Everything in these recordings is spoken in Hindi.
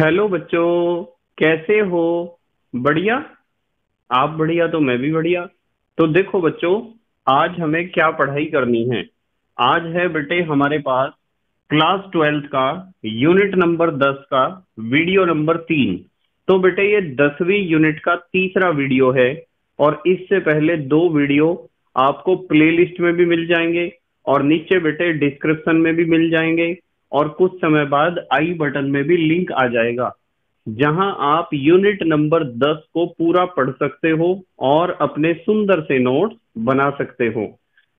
हेलो बच्चों, कैसे हो? बढ़िया। आप बढ़िया तो मैं भी बढ़िया। तो देखो बच्चों, आज हमें क्या पढ़ाई करनी है। आज है बेटे हमारे पास क्लास 12th का यूनिट नंबर 10 का वीडियो नंबर 3। तो बेटे ये 10वीं यूनिट का तीसरा वीडियो है और इससे पहले दो वीडियो आपको प्लेलिस्ट में भी मिल जाएंगे और नीचे बेटे डिस्क्रिप्शन में भी मिल जाएंगे और कुछ समय बाद आई बटन में भी लिंक आ जाएगा, जहां आप यूनिट नंबर 10 को पूरा पढ़ सकते हो और अपने सुंदर से नोट्स बना सकते हो,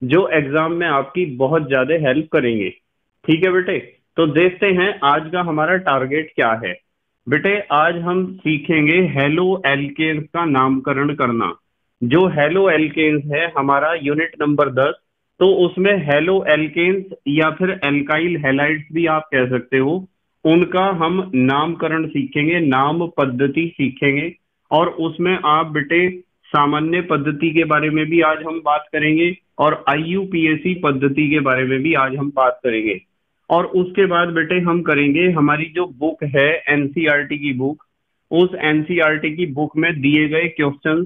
जो एग्जाम में आपकी बहुत ज्यादा हेल्प करेंगे। ठीक है बेटे, तो देखते हैं आज का हमारा टारगेट क्या है। बेटे आज हम सीखेंगे हेलो एल्केन्स का नामकरण करना। जो हेलो एल्केन्स है हमारा यूनिट नंबर 10, तो उसमें हेलो एल्केन्स या फिर एल्काइल हैलाइड्स भी आप कह सकते हो, उनका हम नामकरण सीखेंगे, नाम पद्धति सीखेंगे। और उसमें आप बेटे सामान्य पद्धति के बारे में भी आज हम बात करेंगे और IUPAC पद्धति के बारे में भी आज हम बात करेंगे। और उसके बाद बेटे हम करेंगे हमारी जो बुक है NCERT की बुक, उस NCERT की बुक में दिए गए क्वेश्चन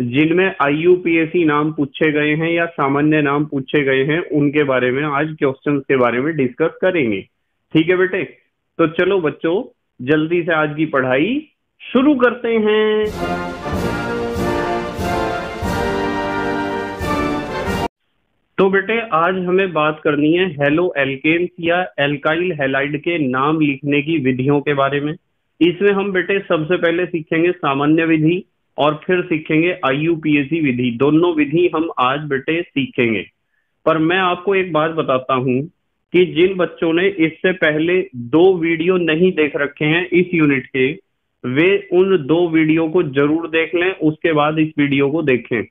जिनमें IUPAC नाम पूछे गए हैं या सामान्य नाम पूछे गए हैं, उनके बारे में आज क्वेश्चंस के बारे में डिस्कस करेंगे। ठीक है बेटे, तो चलो बच्चों जल्दी से आज की पढ़ाई शुरू करते हैं। तो बेटे आज हमें बात करनी है हेलो एल्केन्स या एल्काइल हैलाइड के नाम लिखने की विधियों के बारे में। इसमें हम बेटे सबसे पहले सीखेंगे सामान्य विधि और फिर सीखेंगे IUPAC विधि। दोनों विधि हम आज बेटे सीखेंगे। पर मैं आपको एक बात बताता हूं कि जिन बच्चों ने इससे पहले दो वीडियो नहीं देख रखे हैं इस यूनिट के, वे उन दो वीडियो को जरूर देख लें, उसके बाद इस वीडियो को देखें,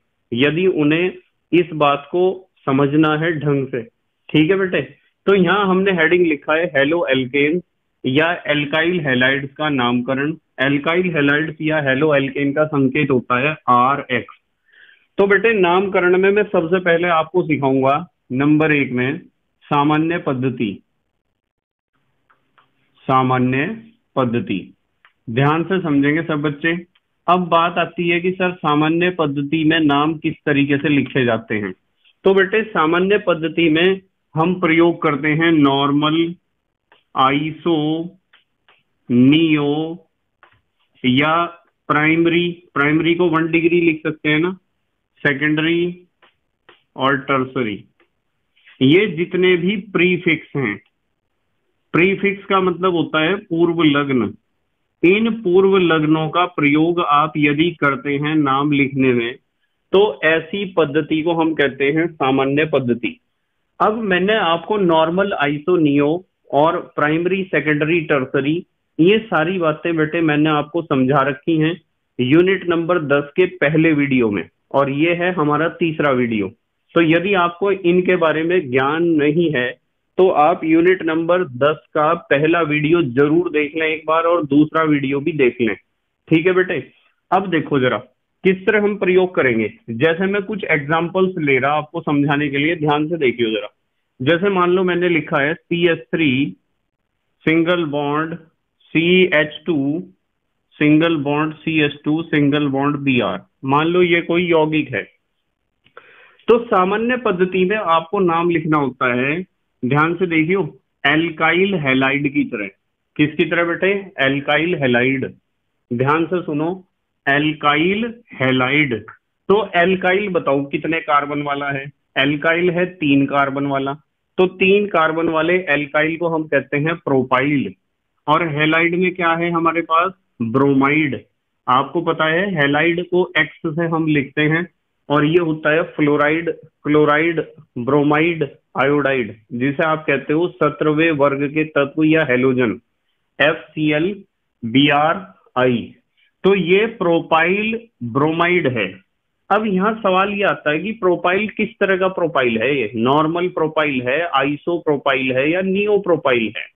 यदि उन्हें इस बात को समझना है ढंग से। ठीक है बेटे, तो यहाँ हमने हेडिंग लिखा है हेलो एल्केन्स या एल्काइल हैलाइड्स का नामकरण। एल्काइल हैलाइड्स या हेलो एल्केन का संकेत होता है RX। तो बेटे नामकरण में मैं सबसे पहले आपको सिखाऊंगा नंबर 1 में सामान्य पद्धति। सामान्य पद्धति ध्यान से समझेंगे सब बच्चे। अब बात आती है कि सर सामान्य पद्धति में नाम किस तरीके से लिखे जाते हैं। तो बेटे सामान्य पद्धति में हम प्रयोग करते हैं नॉर्मल, आइसो, नियो या प्राइमरी। प्राइमरी को 1 डिग्री लिख सकते हैं ना, सेकेंडरी और टर्सरी। ये जितने भी प्रीफिक्स हैं, प्रीफिक्स का मतलब होता है पूर्व लग्न। इन पूर्व लग्नों का प्रयोग आप यदि करते हैं नाम लिखने में, तो ऐसी पद्धति को हम कहते हैं सामान्य पद्धति। अब मैंने आपको नॉर्मल, आइसो, नियो और प्राइमरी, सेकेंडरी, टर्सरी ये सारी बातें बेटे मैंने आपको समझा रखी हैं यूनिट नंबर 10 के पहले वीडियो में, और ये है हमारा तीसरा वीडियो। तो यदि आपको इनके बारे में ज्ञान नहीं है तो आप यूनिट नंबर 10 का पहला वीडियो जरूर देख लें एक बार और दूसरा वीडियो भी देख लें। ठीक है बेटे, अब देखो जरा किस तरह हम प्रयोग करेंगे। जैसे मैं कुछ एग्जाम्पल्स ले रहा आपको समझाने के लिए, ध्यान से देखियो जरा। जैसे मान लो मैंने लिखा है CH3 single bond CH2 single bond CH2 single bond Br। मान लो ये कोई यौगिक है। तो सामान्य पद्धति में आपको नाम लिखना होता है, ध्यान से देखियो, एल्काइल हैलाइड की तरह। किसकी तरह बेटे? Alkyl halide. ध्यान से सुनो, एल्काइल हैलाइड। तो एल्काइल बताओ कितने कार्बन वाला है? एल्काइल है 3 कार्बन वाला। तो 3 कार्बन वाले एल्काइल को हम कहते हैं प्रोपाइल। और हेलाइड में क्या है हमारे पास? ब्रोमाइड। आपको पता है हेलाइड को X से हम लिखते हैं और ये होता है फ्लोराइड, क्लोराइड, ब्रोमाइड, आयोडाइड, जिसे आप कहते हो 17वें वर्ग के तत्व या हेलोजन, FCl Br I। तो ये प्रोपाइल ब्रोमाइड है। अब यहाँ सवाल ये आता है कि प्रोपाइल किस तरह का प्रोपाइल है? ये नॉर्मल प्रोपाइल है, आइसो प्रोपाइल है या नियो प्रोपाइल है?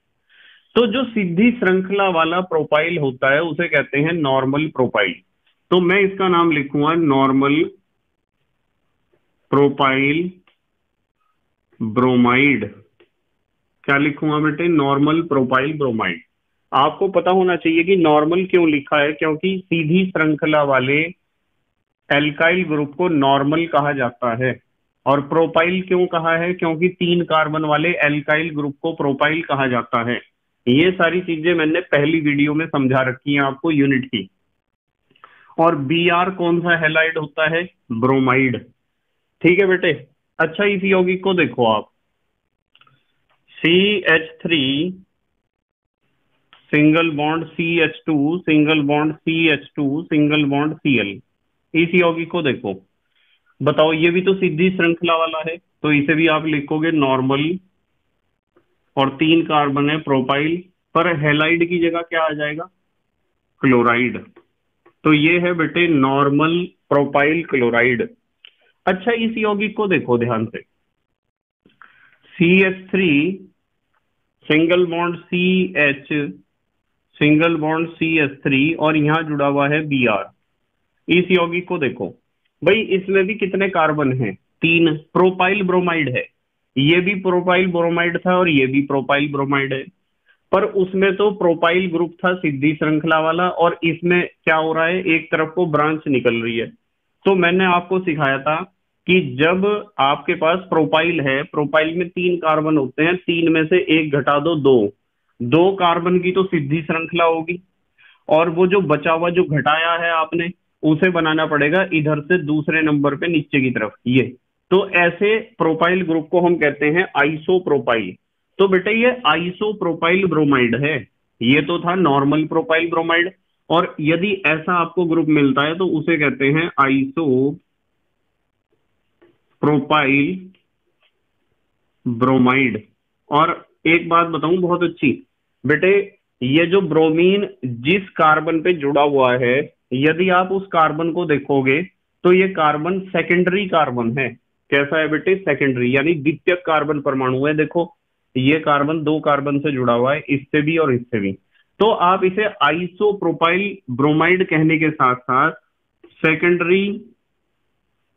तो जो सीधी श्रृंखला वाला प्रोपाइल होता है उसे कहते हैं नॉर्मल प्रोपाइल। तो मैं इसका नाम लिखूंगा नॉर्मल प्रोपाइल ब्रोमाइड। क्या लिखूंगा बेटे? Normal propyl bromide. आपको पता होना चाहिए कि नॉर्मल क्यों लिखा है, क्योंकि सीधी श्रृंखला वाले एल्काइल ग्रुप को नॉर्मल कहा जाता है। और प्रोपाइल क्यों कहा है, क्योंकि 3 कार्बन वाले एल्काइल ग्रुप को प्रोपाइल कहा जाता है। ये सारी चीजें मैंने पहली वीडियो में समझा रखी है आपको यूनिट की। और बी आर कौन सा हैलाइड होता है, ब्रोमाइड। ठीक है बेटे, अच्छा इस यौगिक को देखो आप, CH3 single bond CH2 single bond CH2 single bond Cl, इस यौगिक को देखो, बताओ ये भी तो सीधी श्रृंखला वाला है, तो इसे भी आप लिखोगे नॉर्मल और 3 कार्बन है प्रोपाइल, पर हैलाइड की जगह क्या आ जाएगा, क्लोराइड। तो ये है बेटे नॉर्मल प्रोपाइल क्लोराइड। अच्छा इस यौगिक को देखो ध्यान से, CH3 single bond CH single bond CH3 और यहां जुड़ा हुआ है Br, इस यौगिक को देखो भाई, इसमें भी कितने कार्बन हैं, 3, प्रोपाइल ब्रोमाइड है, ये भी प्रोपाइल ब्रोमाइड था और ये भी प्रोपाइल ब्रोमाइड है, पर उसमें तो प्रोपाइल ग्रुप था सीधी श्रृंखला वाला, और इसमें क्या हो रहा है, एक तरफ को ब्रांच निकल रही है। तो मैंने आपको सिखाया था कि जब आपके पास प्रोपाइल है, प्रोपाइल में 3 कार्बन होते हैं, 3 में से 1 घटा दो, 2 कार्बन की तो सीधी श्रृंखला होगी, और वो जो बचा हुआ जो घटाया है आपने उसे बनाना पड़ेगा इधर से दूसरे नंबर पे नीचे की तरफ, ये तो ऐसे प्रोपाइल ग्रुप को हम कहते हैं आइसोप्रोपाइल। तो बेटे ये आइसोप्रोपाइल ब्रोमाइड है, ये तो था नॉर्मल प्रोपाइल ब्रोमाइड, और यदि ऐसा आपको ग्रुप मिलता है तो उसे कहते हैं आइसो प्रोपाइल ब्रोमाइड। और एक बात बताऊं बहुत अच्छी बेटे, ये जो ब्रोमीन जिस कार्बन पे जुड़ा हुआ है, यदि आप उस कार्बन को देखोगे तो ये कार्बन सेकेंडरी कार्बन है। कैसा है बेटे, सेकेंडरी यानी द्वितीयक कार्बन परमाणु है। देखो ये कार्बन 2 कार्बन से जुड़ा हुआ है, इससे भी और इससे भी, तो आप इसे आइसोप्रोपाइल ब्रोमाइड कहने के साथ साथ सेकेंडरी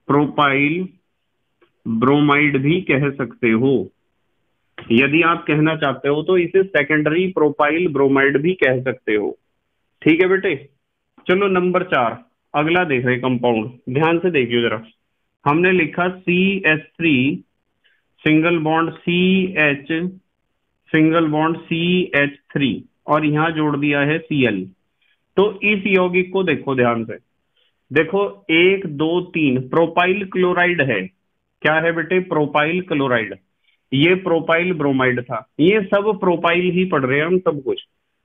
प्रोपाइल ब्रोमाइड भी कह सकते हो। यदि आप कहना चाहते हो तो इसे सेकेंडरी प्रोपाइल ब्रोमाइड भी कह सकते हो। ठीक है बेटे, चलो नंबर 4 अगला देख रहे कंपाउंड, ध्यान से देखियो जरा। हमने लिखा CH3 single bond CH single bond CH3 और यहां जोड़ दिया है Cl। तो इस यौगिक को देखो ध्यान से, देखो 1 2 3 प्रोपाइल क्लोराइड है। क्या है बेटे, प्रोपाइल क्लोराइड। ये प्रोपाइल ब्रोमाइड था, ये सब प्रोपाइल ही पढ़ रहे हैं हम सब कुछ।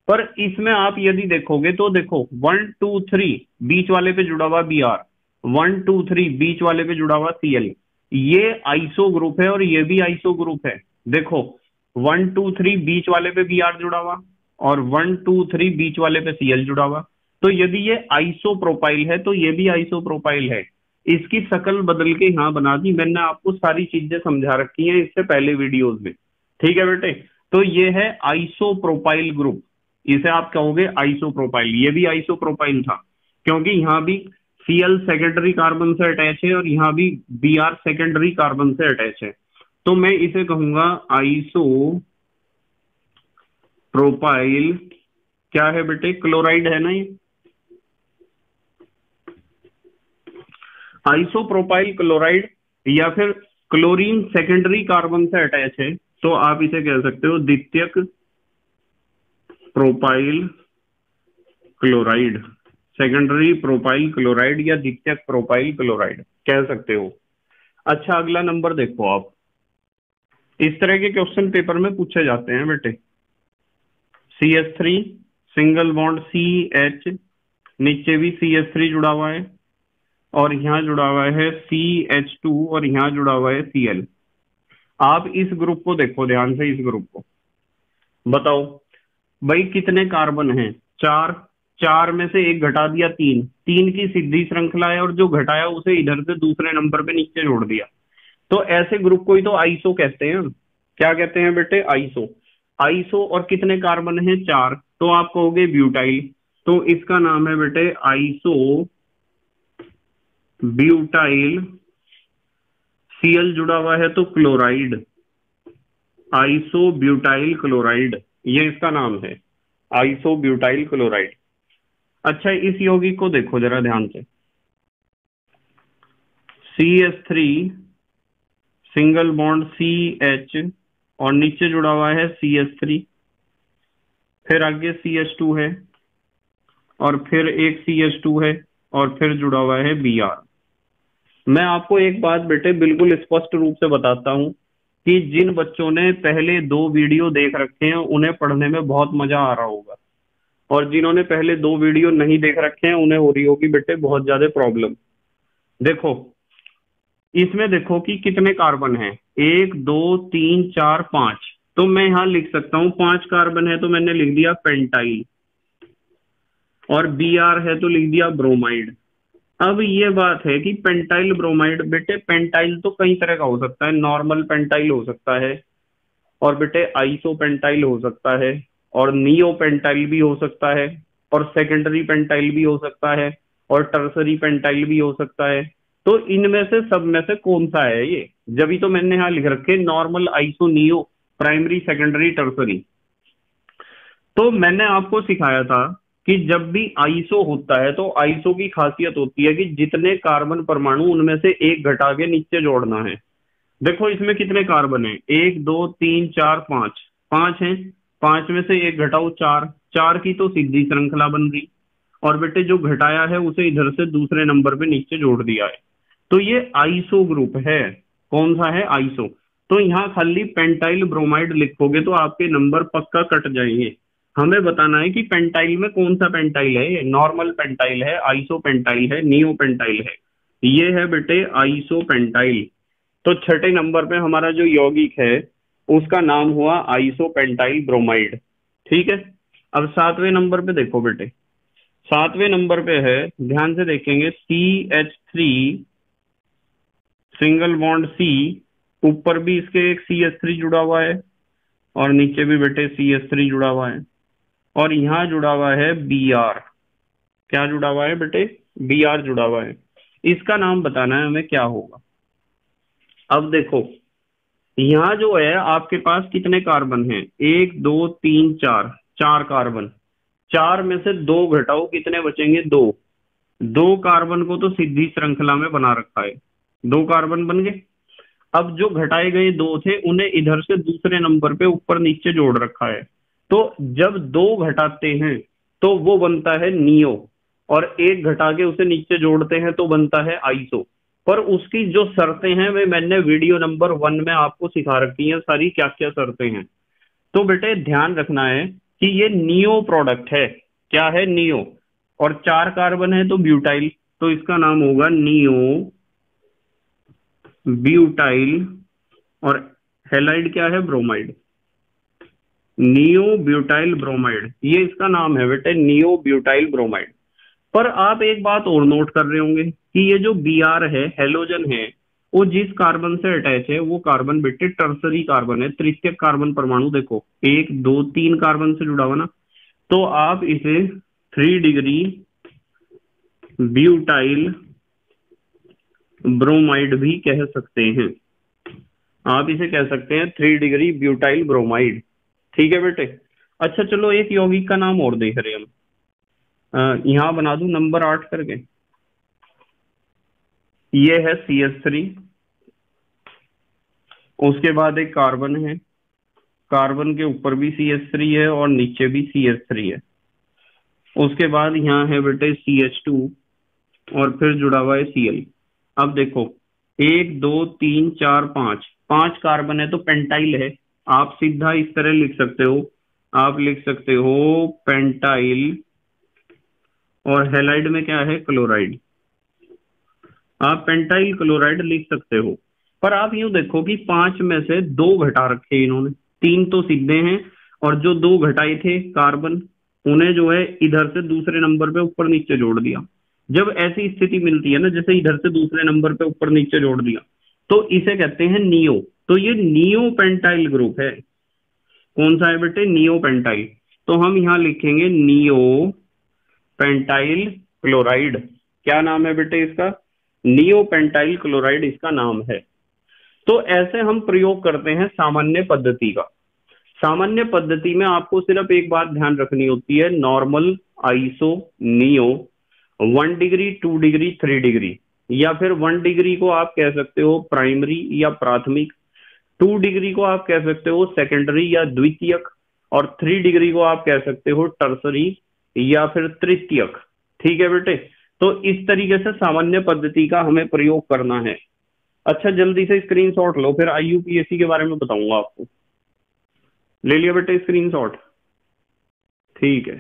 पर इसमें आप यदि देखोगे तो देखो 1 2 3 बीच वाले पे जुड़ा हुआ Br, 1 2 3 बीच वाले पे जुड़ा हुआ Cl, ये आइसो ग्रुप है और ये भी आइसो ग्रुप है। देखो 1 2 3 बीच वाले पे Br जुड़ा हुआ और 1 2 3 बीच वाले पे Cl जुड़ा हुआ। तो यदि ये आइसो प्रोपाइल है तो ये भी आइसो प्रोपाइल है। इसकी शकल बदल के यहाँ बना दी, मैंने आपको सारी चीजें समझा रखी हैं इससे पहले वीडियोस में। ठीक है बेटे, तो ये है आइसोप्रोपाइल ग्रुप, इसे आप कहोगे आइसोप्रोपाइल। ये भी आइसोप्रोपाइल था क्योंकि यहाँ भी Cl सेकेंडरी कार्बन से अटैच है और यहाँ भी Br सेकेंडरी कार्बन से अटैच है, तो मैं इसे कहूंगा आइसोप्रोपाइल। क्या है बेटे, क्लोराइड है ना ये, आइसोप्रोपाइल क्लोराइड या फिर क्लोरीन सेकेंडरी कार्बन से अटैच है, तो आप इसे कह सकते हो द्वितीयक propyl chloride, secondary propyl chloride या द्वितीयक प्रोपाइल क्लोराइड कह सकते हो। अच्छा अगला नंबर देखो आप, इस तरह के क्वेश्चन पेपर में पूछे जाते हैं बेटे। CH3 सिंगल बॉन्ड CH, नीचे भी CH3 जुड़ा हुआ है और यहाँ जुड़ा हुआ है CH2 और यहाँ जुड़ा हुआ है Cl। आप इस ग्रुप को देखो ध्यान से, इस ग्रुप को बताओ भाई कितने कार्बन हैं, 4 4 में से 1 घटा दिया 3 3 की सीधी श्रृंखला है और जो घटाया उसे इधर से दूसरे नंबर पे नीचे जोड़ दिया। तो ऐसे ग्रुप को ही तो आइसो कहते हैं। क्या कहते हैं बेटे, आइसो। आइसो और कितने कार्बन हैं, 4, तो आप कहोगे ब्यूटाइल। तो इसका नाम है बेटे आइसो ब्यूटाइल, Cl जुड़ा हुआ है तो क्लोराइड, आइसो ब्यूटाइल क्लोराइड, ये इसका नाम है। Isobutyl chloride. अच्छा इस यौगिक को देखो जरा ध्यान से, CS3 सिंगल बॉन्ड CH और नीचे जुड़ा हुआ है CS3, फिर आगे CH2 है और फिर एक CH2 है और फिर जुड़ा हुआ है Br। मैं आपको एक बात बेटे बिल्कुल स्पष्ट रूप से बताता हूं कि जिन बच्चों ने पहले दो वीडियो देख रखे हैं उन्हें पढ़ने में बहुत मजा आ रहा होगा, और जिन्होंने पहले दो वीडियो नहीं देख रखे हैं उन्हें हो रही होगी बेटे बहुत ज्यादा प्रॉब्लम। देखो इसमें देखो कि कितने कार्बन हैं, 1 2 3 4 5, तो मैं यहां लिख सकता हूं 5 कार्बन है तो मैंने लिख दिया पेंटाइल, और Br है तो लिख दिया ब्रोमाइड। अब ये बात है कि पेंटाइल ब्रोमाइड, बेटे पेंटाइल तो कई तरह का हो सकता है, नॉर्मल पेंटाइल हो सकता है और बेटे आइसो पेंटाइल हो सकता है और नियो पेंटाइल भी हो सकता है और सेकेंडरी पेंटाइल भी हो सकता है और टर्सरी पेंटाइल भी हो सकता है। तो इनमें से सब में से कौन सा है ये, जब तो मैंने यहाँ लिख रखे normal iso neo primary secondary tertiary. तो मैंने आपको सिखाया था कि जब भी आइसो होता है तो आइसो की खासियत होती है कि जितने कार्बन परमाणु उनमें से एक घटा के नीचे जोड़ना है। देखो इसमें कितने कार्बन हैं, 1 2 3 4 5, 5 हैं, 5 में से एक घटाओ 4, 4 की तो सीधी श्रृंखला बन रही, और बेटे जो घटाया है उसे इधर से दूसरे नंबर पे नीचे जोड़ दिया है, तो ये आइसो ग्रुप है। कौन सा है, आइसो। तो यहाँ खाली पेंटाइल ब्रोमाइड लिखोगे तो आपके नंबर पक्का कट जाएंगे। हमें बताना है कि पेंटाइल में कौन सा पेंटाइल है, नॉर्मल पेंटाइल है, आइसो पेंटाइल है, नियो पेंटाइल है, ये है बेटे आइसो पेंटाइल। तो छठे नंबर पे हमारा जो यौगिक है उसका नाम हुआ आइसो पेंटाइल ब्रोमाइड, ठीक है। अब सातवें नंबर पे देखो बेटे, सातवें नंबर पे है, ध्यान से देखेंगे, CH3 सिंगल बॉन्ड C, ऊपर भी इसके एक CH3 जुड़ा हुआ है और नीचे भी बेटे CH3 जुड़ा हुआ है, और यहाँ जुड़ा हुआ है Br। क्या जुड़ा हुआ है बेटे, Br जुड़ा हुआ है। इसका नाम बताना है हमें क्या होगा। अब देखो यहाँ जो है आपके पास कितने कार्बन हैं, 1 2 3 4, 4 कार्बन, 4 में से 2 घटाओ कितने बचेंगे, 2 कार्बन को तो सीधी श्रृंखला में बना रखा है, 2 कार्बन बन गए। अब जो घटाए गए 2 थे उन्हें इधर से दूसरे नंबर पे ऊपर नीचे जोड़ रखा है, तो जब 2 घटाते हैं तो वो बनता है नियो, और 1 घटा के उसे नीचे जोड़ते हैं तो बनता है आइसो। पर उसकी जो शर्तें हैं वे मैंने वीडियो नंबर 1 में आपको सिखा रखी हैं, सारी क्या क्या शर्तें हैं। तो बेटे ध्यान रखना है कि ये नियो प्रोडक्ट है, क्या है, नियो, और 4 कार्बन है तो ब्यूटाइल, तो इसका नाम होगा नियो ब्यूटाइल, और हेलाइड क्या है, ब्रोमाइड, नियो ब्यूटाइल ब्रोमाइड, ये इसका नाम है बेटे नियो ब्यूटाइल ब्रोमाइड। पर आप एक बात और नोट कर रहे होंगे कि ये जो Br है, हेलोजन है, वो जिस कार्बन से अटैच है वो कार्बन बेटे टर्सरी कार्बन है, तृतीयक कार्बन परमाणु। देखो 1 2 3 कार्बन से जुड़ा हुआ ना, तो आप इसे 3 डिग्री ब्यूटाइल ब्रोमाइड भी कह सकते हैं, आप इसे कह सकते हैं 3 डिग्री ब्यूटाइल ब्रोमाइड, ठीक है बेटे। अच्छा चलो एक यौगिक का नाम और देख रहे हैं हम, यहां बना दूं नंबर 8 करके, ये है CH3, उसके बाद एक कार्बन है, कार्बन के ऊपर भी CH3 है और नीचे भी CH3 है, उसके बाद यहाँ है बेटे CH2 और फिर जुड़ा हुआ है Cl। अब देखो 1 2 3 4 5, 5 कार्बन है तो पेंटाइल है, आप सीधा इस तरह लिख सकते हो, आप लिख सकते हो पेंटाइल, और हेलाइड में क्या है, क्लोराइड, आप पेंटाइल क्लोराइड लिख सकते हो। पर आप यूं देखो कि 5 में से 2 घटा रखे इन्होंने, 3 तो सीधे हैं और जो 2 घटाए थे कार्बन उन्हें जो है इधर से दूसरे नंबर पे ऊपर नीचे जोड़ दिया। जब ऐसी स्थिति मिलती है ना, जैसे इधर से दूसरे नंबर पे ऊपर नीचे जोड़ दिया, तो इसे कहते हैं नियो। तो ये नियो पेंटाइल ग्रुप है। कौन सा है बेटे, नियो पेंटाइल। तो हम यहाँ लिखेंगे नियो पेंटाइल क्लोराइड। क्या नाम है बेटे इसका, नियो पेंटाइल क्लोराइड इसका नाम है। तो ऐसे हम प्रयोग करते हैं सामान्य पद्धति का। सामान्य पद्धति में आपको सिर्फ एक बात ध्यान रखनी होती है, normal, iso, neo, 1 degree, 2 degree, 3 degree, या फिर 1 डिग्री को आप कह सकते हो प्राइमरी या प्राथमिक, 2 डिग्री को आप कह सकते हो सेकेंडरी या द्वितीयक, और 3 डिग्री को आप कह सकते हो टर्सरी या फिर तृतीयक। ठीक है बेटे, तो इस तरीके से सामान्य पद्धति का हमें प्रयोग करना है। अच्छा, जल्दी से स्क्रीनशॉट लो, फिर आईयूपीएसी के बारे में बताऊंगा आपको। ले लिया बेटे स्क्रीनशॉट? ठीक है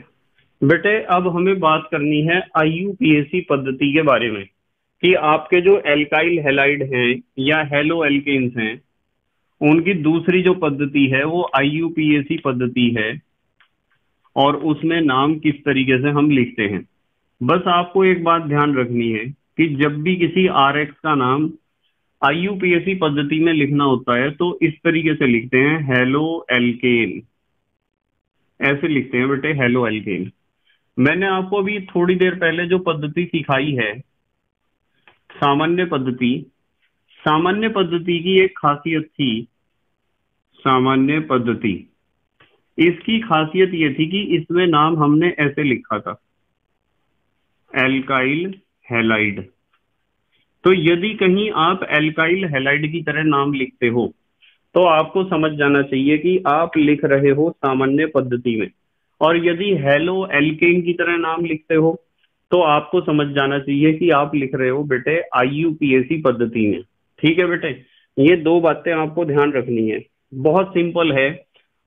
बेटे, अब हमें बात करनी है आईयूपीएसी पद्धति के बारे में कि आपके जो एल्काइल हैलाइड हैं या हेलो एल्केन्स हैं, उनकी दूसरी जो पद्धति है वो आईयूपीएसी पद्धति है, और उसमें नाम किस तरीके से हम लिखते हैं। बस आपको एक बात ध्यान रखनी है कि जब भी किसी आरएक्स का नाम आईयूपीएसी पद्धति में लिखना होता है तो इस तरीके से लिखते हैं, हेलो एल्केन, ऐसे लिखते हैं बेटे हेलो एल्केन। मैंने आपको अभी थोड़ी देर पहले जो पद्धति सिखाई है सामान्य पद्धति, सामान्य पद्धति की एक खासियत थी, सामान्य पद्धति इसकी खासियत ये थी कि इसमें नाम हमने ऐसे लिखा था, एल्काइल हैलाइड। तो यदि कहीं आप एल्काइल हैलाइड की तरह नाम लिखते हो तो आपको समझ जाना चाहिए कि आप लिख रहे हो सामान्य पद्धति में, और यदि हेलो एल्केन की तरह नाम लिखते हो तो आपको समझ जाना चाहिए कि आप लिख रहे हो बेटे आईयूपीएसी पद्धति में। ठीक है बेटे, ये दो बातें आपको ध्यान रखनी है, बहुत सिंपल है,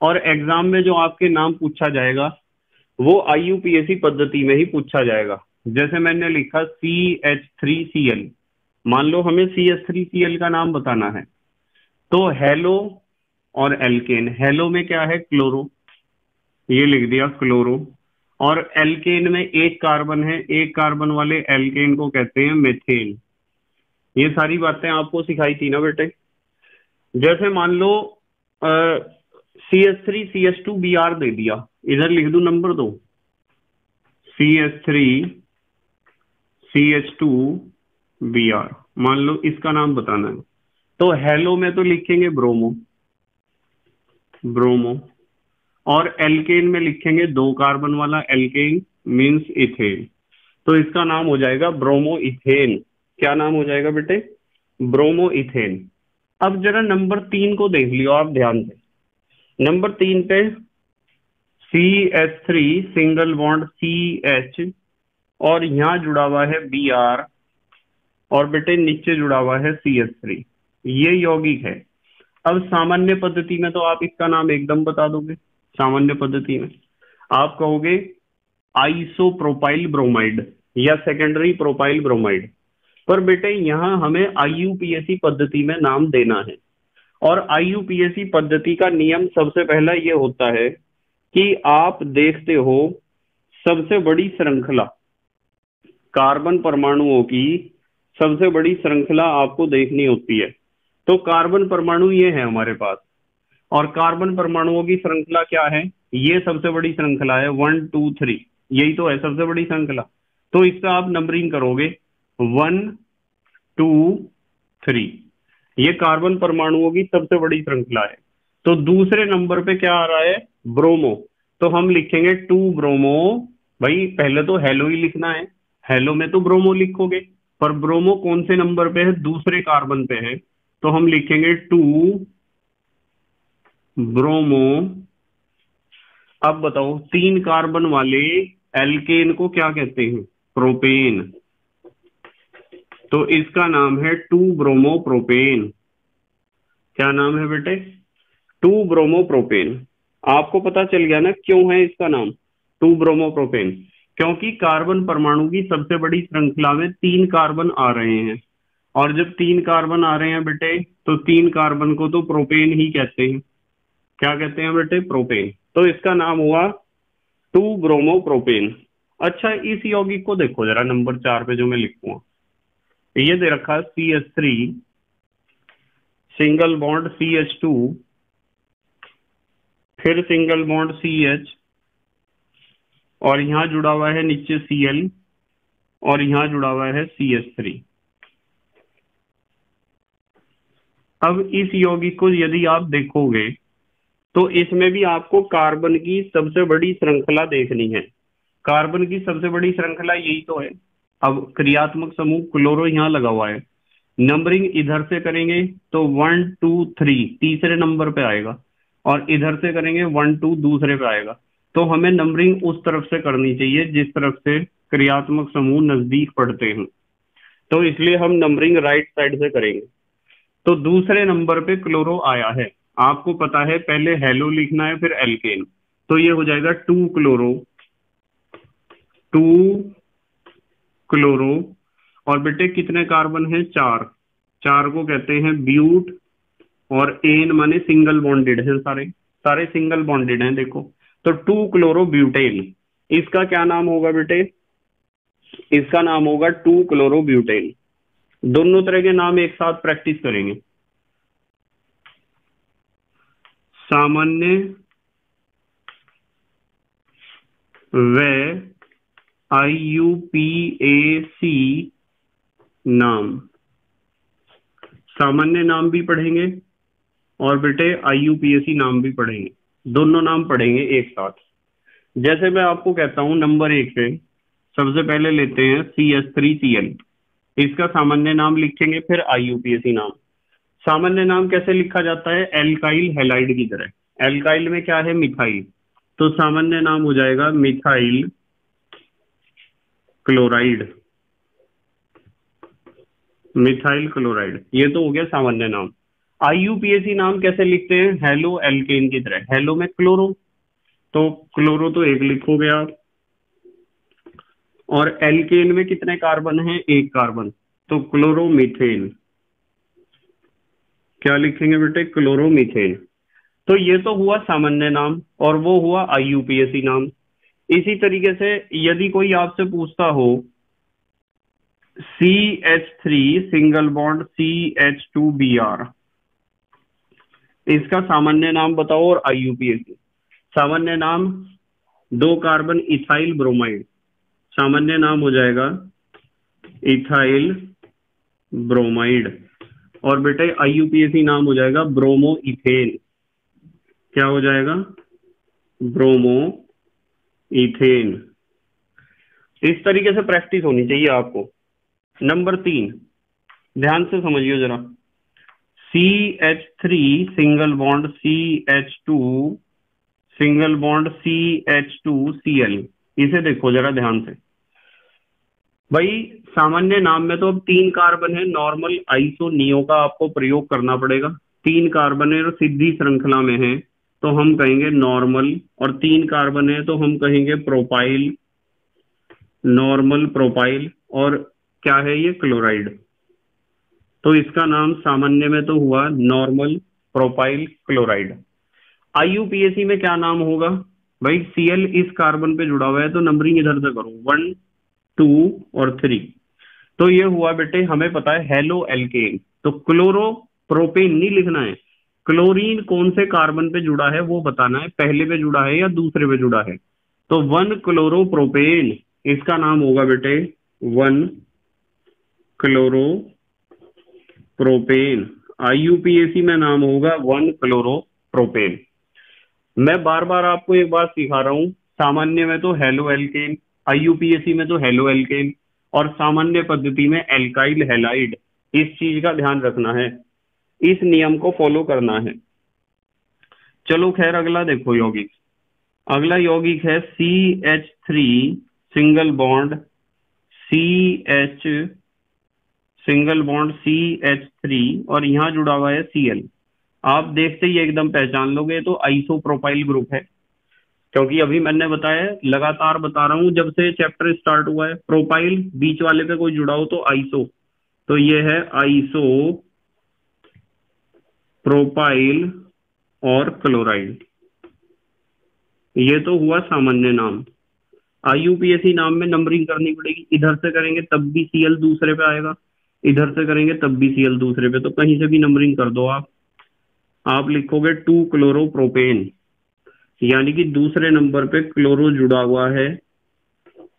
और एग्जाम में जो आपके नाम पूछा जाएगा वो आईयूपीएसी पद्धति में ही पूछा जाएगा। जैसे मैंने लिखा CH3Cl, मान लो हमें CH3Cl का नाम बताना है, तो हेलो और एल्केन, हेलो में क्या है क्लोरो, ये लिख दिया क्लोरो, और एल्केन में एक कार्बन है, एक कार्बन वाले एल्केन को कहते हैं मेथेन। ये सारी बातें आपको सिखाई थी ना बेटे। जैसे मान लो CH3CH2Br दे दिया, इधर लिख दूं नंबर 2, CH3CH2Br, मान लो इसका नाम बताना है, तो हेलो में तो लिखेंगे ब्रोमो, ब्रोमो, और एल्केन में लिखेंगे दो कार्बन वाला एल्केन मीन्स इथेन, तो इसका नाम हो जाएगा ब्रोमो इथेन। क्या नाम हो जाएगा बेटे? Bromo ethane. अब जरा नंबर 3 को देख लियो आप ध्यान से, नंबर 3 पे CH3 सिंगल बॉन्ड CH, और यहाँ जुड़ा हुआ है Br, और बेटे नीचे जुड़ा हुआ है CH3, ये यौगिक है। अब सामान्य पद्धति में तो आप इसका नाम एकदम बता दोगे, सामान्य पद्धति में आप कहोगे आइसोप्रोपाइल ब्रोमाइड या सेकेंडरी प्रोपाइल ब्रोमाइड, पर बेटे यहाँ हमें आईयूपीएसी पद्धति में नाम देना है, और आईयूपीएसी पद्धति का नियम सबसे पहला ये होता है कि आप देखते हो सबसे बड़ी श्रृंखला, कार्बन परमाणुओं की सबसे बड़ी श्रृंखला आपको देखनी होती है। तो कार्बन परमाणु ये है हमारे पास, और कार्बन परमाणुओं की श्रृंखला क्या है, ये सबसे बड़ी श्रृंखला है 1 2 3, यही तो है सबसे बड़ी श्रृंखला। तो इसका आप नंबरिंग करोगे 1 2 3, ये कार्बन परमाणुओं की सबसे बड़ी श्रृंखला है। तो दूसरे नंबर पे क्या आ रहा है, ब्रोमो, तो हम लिखेंगे 2 ब्रोमो। भाई पहले तो हेलो ही लिखना है, हेलो में तो ब्रोमो लिखोगे, पर ब्रोमो कौन से नंबर पे है, दूसरे कार्बन पे है, तो हम लिखेंगे 2 ब्रोमो। अब बताओ 3 कार्बन वाले एल्केन को क्या कहते हैं, प्रोपेन, तो इसका नाम है 2 ब्रोमो प्रोपेन। क्या नाम है बेटे, 2 ब्रोमो प्रोपेन। आपको पता चल गया ना क्यों है इसका नाम 2 ब्रोमो प्रोपेन, क्योंकि कार्बन परमाणु की सबसे बड़ी श्रृंखला में 3 कार्बन आ रहे हैं, और जब 3 कार्बन आ रहे हैं बेटे तो 3 कार्बन को तो प्रोपेन ही कहते हैं। क्या कहते हैं बेटे, प्रोपेन, तो इसका नाम हुआ 2 ब्रोमो प्रोपेन। अच्छा, इस यौगिक को देखो जरा नंबर 4 पे जो मैं लिखूंगा, ये दे रखा CH3 सिंगल बॉन्ड CH2, फिर सिंगल बॉन्ड CH, और यहाँ जुड़ा हुआ है नीचे Cl, और यहाँ जुड़ा हुआ है CH3। अब इस यौगिक को यदि आप देखोगे तो इसमें भी आपको कार्बन की सबसे बड़ी श्रृंखला देखनी है। कार्बन की सबसे बड़ी श्रृंखला यही तो है। अब क्रियात्मक समूह क्लोरो यहाँ लगा हुआ है, नंबरिंग इधर से करेंगे तो 1, 2, 3 तीसरे नंबर पे आएगा और इधर से करेंगे 1, 2 दूसरे पे आएगा। तो हमें नंबरिंग उस तरफ से करनी चाहिए जिस तरफ से क्रियात्मक समूह नजदीक पड़ते हैं, तो इसलिए हम नंबरिंग राइट साइड से करेंगे। तो दूसरे नंबर पे क्लोरो आया है, आपको पता है पहले हेलो लिखना है फिर एल्केन, तो ये हो जाएगा 2 क्लोरो। और बेटे कितने कार्बन हैं? 4। 4 को कहते हैं ब्यूट, और एन माने सिंगल बॉन्डेड हैं, सारे सिंगल बॉन्डेड हैं देखो। तो 2 क्लोरो ब्यूटेन, इसका क्या नाम होगा बेटे? इसका नाम होगा 2 क्लोरो ब्यूटेन। दोनों तरह के नाम एक साथ प्रैक्टिस करेंगे। सामान्य व IUPAC नाम, सामान्य नाम भी पढ़ेंगे और बेटे IUPAC नाम भी पढ़ेंगे, दोनों नाम पढ़ेंगे एक साथ। जैसे मैं आपको कहता हूं नंबर 1 पे सबसे पहले लेते हैं CH3Cl, इसका सामान्य नाम लिखेंगे फिर IUPAC नाम। सामान्य नाम कैसे लिखा जाता है? एल्काइल हैलाइड की तरह। एल्काइल में क्या है? मिथाइल, तो सामान्य नाम हो जाएगा मिथाइल क्लोराइड, मिथाइल क्लोराइड। ये तो हो गया सामान्य नाम। IUPAC नाम कैसे लिखते हैं? हेलो एल्केन की तरह, हेलो में क्लोरो, तो क्लोरो तो 1 लिखोगे आप। और एल्केन में कितने कार्बन हैं? 1 कार्बन, तो क्लोरोमीथेन, क्या लिखेंगे बेटे? क्लोरोमीथेन। तो ये तो हुआ सामान्य नाम और वो हुआ IUPAC नाम। इसी तरीके से यदि कोई आपसे पूछता हो CH3 सिंगल बॉन्ड CH2Br, इसका सामान्य नाम बताओ और IUPAC। सामान्य नाम 2 कार्बन इथाइल ब्रोमाइड, सामान्य नाम हो जाएगा इथाइल ब्रोमाइड। और बेटे IUPAC नाम हो जाएगा ब्रोमो इथेन, क्या हो जाएगा? Bromo ethane. इस तरीके से प्रैक्टिस होनी चाहिए आपको। नंबर 3 ध्यान से समझिए जरा, CH3 single bond CH2 Cl, इसे देखो जरा ध्यान से भाई। सामान्य नाम में तो अब 3 कार्बन है, नॉर्मल आइसोनियो का आपको प्रयोग करना पड़ेगा। 3 कार्बन है और सीधी श्रृंखला में है तो हम कहेंगे नॉर्मल, और 3 कार्बन है तो हम कहेंगे प्रोपाइल, नॉर्मल प्रोपाइल। और क्या है ये? क्लोराइड। तो इसका नाम सामान्य में तो हुआ नॉर्मल प्रोपाइल क्लोराइड। IUPAC में क्या नाम होगा भाई? Cl इस कार्बन पे जुड़ा हुआ है तो नंबरिंग इधर से करो, 1, 2 और 3। तो ये हुआ बेटे, हमें पता है हेलो एल्केन, तो क्लोरो प्रोपेन नहीं लिखना है। क्लोरीन कौन से कार्बन पे जुड़ा है वो बताना है, पहले पे जुड़ा है या दूसरे पे जुड़ा है। तो 1 क्लोरोप्रोपेन, इसका नाम होगा बेटे 1 क्लोरोप्रोपेन। IUPAC में नाम होगा 1 क्लोरोप्रोपेन। मैं बार बार आपको एक बात सिखा रहा हूं, सामान्य में तो हेलो एल्केन, IUPAC में तो हेलो एल्केन, और सामान्य पद्धति में एल्काइल हैलाइड। इस चीज का ध्यान रखना है, इस नियम को फॉलो करना है। चलो खैर अगला देखो यौगिक। अगला यौगिक है CH3 सिंगल बॉन्ड CH3 और यहाँ जुड़ा हुआ है Cl। आप देखते ही एकदम पहचान लोगे, तो आइसोप्रोपाइल ग्रुप है, क्योंकि अभी मैंने बताया, लगातार बता रहा हूं जब से चैप्टर स्टार्ट हुआ है। प्रोपाइल बीच वाले पे कोई जुड़ा हो तो आइसो, तो ये है आइसो प्रोपाइल और क्लोराइड। ये तो हुआ सामान्य नाम। IUPAC नाम में नंबरिंग करनी पड़ेगी, इधर से करेंगे तब भी Cl दूसरे पे आएगा, इधर से करेंगे तब भी Cl दूसरे पे, तो कहीं से भी नंबरिंग कर दो आप लिखोगे 2 क्लोरोप्रोपेन, यानी कि दूसरे नंबर पे क्लोरो जुड़ा हुआ है।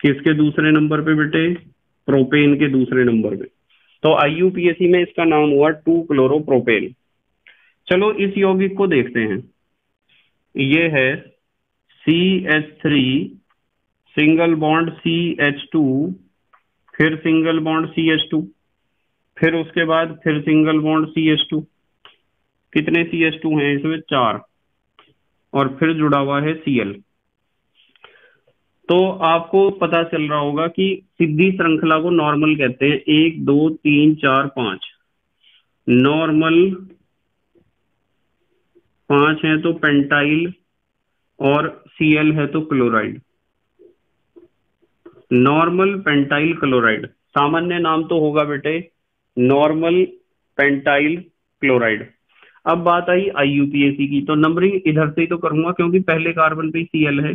किसके दूसरे नंबर पे बेटे? प्रोपेन के दूसरे नंबर पे। तो IUPAC में इसका नाम हुआ 2 क्लोरोप्रोपेन। चलो इस यौगिक को देखते हैं। ये है CH3 सिंगल बॉन्ड CH2 फिर सिंगल बॉन्ड CH2 फिर उसके बाद फिर सिंगल बॉन्ड CH2। कितने CH2 हैं इसमें? 4 और फिर जुड़ा हुआ है Cl। तो आपको पता चल रहा होगा कि सीधी श्रृंखला को नॉर्मल कहते हैं। 1 2 3 4 5 नॉर्मल 5 है तो पेंटाइल और Cl है तो क्लोराइड। नॉर्मल पेंटाइल क्लोराइड सामान्य नाम तो होगा बेटे नॉर्मल पेंटाइल क्लोराइड। अब बात आई IUPAC की, तो नंबरिंग इधर से ही तो करूंगा क्योंकि पहले कार्बन पे Cl है।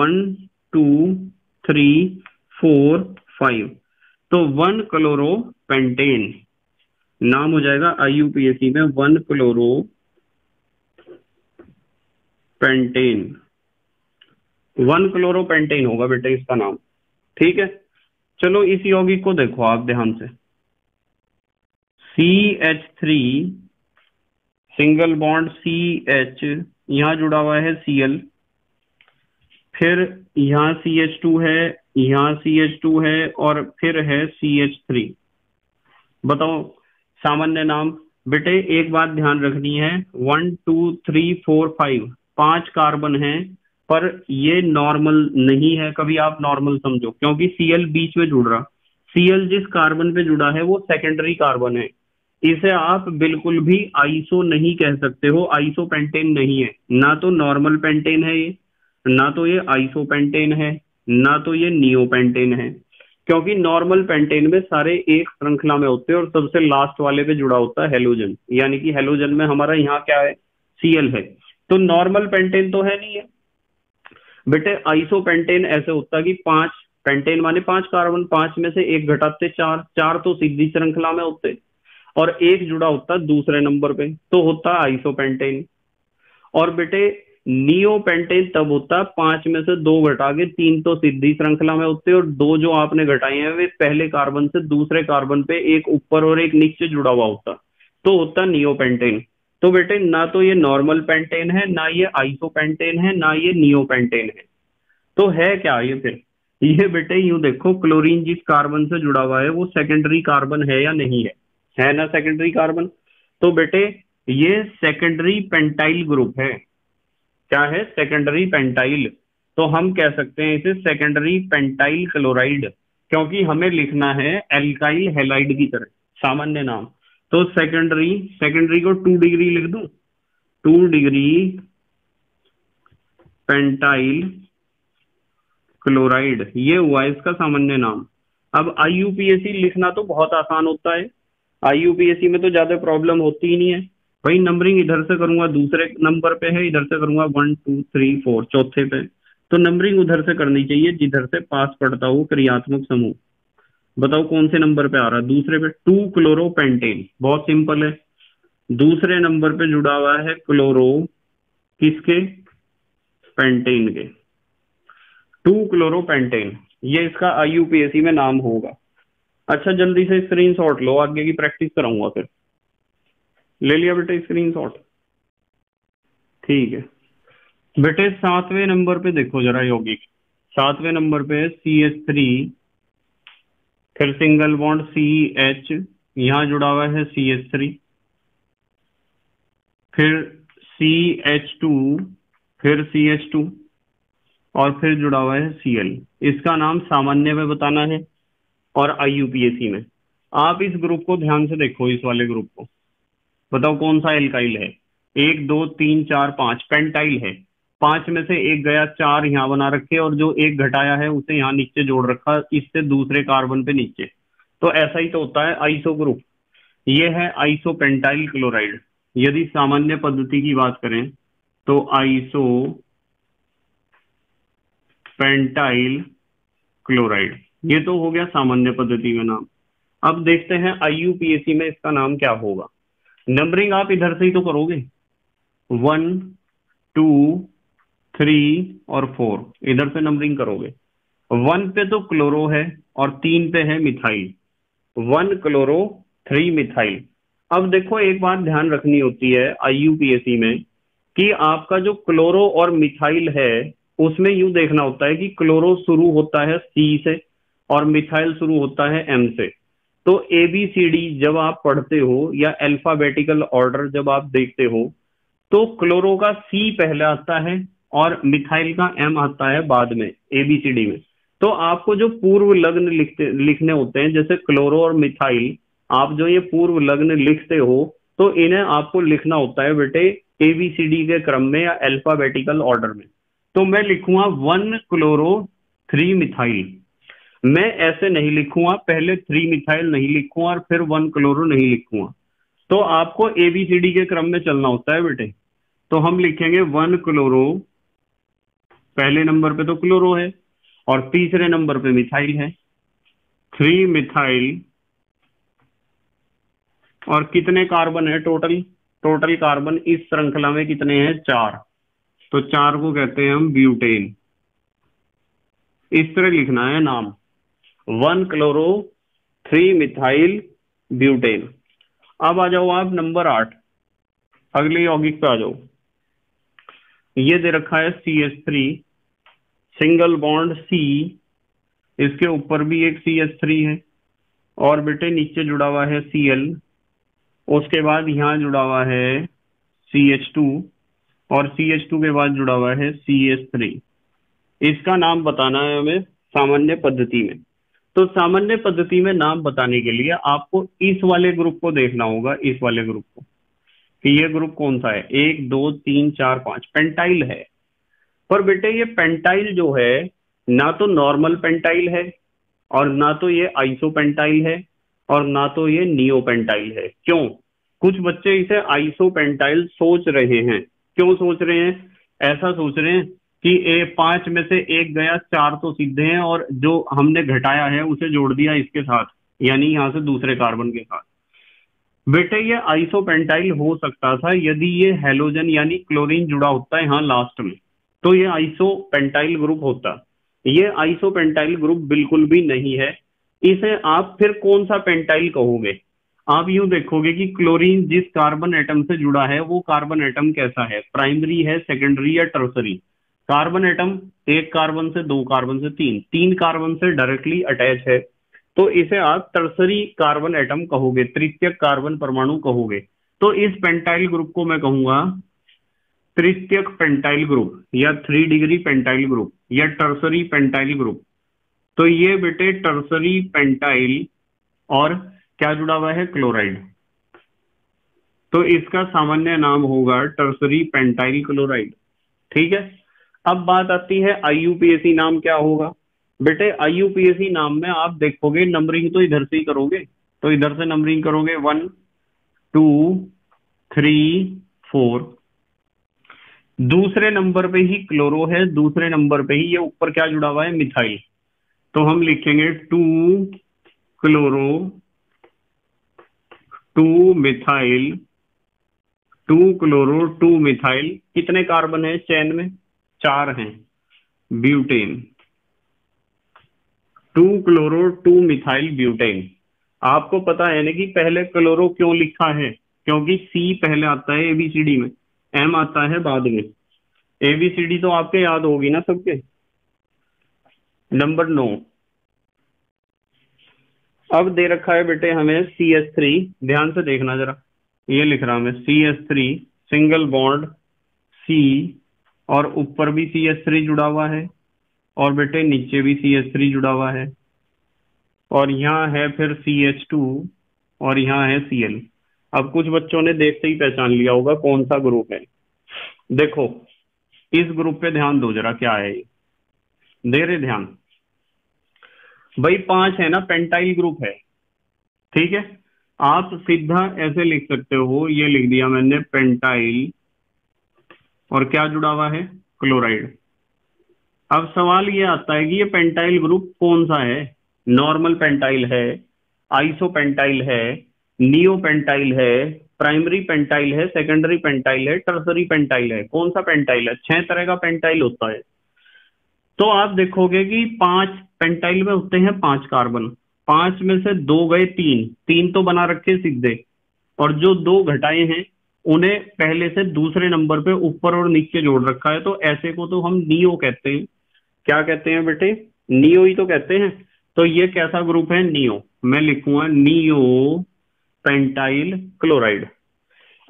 1 2 3 4 5 तो 1 क्लोरो पेंटेन नाम हो जाएगा IUPAC में 1 क्लोरो पेंटेन। 1 क्लोरो पेंटेन होगा बेटे इसका नाम। ठीक है, चलो इस यौगिक को देखो आप ध्यान से। CH3 सिंगल बॉन्ड CH यहां जुड़ा हुआ है Cl, फिर यहां CH2 है, यहां CH2 है और फिर है CH3। बताओ सामान्य नाम बेटे। एक बात ध्यान रखनी है 1 2 3 4 5 5 कार्बन हैं पर ये नॉर्मल नहीं है, कभी आप नॉर्मल समझो क्योंकि Cl बीच में जुड़ रहा। Cl जिस कार्बन पे जुड़ा है वो सेकेंडरी कार्बन है, इसे आप बिल्कुल भी आइसो नहीं कह सकते हो, आइसो पेंटेन नहीं है। ना तो नॉर्मल पेंटेन है ये, ना तो ये आइसो पेंटेन है, ना तो ये नियो पेंटेन है, क्योंकि नॉर्मल पेंटेन में सारे एक श्रृंखला में होते हैं और सबसे लास्ट वाले पे जुड़ा होता है हेलोजन, यानी कि हेलोजन में हमारा यहाँ क्या है Cl है। तो नॉर्मल पेंटेन तो है नहीं है बेटे। आइसो पेंटेन ऐसे होता है कि 5 पेंटेन माने 5 कार्बन, 5 में से एक घटाते 4 4 तो सीधी श्रृंखला में होते और एक जुड़ा होता दूसरे नंबर पे, तो होता आइसो पेंटेन। और बेटे नियो पेंटेन तब होता 5 में से 2 घटा के 3 तो सीधी श्रृंखला में होते और 2 जो आपने घटाए हैं वे पहले कार्बन से दूसरे कार्बन पे एक ऊपर और एक नीचे जुड़ा हुआ होता, तो होता नियो पेंटेन। तो बेटे ना तो ये नॉर्मल पेंटेन है, ना ये आइसो पेंटेन है, ना ये नियो पेंटेन है। तो है क्या ये फिर? ये बेटे यूं देखो, क्लोरीन जिस कार्बन से जुड़ा हुआ है वो सेकेंडरी कार्बन है या नहीं है? है ना सेकेंडरी कार्बन। तो बेटे ये सेकेंडरी पेंटाइल ग्रुप है। क्या है? Secondary pentyl. तो हम कह सकते हैं इसे सेकेंडरी पेंटाइल क्लोराइड, क्योंकि हमें लिखना है एल्काइल हैलाइड की तरह सामान्य नाम। तो सेकेंडरी को 2 डिग्री लिख दूं, 2 डिग्री पेंटाइल क्लोराइड, ये हुआ इसका सामान्य नाम। अब IUPAC लिखना तो बहुत आसान होता है, IUPAC में तो ज्यादा प्रॉब्लम होती ही नहीं है भाई। नंबरिंग इधर से करूंगा, दूसरे नंबर पे है, इधर से करूंगा 1 2 3 4 चौथे पे, तो नंबरिंग उधर से करनी चाहिए जिधर से पास पड़ता हो क्रियात्मक समूह। बताओ कौन से नंबर पे आ रहा है? दूसरे पे। 2 क्लोरो पेंटेन, बहुत सिंपल है, दूसरे नंबर पे जुड़ा हुआ है क्लोरो किसके? पेंटेन के। 2 क्लोरो पेंटेन, ये इसका IUPAC में नाम होगा। अच्छा जल्दी से स्क्रीनशॉट लो, आगे की प्रैक्टिस कराऊंगा फिर। ले लिया बेटे स्क्रीनशॉट? ठीक है बेटे, 7वें नंबर पे देखो जरा यौगिक। 7वें नंबर पे CH3 फिर सिंगल बॉन्ड CH यहां जुड़ा हुआ है CH3, फिर CH2 फिर CH2 और फिर जुड़ा हुआ है Cl। इसका नाम सामान्य में बताना है और IUPAC में। आप इस ग्रुप को ध्यान से देखो, इस वाले ग्रुप को बताओ कौन सा एल्काइल है? 1 2 3 4 5 पेंटाइल है। 5 में से एक गया, 4 यहाँ बना रखे और जो एक घटाया है उसे यहाँ नीचे जोड़ रखा, इससे दूसरे कार्बन पे नीचे। तो ऐसा ही तो होता है आइसो ग्रुप। ये है आइसो पेंटाइल क्लोराइड। यदि सामान्य पद्धति की बात करें तो आइसो पेंटाइल क्लोराइड, ये तो हो गया सामान्य पद्धति में नाम। अब देखते हैं IUPAC में इसका नाम क्या होगा। नंबरिंग आप इधर से ही तो करोगे, 1 2 3 और 4 इधर से नंबरिंग करोगे। 1 पे तो क्लोरो है और 3 पे है मिथाइल। 1 chloro 3 methyl. अब देखो एक बात ध्यान रखनी होती है IUPAC में कि आपका जो क्लोरो और मिथाइल है उसमें यूं देखना होता है कि क्लोरो शुरू होता है सी से और मिथाइल शुरू होता है एम से। तो ABCD जब आप पढ़ते हो या अल्फाबेटिकल ऑर्डर जब आप देखते हो तो क्लोरो का C पहले आता है और मिथाइल का M आता है बाद में ABCD में। तो आपको जो पूर्व लग्न लिखने होते हैं, जैसे क्लोरो और मिथाइल, आप जो ये पूर्व लग्न लिखते हो तो इन्हें आपको लिखना होता है बेटे ABCD के क्रम में या अल्फाबेटिकल ऑर्डर में। तो मैं लिखूंगा 1 क्लोरो 3 मिथाइल, मैं ऐसे नहीं लिखूंगा, पहले 3 मिथाइल नहीं लिखूंगा और फिर 1 क्लोरो नहीं लिखूंगा। तो आपको ABCD के क्रम में चलना होता है बेटे। तो हम लिखेंगे 1 क्लोरो, पहले नंबर पे तो क्लोरो है और तीसरे नंबर पे मिथाइल है, 3 मिथाइल, और कितने कार्बन है टोटल कार्बन इस श्रृंखला में कितने हैं? 4। तो 4 को कहते हैं हम ब्यूटेन। इस तरह लिखना है नाम, 1 क्लोरो 3 मिथाइल ब्यूटेन। अब आ जाओ आप नंबर 8, अगले यौगिक पे आ जाओ। ये दे रखा है CH3, सिंगल बॉन्ड C, इसके ऊपर भी एक CH3 है और बेटे नीचे जुड़ा हुआ है Cl, उसके बाद यहाँ जुड़ा हुआ है CH2 और CH2 के बाद जुड़ा हुआ है CH3। इसका नाम बताना है हमें सामान्य पद्धति में। तो सामान्य पद्धति में नाम बताने के लिए आपको इस वाले ग्रुप को देखना होगा, इस वाले ग्रुप को, कि ये ग्रुप कौन सा है, 1 2 3 4 5 पेंटाइल है। पर बेटे ये पेंटाइल जो है ना तो नॉर्मल पेंटाइल है और ना तो ये आइसो पेंटाइल है और ना तो ये नियो पेंटाइल है। क्यों? कुछ बच्चे इसे आइसो पेंटाइल सोच रहे हैं। क्यों सोच रहे हैं? ऐसा सोच रहे हैं कि 5 में से 1 गया, 4 तो सीधे हैं और जो हमने घटाया है उसे जोड़ दिया इसके साथ, यानी यहाँ से दूसरे कार्बन के साथ। बेटे ये आइसोपेंटाइल हो सकता था यदि ये हेलोजन यानी क्लोरीन जुड़ा होता है यहाँ लास्ट में, तो ये आइसोपेंटाइल ग्रुप होता। ये आइसोपेंटाइल ग्रुप बिल्कुल भी नहीं है। इसे आप फिर कौन सा पेंटाइल कहोगे? आप यूं देखोगे कि क्लोरीन जिस कार्बन एटम से जुड़ा है वो कार्बन एटम कैसा है, प्राइमरी है, सेकेंडरी या टर्सरी। कार्बन एटम 1 कार्बन से 2 कार्बन से 3, 3 कार्बन से डायरेक्टली अटैच है, तो इसे आप टर्सरी कार्बन एटम कहोगे, तृतीयक कार्बन परमाणु कहोगे। तो इस पेंटाइल ग्रुप को मैं कहूंगा तृतीयक पेंटाइल ग्रुप या 3 डिग्री पेंटाइल ग्रुप या टर्सरी पेंटाइल ग्रुप। तो ये बेटे टर्सरी पेंटाइल और क्या जुड़ा हुआ है? क्लोराइड। तो इसका सामान्य नाम होगा टर्सरी पेंटाइल क्लोराइड। ठीक है, अब बात आती है IUPAC नाम क्या होगा। बेटे IUPAC नाम में आप देखोगे नंबरिंग तो इधर से ही करोगे, तो इधर से नंबरिंग करोगे 1 2 3 4। दूसरे नंबर पे ही क्लोरो है, दूसरे नंबर पे ही ये ऊपर क्या जुड़ा हुआ है? मिथाइल। तो हम लिखेंगे 2 क्लोरो 2 मिथाइल 2 क्लोरो 2 मिथाइल। कितने कार्बन है चैन में? 4 हैं। Butane, 2 chloro 2 methyl butane. आपको पता है ना कि पहले क्लोरो क्यों लिखा है? क्योंकि C पहले आता है ABCD में, M आता है बाद में। ABCD तो आपके याद होगी ना सबके, नंबर 9। अब दे रखा है बेटे हमें CH3, ध्यान से देखना जरा, ये लिख रहा हमें CH3, सिंगल बॉन्ड C और ऊपर भी CH3 जुड़ा हुआ है और बेटे नीचे भी CH3 जुड़ा हुआ है और यहाँ है फिर CH2 और यहाँ है Cl। अब कुछ बच्चों ने देखते ही पहचान लिया होगा कौन सा ग्रुप है। देखो इस ग्रुप पे ध्यान दो जरा, क्या है ये, दे रहे ध्यान भाई। 5 है ना, पेंटाइल ग्रुप है। ठीक है, आप सीधा ऐसे लिख सकते हो, ये लिख दिया मैंने पेंटाइल और क्या जुड़ा हुआ है? क्लोराइड। अब सवाल ये आता है कि ये पेंटाइल ग्रुप कौन सा है? नॉर्मल पेंटाइल है, आइसो पेंटाइल है, नियो पेंटाइल है, प्राइमरी पेंटाइल है, सेकेंडरी पेंटाइल है, टर्सरी पेंटाइल है, कौन सा पेंटाइल है? 6 तरह का पेंटाइल होता है। तो आप देखोगे कि 5 पेंटाइल में होते हैं 5 कार्बन, 5 में से 2 गए 3, 3 तो बना रखे सीधे और जो 2 घटाए हैं उन्हें पहले से दूसरे नंबर पे ऊपर और नीचे जोड़ रखा है, तो ऐसे को तो हम नियो कहते हैं। क्या कहते हैं बेटे? नियो ही तो कहते हैं। तो ये कैसा ग्रुप है? नियो। मैं लिखूंगा नियो पेंटाइल क्लोराइड।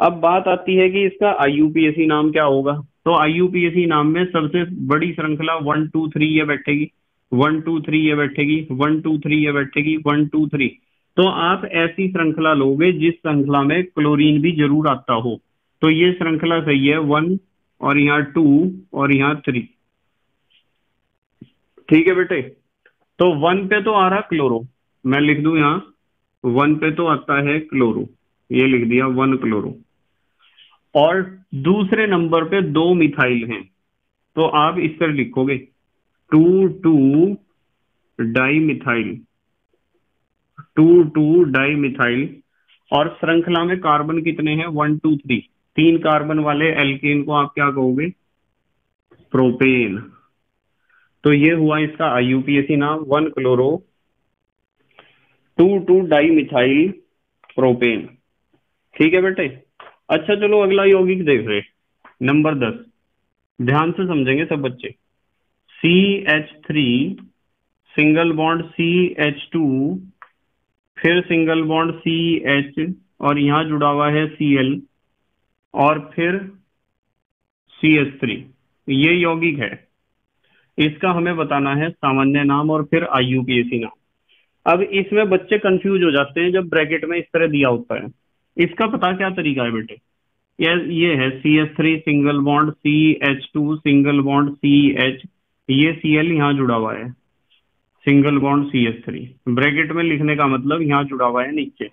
अब बात आती है कि इसका IUPAC नाम क्या होगा। तो IUPAC नाम में सबसे बड़ी श्रृंखला 1, 2, 3 ये बैठेगी, 1, 2, 3 ये बैठेगी, 1, 2, 3 ये बैठेगी, 1, 2, 3। तो आप ऐसी श्रृंखला लोगे जिस श्रृंखला में क्लोरीन भी जरूर आता हो। तो ये श्रृंखला सही है, 1 और यहाँ 2 और यहाँ 3। ठीक है बेटे, तो 1 पे तो आ रहा क्लोरो, मैं लिख दूं यहाँ 1 पे तो आता है क्लोरो, ये लिख दिया 1 क्लोरो। और दूसरे नंबर पे 2 मिथाइल हैं, तो आप इस पर लिखोगे 2,2 डाई मिथाइल। और श्रृंखला में कार्बन कितने हैं? 1, 2, 3। 3 कार्बन वाले एल्केन को आप क्या कहोगे? प्रोपेन। तो ये हुआ इसका IUPAC नाम, 1 क्लोरो 2,2 डाई मिथाइल प्रोपेन। ठीक है बेटे। अच्छा चलो अगला यौगिक देख रहे, नंबर 10। ध्यान से समझेंगे सब बच्चे। CH3 सिंगल बॉन्ड CH2, फिर सिंगल बॉन्ड CH और यहाँ जुड़ा हुआ है Cl और फिर CH3। ये यौगिक है, इसका हमें बताना है सामान्य नाम और फिर IUPAC नाम। अब इसमें बच्चे कंफ्यूज हो जाते हैं जब ब्रैकेट में इस तरह दिया होता है। इसका पता क्या तरीका है बेटे? ये है CH3 single bond CH2 single bond CH, ये Cl यहाँ जुड़ा हुआ है, सिंगल बॉन्ड CH3। ब्रैकेट में लिखने का मतलब यहाँ जुड़ा हुआ है नीचे।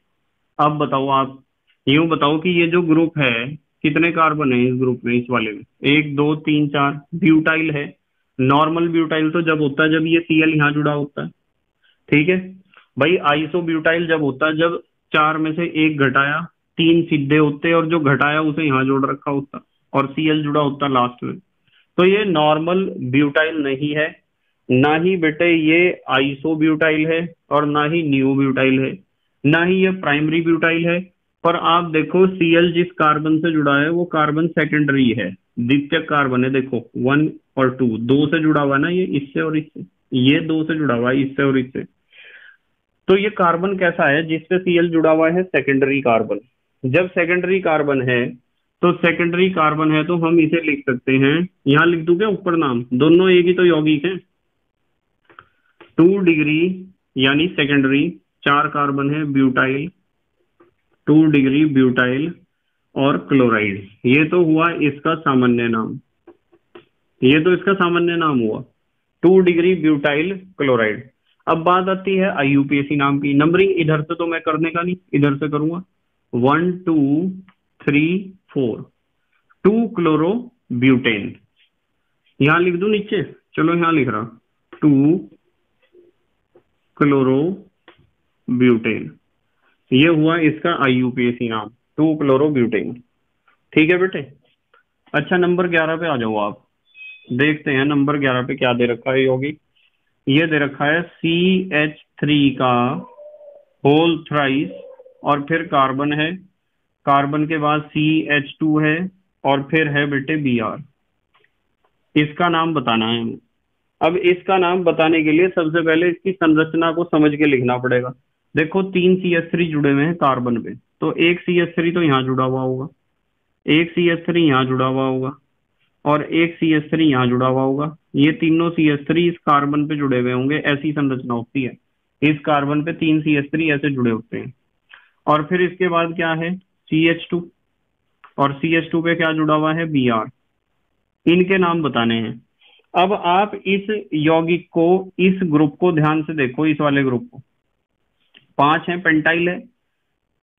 अब बताओ, आप यूं बताओ कि ये जो ग्रुप है कितने कार्बन है इस ग्रुप में? इस वाले में 1, 2, 3, 4 ब्यूटाइल है। नॉर्मल ब्यूटाइल तो जब होता है जब ये Cl यहाँ जुड़ा होता है। ठीक है भाई, आइसो ब्यूटाइल जब होता है जब 4 में से 1 घटाया, 3 सीधे होते और जो घटाया उसे यहाँ जोड़ रखा होता और Cl जुड़ा होता लास्ट में। तो ये नॉर्मल ब्यूटाइल नहीं है, ना ही बेटे ये आइसोब्यूटाइल है और ना ही नियोब्यूटाइल है, ना ही ये प्राइमरी ब्यूटाइल है। पर आप देखो Cl जिस कार्बन से जुड़ा है वो कार्बन सेकेंडरी है, द्वितीयक कार्बन है। देखो 1 और 2 2 से जुड़ा हुआ ना, ये इससे और इससे, ये 2 से जुड़ा हुआ है इससे और इससे। तो ये कार्बन कैसा है? जिससे Cl जुड़ा हुआ है, सेकेंडरी कार्बन। जब सेकेंडरी कार्बन है तो सेकेंडरी कार्बन है तो हम इसे लिख सकते हैं, यहाँ लिख दूंगे ऊपर नाम, दोनों एक ही तो यौगिक है। 2 डिग्री यानी सेकेंडरी, 4 कार्बन है ब्यूटाइल, 2 डिग्री ब्यूटाइल और क्लोराइड। ये तो हुआ इसका सामान्य नाम, ये तो इसका सामान्य नाम हुआ 2 डिग्री ब्यूटाइल क्लोराइड। अब बात आती है IUPAC नाम की। नंबरिंग इधर से तो मैं करने का नहीं, इधर से करूंगा, 1, 2, 3, 4 2 क्लोरो ब्यूटेन। यहां लिख दू नीचे, चलो यहां लिख रहा 2 क्लोरो ब्यूटेन। ये हुआ इसका IUPAC नाम, 2 क्लोरो ब्यूटेन। ठीक है बेटे। अच्छा नंबर 11 पे आ जाओ आप, देखते हैं नंबर 11 पे क्या दे रखा है यौगिक। ये दे रखा है CH3 का होल थ्राइस और फिर कार्बन है, कार्बन के बाद CH2 है और फिर है बेटे Br। इसका नाम बताना है। अब इसका नाम बताने के लिए सबसे पहले इसकी संरचना को समझ के लिखना पड़ेगा। देखो 3 CH3 जुड़े हुए हैं कार्बन पे, तो 1 CH3 तो यहाँ जुड़ा हुआ होगा, 1 CH3 यहाँ जुड़ा हुआ होगा और 1 CH3 यहाँ जुड़ा हुआ होगा। ये तीनों CH3 इस कार्बन पे जुड़े हुए होंगे, ऐसी संरचना होती है। इस कार्बन पे 3 CH3 ऐसे जुड़े होते हैं और फिर इसके बाद क्या है CH2 और CH2 पे क्या जुड़ा हुआ है Br। इनके नाम बताने हैं। अब आप इस यौगिक को, इस ग्रुप को ध्यान से देखो, इस वाले ग्रुप को, 5 है, पेंटाइल है,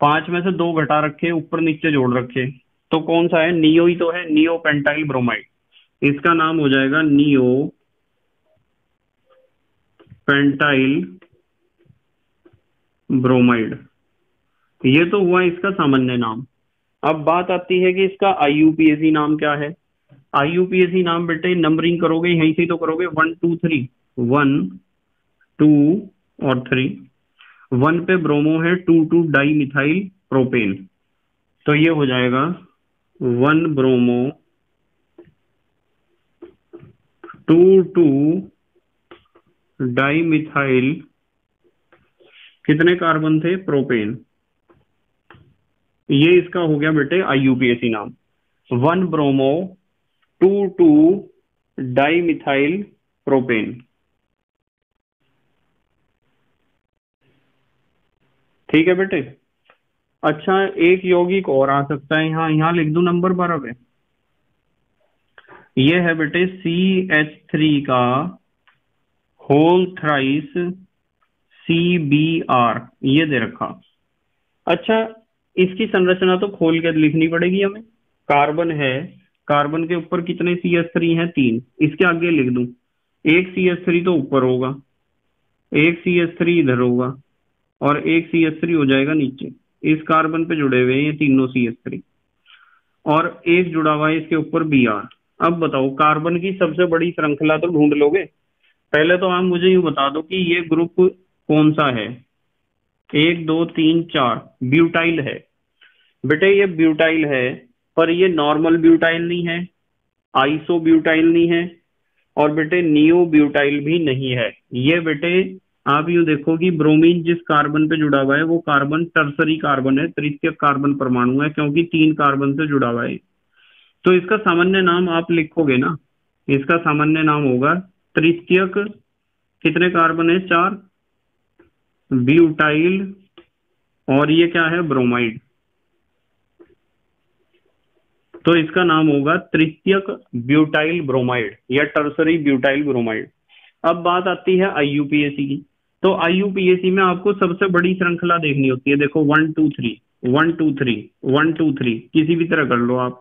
5 में से 2 घटा रखे, ऊपर नीचे जोड़ रखे, तो कौन सा है? नियो ही तो है, नियो पेंटाइल ब्रोमाइड। इसका नाम हो जाएगा नियो पेंटाइल ब्रोमाइड। ये तो हुआ इसका सामान्य नाम। अब बात आती है कि इसका IUPAC नाम क्या है। IUPAC नाम बेटे नंबरिंग करोगे यहीं से तो करोगे, 1, 2, 3 1, 2 और 3 1 पे ब्रोमो है, 2,2 डाई मिथाइल प्रोपेन। तो ये हो जाएगा one bromo, two two dimethyl, कितने कार्बन थे? प्रोपेन। ये इसका हो गया बेटे आईयूपीएसी नाम, one bromo two two dimethyl propane. ठीक है बेटे। अच्छा एक यौगिक और आ सकता है, यहाँ लिख दूं नंबर 12 पे, ये है बेटे CH3 का होल थ्राइस CBr, ये दे रखा। अच्छा इसकी संरचना तो खोल के लिखनी पड़ेगी हमें। कार्बन है, कार्बन के ऊपर कितने CH3 हैं? 3। इसके आगे लिख दूं, एक CH3 तो ऊपर होगा, एक CH3 इधर होगा और एक CH3 हो जाएगा नीचे। इस कार्बन पे जुड़े हुए हैं ये तीनों CH3 और एक जुड़ा हुआ है इसके ऊपर Br। अब बताओ कार्बन की सबसे बड़ी श्रृंखला तो ढूंढ लोगे। पहले तो आप मुझे ये बता दो कि ये ग्रुप कौन सा है? 1 2 3 4 ब्यूटाइल है बेटे। ये ब्यूटाइल है पर ये नॉर्मल ब्यूटाइल नहीं है, आइसो ब्यूटाइल नहीं है और बेटे नियो ब्यूटाइल भी नहीं है। ये बेटे आप यूं देखो कि ब्रोमीन जिस कार्बन पे जुड़ा हुआ है वो कार्बन टर्सरी कार्बन है, तृतीयक कार्बन परमाणु है क्योंकि 3 कार्बन से जुड़ा हुआ है। तो इसका सामान्य नाम आप लिखोगे ना, इसका सामान्य नाम होगा तृतीयक, कितने कार्बन है? 4 ब्यूटाइल और ये क्या है? ब्रोमाइड। तो इसका नाम होगा तृतीयक ब्यूटाइल ब्रोमाइड या टर्सरी ब्यूटाइल ब्रोमाइड। अब बात आती है आईयूपीएसी की। तो आईयूपीएसी में आपको सबसे बड़ी श्रृंखला देखनी होती है। देखो 1 2 3 1 2 3 1 2 3 किसी भी तरह कर लो आप,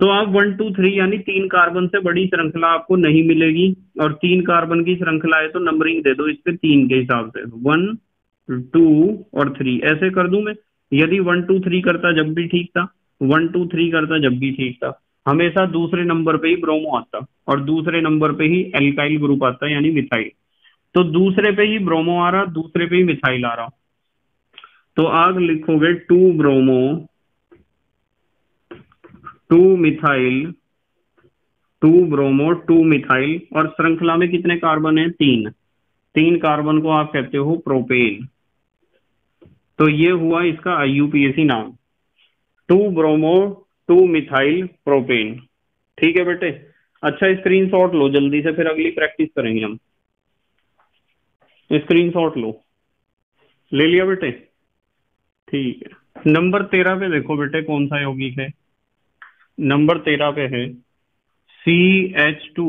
तो आप 1 2 3 यानी 3 कार्बन से बड़ी श्रृंखला आपको नहीं मिलेगी। और 3 कार्बन की श्रृंखला है तो नंबरिंग दे दो इस पे 3 के हिसाब से, 1 2 और 3 ऐसे कर दूं मैं। यदि 1 2 3 करता जब भी ठीक था, 1 2 3 करता जब भी ठीक था। हमेशा दूसरे नंबर पे ही ब्रोमो आता और दूसरे नंबर पे ही एल्काइल ग्रुप आता यानी मिथाइल। तो दूसरे पे ही ब्रोमो आ रहा, दूसरे पे ही मिथाइल आ रहा। तो आग लिखोगे 2 ब्रोमो 2 मिथाइल 2 ब्रोमो 2 मिथाइल और श्रृंखला में कितने कार्बन है? 3 कार्बन को आप कहते हो प्रोपेन। तो ये हुआ इसका आईयूपीएसी नाम, 2 ब्रोमो 2 मिथाइल प्रोपेन। ठीक है बेटे। अच्छा स्क्रीनशॉट लो जल्दी से, फिर अगली प्रैक्टिस करेंगे हम। स्क्रीनशॉट लो, ले लिया बेटे? ठीक है। नंबर 13 पे देखो बेटे कौन सा यौगिक है। नंबर 13 पे है CH2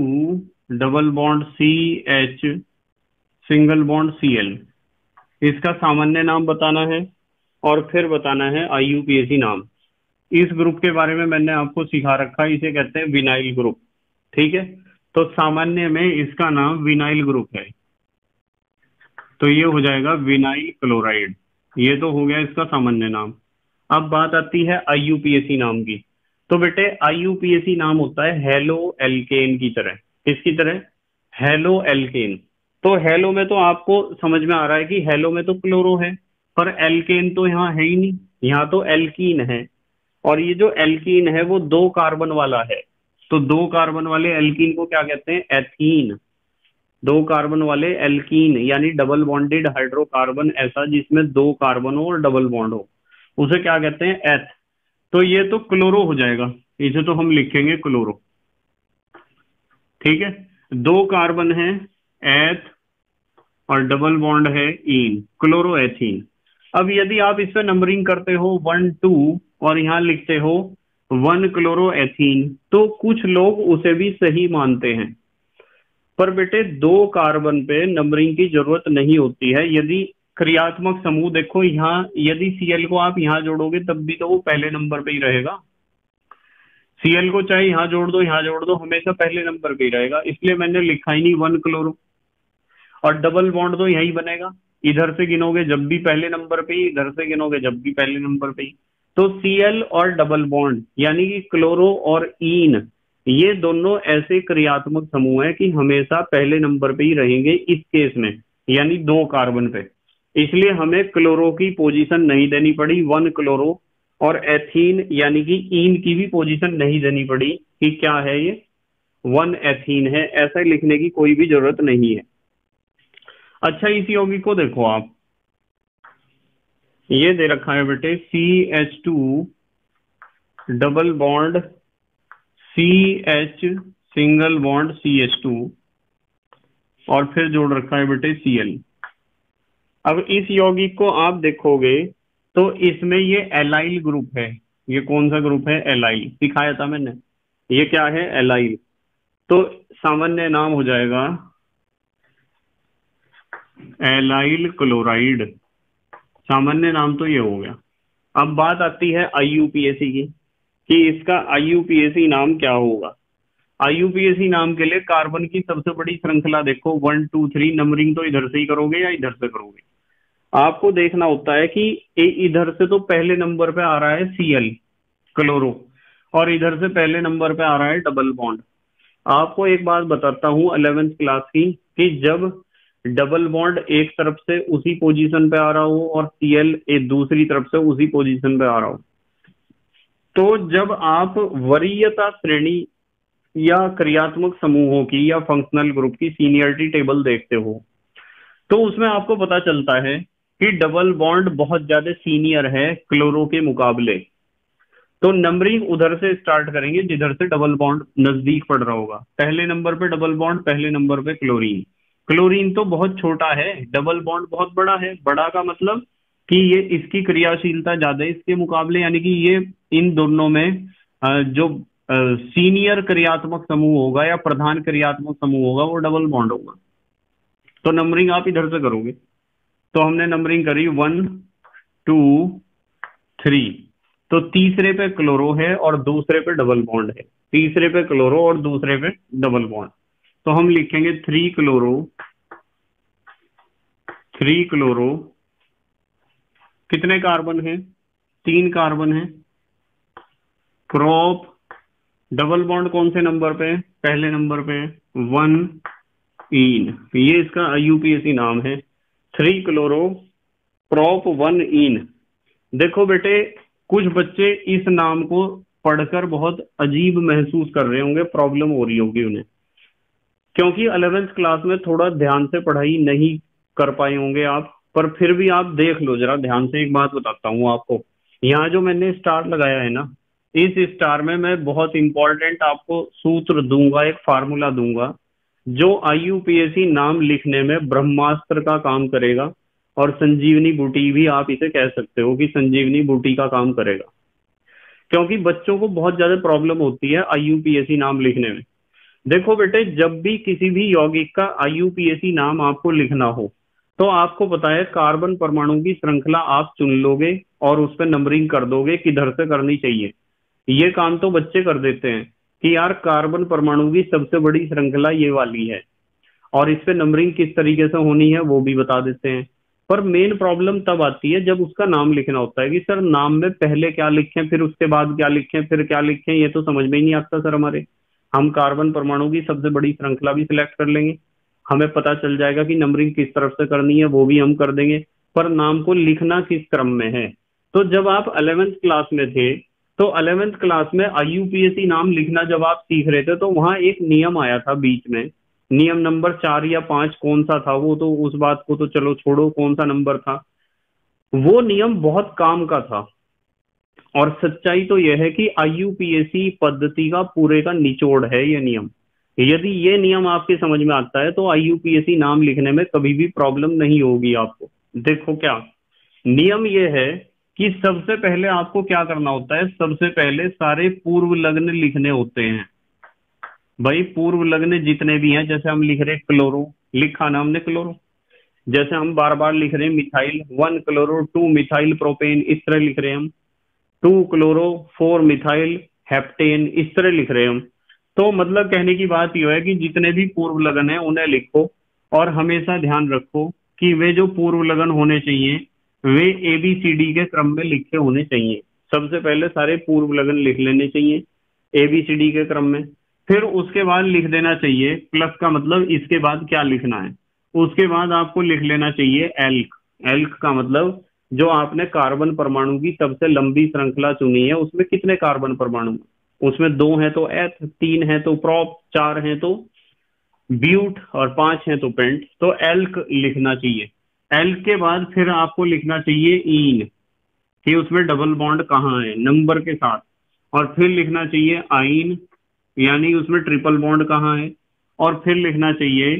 double bond CH single bond Cl। इसका सामान्य नाम बताना है और फिर बताना है IUPAC नाम। इस ग्रुप के बारे में मैंने आपको सिखा रखा है, इसे कहते हैं विनाइल ग्रुप। ठीक है, तो सामान्य में इसका नाम विनाइल ग्रुप है तो ये हो जाएगा विनाइल क्लोराइड। ये तो हो गया इसका सामान्य नाम। अब बात आती है आईयूपीएसी नाम की। तो बेटे आईयूपीएसी नाम होता है हेलो एल्केन की तरह। किसकी तरह? Hello alkane. तो हेलो में तो आपको समझ में आ रहा है कि हेलो में तो क्लोरो है पर एल्केन तो यहाँ है ही नहीं, यहाँ तो एल्कीन है। और ये जो एल्कीन है वो 2 कार्बन वाला है तो 2 कार्बन वाले एल्कीन को क्या कहते हैं? एथीन। 2 कार्बन वाले एल्कीन यानी डबल बॉन्डेड हाइड्रोकार्बन, ऐसा जिसमें 2 कार्बन हो और डबल बॉन्ड हो, उसे क्या कहते हैं? एथ। तो ये तो क्लोरो हो जाएगा, इसे तो हम लिखेंगे क्लोरो। ठीक है, 2 कार्बन है एथ और डबल बॉन्ड है ईन, क्लोरो एथीन। अब यदि आप इस पे नंबरिंग करते हो 1 2 और यहाँ लिखते हो 1 क्लोरो एथीन तो कुछ लोग उसे भी सही मानते हैं। पर बेटे 2 कार्बन पे नंबरिंग की जरूरत नहीं होती है। यदि क्रियात्मक समूह देखो, यहाँ यदि Cl को आप यहाँ जोड़ोगे तब भी तो वो पहले नंबर पे ही रहेगा। Cl को चाहे यहाँ जोड़ दो यहाँ जोड़ दो, हमेशा पहले नंबर पे ही रहेगा। इसलिए मैंने लिखा ही नहीं 1 क्लोरो। और डबल बॉन्ड तो यही बनेगा, इधर से गिनोगे जब भी पहले नंबर पे ही, इधर से गिनोगे जब भी पहले नंबर पे ही। तो Cl और डबल बॉन्ड यानी कि क्लोरो और ईन, ये दोनों ऐसे क्रियात्मक समूह है कि हमेशा पहले नंबर पे ही रहेंगे इस केस में, यानी 2 कार्बन पे। इसलिए हमें क्लोरो की पोजीशन नहीं देनी पड़ी, 1 क्लोरो और एथीन यानी कि इन की भी पोजीशन नहीं देनी पड़ी कि क्या है ये 1 एथीन है, ऐसा लिखने की कोई भी जरूरत नहीं है। अच्छा इसी यौगिक को देखो आप, ये दे रखा है बेटे CH2 double bond CH single bond CH2 और फिर जोड़ रखा है बेटे Cl। अब इस यौगिक को आप देखोगे तो इसमें ये एलाइल ग्रुप है, ये कौन सा ग्रुप है एलाइल, दिखाया था मैंने, ये क्या है एलाइल, तो सामान्य नाम हो जाएगा एलाइल क्लोराइड, सामान्य नाम तो ये हो गया। अब बात आती है IUPAC की कि इसका IUPAC नाम क्या होगा। IUPAC नाम के लिए कार्बन की सबसे बड़ी श्रृंखला देखो 1, 2, 3, नंबरिंग तो इधर से ही करोगे या इधर से करोगे, आपको देखना होता है कि इधर से तो पहले नंबर पे आ रहा है Cl क्लोरो और इधर से पहले नंबर पे आ रहा है डबल बॉन्ड। आपको एक बात बताता हूँ 11th क्लास की कि जब डबल बॉन्ड एक तरफ से उसी पोजीशन पे आ रहा हो और Cl एक दूसरी तरफ से उसी पोजीशन पे आ रहा हो, तो जब आप वरीयता श्रेणी या क्रियात्मक समूहों की या फंक्शनल ग्रुप की सीनियरिटी टेबल देखते हो तो उसमें आपको पता चलता है कि डबल बॉन्ड बहुत ज्यादा सीनियर है क्लोरो के मुकाबले, तो नंबरिंग उधर से स्टार्ट करेंगे जिधर से डबल बॉन्ड नजदीक पड़ रहा होगा। पहले नंबर पे डबल बॉन्ड, पहले नंबर पे क्लोरीन, क्लोरीन तो बहुत छोटा है, डबल बॉन्ड बहुत बड़ा है। बड़ा का मतलब कि ये इसकी क्रियाशीलता ज्यादा है इसके मुकाबले, यानी कि ये इन दोनों में जो सीनियर क्रियात्मक समूह होगा या प्रधान क्रियात्मक समूह होगा वो डबल बॉन्ड होगा। तो नंबरिंग आप इधर से करोगे, तो हमने नंबरिंग करी 1, 2, 3, तो तीसरे पे क्लोरो है और दूसरे पे डबल बॉन्ड है, तीसरे पे क्लोरो और दूसरे पे डबल बॉन्ड, तो हम लिखेंगे 3 क्लोरो। कितने कार्बन हैं? 3 कार्बन हैं। क्रॉप डबल बॉन्ड कौन से नंबर पे? पहले नंबर पे 1 इन, ये इसका IUPAC नाम है 3 क्लोरो क्रॉप 1 इन। देखो बेटे कुछ बच्चे इस नाम को पढ़कर बहुत अजीब महसूस कर रहे होंगे, प्रॉब्लम हो रही होगी उन्हें, क्योंकि 11th क्लास में थोड़ा ध्यान से पढ़ाई नहीं कर पाए होंगे आप, पर फिर भी आप देख लो जरा ध्यान से। एक बात बताता हूँ आपको, यहाँ जो मैंने स्टार लगाया है ना, इस स्टार में मैं बहुत इंपॉर्टेंट आपको सूत्र दूंगा, एक फार्मूला दूंगा जो IUPAC नाम लिखने में ब्रह्मास्त्र का काम करेगा, और संजीवनी बूटी भी आप इसे कह सकते हो कि संजीवनी बूटी का काम करेगा, क्योंकि बच्चों को बहुत ज्यादा प्रॉब्लम होती है IUPAC नाम लिखने में। देखो बेटे जब भी किसी भी यौगिक का IUPAC नाम आपको लिखना हो तो आपको पता है कार्बन परमाणु की श्रृंखला आप चुन लोगे और उस पर नंबरिंग कर दोगे किधर से करनी चाहिए। ये काम तो बच्चे कर देते हैं कि यार कार्बन परमाणु की सबसे बड़ी श्रृंखला ये वाली है और इस पे नंबरिंग किस तरीके से होनी है वो भी बता देते हैं, पर मेन प्रॉब्लम तब आती है जब उसका नाम लिखना होता है कि सर नाम में पहले क्या लिखें, फिर उसके बाद क्या लिखें, फिर क्या लिखें, ये तो समझ में ही नहीं आता। सर हमारे हम कार्बन परमाणु की सबसे बड़ी श्रृंखला भी सिलेक्ट कर लेंगे, हमें पता चल जाएगा कि नंबरिंग किस तरफ से करनी है वो भी हम कर देंगे, पर नाम को लिखना किस क्रम में है। तो जब आप 11th क्लास में थे तो 11th क्लास में IUPAC नाम लिखना जब आप सीख रहे थे तो वहाँ एक नियम आया था बीच में, नियम नंबर 4 या 5 कौन सा था वो, तो उस बात को तो चलो छोड़ो, कौन सा नंबर था वो नियम, बहुत काम का था। और सच्चाई तो यह है कि IUPAC पद्धति का पूरे का निचोड़ है ये नियम। यदि ये नियम आपके समझ में आता है तो IUPAC नाम लिखने में कभी भी प्रॉब्लम नहीं होगी आपको। देखो क्या नियम ये है कि सबसे पहले आपको क्या करना होता है, सबसे पहले सारे पूर्व लग्न लिखने होते हैं। भाई पूर्व लग्न जितने भी हैं, जैसे हम लिख रहे क्लोरो, लिखा ना हमने क्लोरो, जैसे हम बार बार लिख रहे हैं मिथाइल, 1 क्लोरो 2 मिथाइल प्रोपेन इस तरह लिख रहे हैं हम, 2 क्लोरो 4 मिथाइल हेप्टेन इस तरह लिख रहे हैं हम। तो मतलब कहने की बात यह है कि जितने भी पूर्व लगन है उन्हें लिखो और हमेशा ध्यान रखो कि वे जो पूर्व लगन होने चाहिए वे ABCD के क्रम में लिखे होने चाहिए। सबसे पहले सारे पूर्व लगन लिख लेने चाहिए ABCD के क्रम में, फिर उसके बाद लिख देना चाहिए प्लस का मतलब इसके बाद क्या लिखना है, उसके बाद आपको लिख लेना चाहिए एल्क, एल्क का मतलब जो आपने कार्बन परमाणु की सबसे लंबी श्रृंखला चुनी है उसमें कितने कार्बन परमाणु, उसमें 2 हैं तो एथ, 3 हैं तो प्रॉप, 4 हैं तो ब्यूट और 5 हैं तो पेंट। तो एल्क लिखना चाहिए। एल्क के बाद फिर आपको लिखना चाहिए ईन कि उसमें डबल बॉन्ड कहाँ है नंबर के साथ, और फिर लिखना चाहिए आइन यानी उसमें ट्रिपल बॉन्ड कहाँ है, और फिर लिखना चाहिए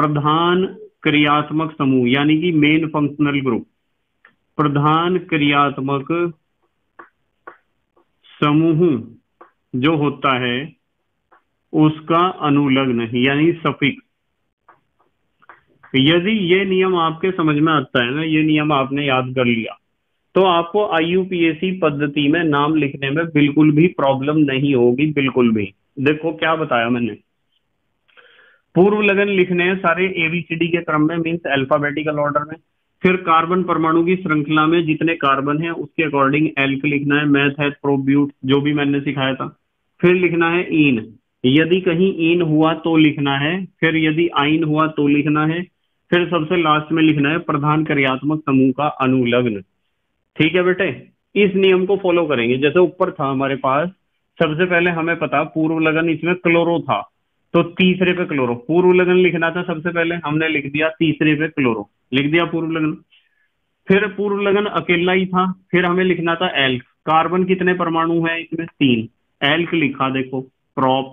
प्रधान क्रियात्मक समूह यानी कि मेन फंक्शनल ग्रुप। प्रधान क्रियात्मक समूह जो होता है उसका अनुलग्न यानी सफिक्स। यदि ये नियम आपके समझ में आता है ना, ये नियम आपने याद कर लिया तो आपको IUPAC पद्धति में नाम लिखने में बिल्कुल भी प्रॉब्लम नहीं होगी, बिल्कुल भी। देखो क्या बताया मैंने, पूर्व लगन लिखने हैं सारे ABCD के क्रम में, मीन्स अल्फाबेटिकल ऑर्डर में। फिर कार्बन परमाणु की श्रृंखला में जितने कार्बन हैं उसके अकॉर्डिंग एल्क लिखना है, मैथ है प्रोब्यूट जो भी मैंने सिखाया था। फिर लिखना है ईन, यदि कहीं ईन हुआ तो लिखना है, फिर यदि आइन हुआ तो लिखना है, फिर सबसे लास्ट में लिखना है प्रधान क्रियात्मक समूह का अनुलग्न। ठीक है बेटे, इस नियम को फॉलो करेंगे। जैसे ऊपर था हमारे पास, सबसे पहले हमें पता पूर्व लगन इसमें क्लोरो था तो तीसरे पे क्लोरो पूर्व लगन लिखना था। सबसे पहले हमने लिख दिया तीसरे पे क्लोरो, लिख दिया पूर्व लगन। फिर पूर्व लगन अकेला ही था, फिर हमें लिखना था एल्क। कार्बन कितने परमाणु है इसमें, 3। एल्क लिखा, देखो प्रॉप,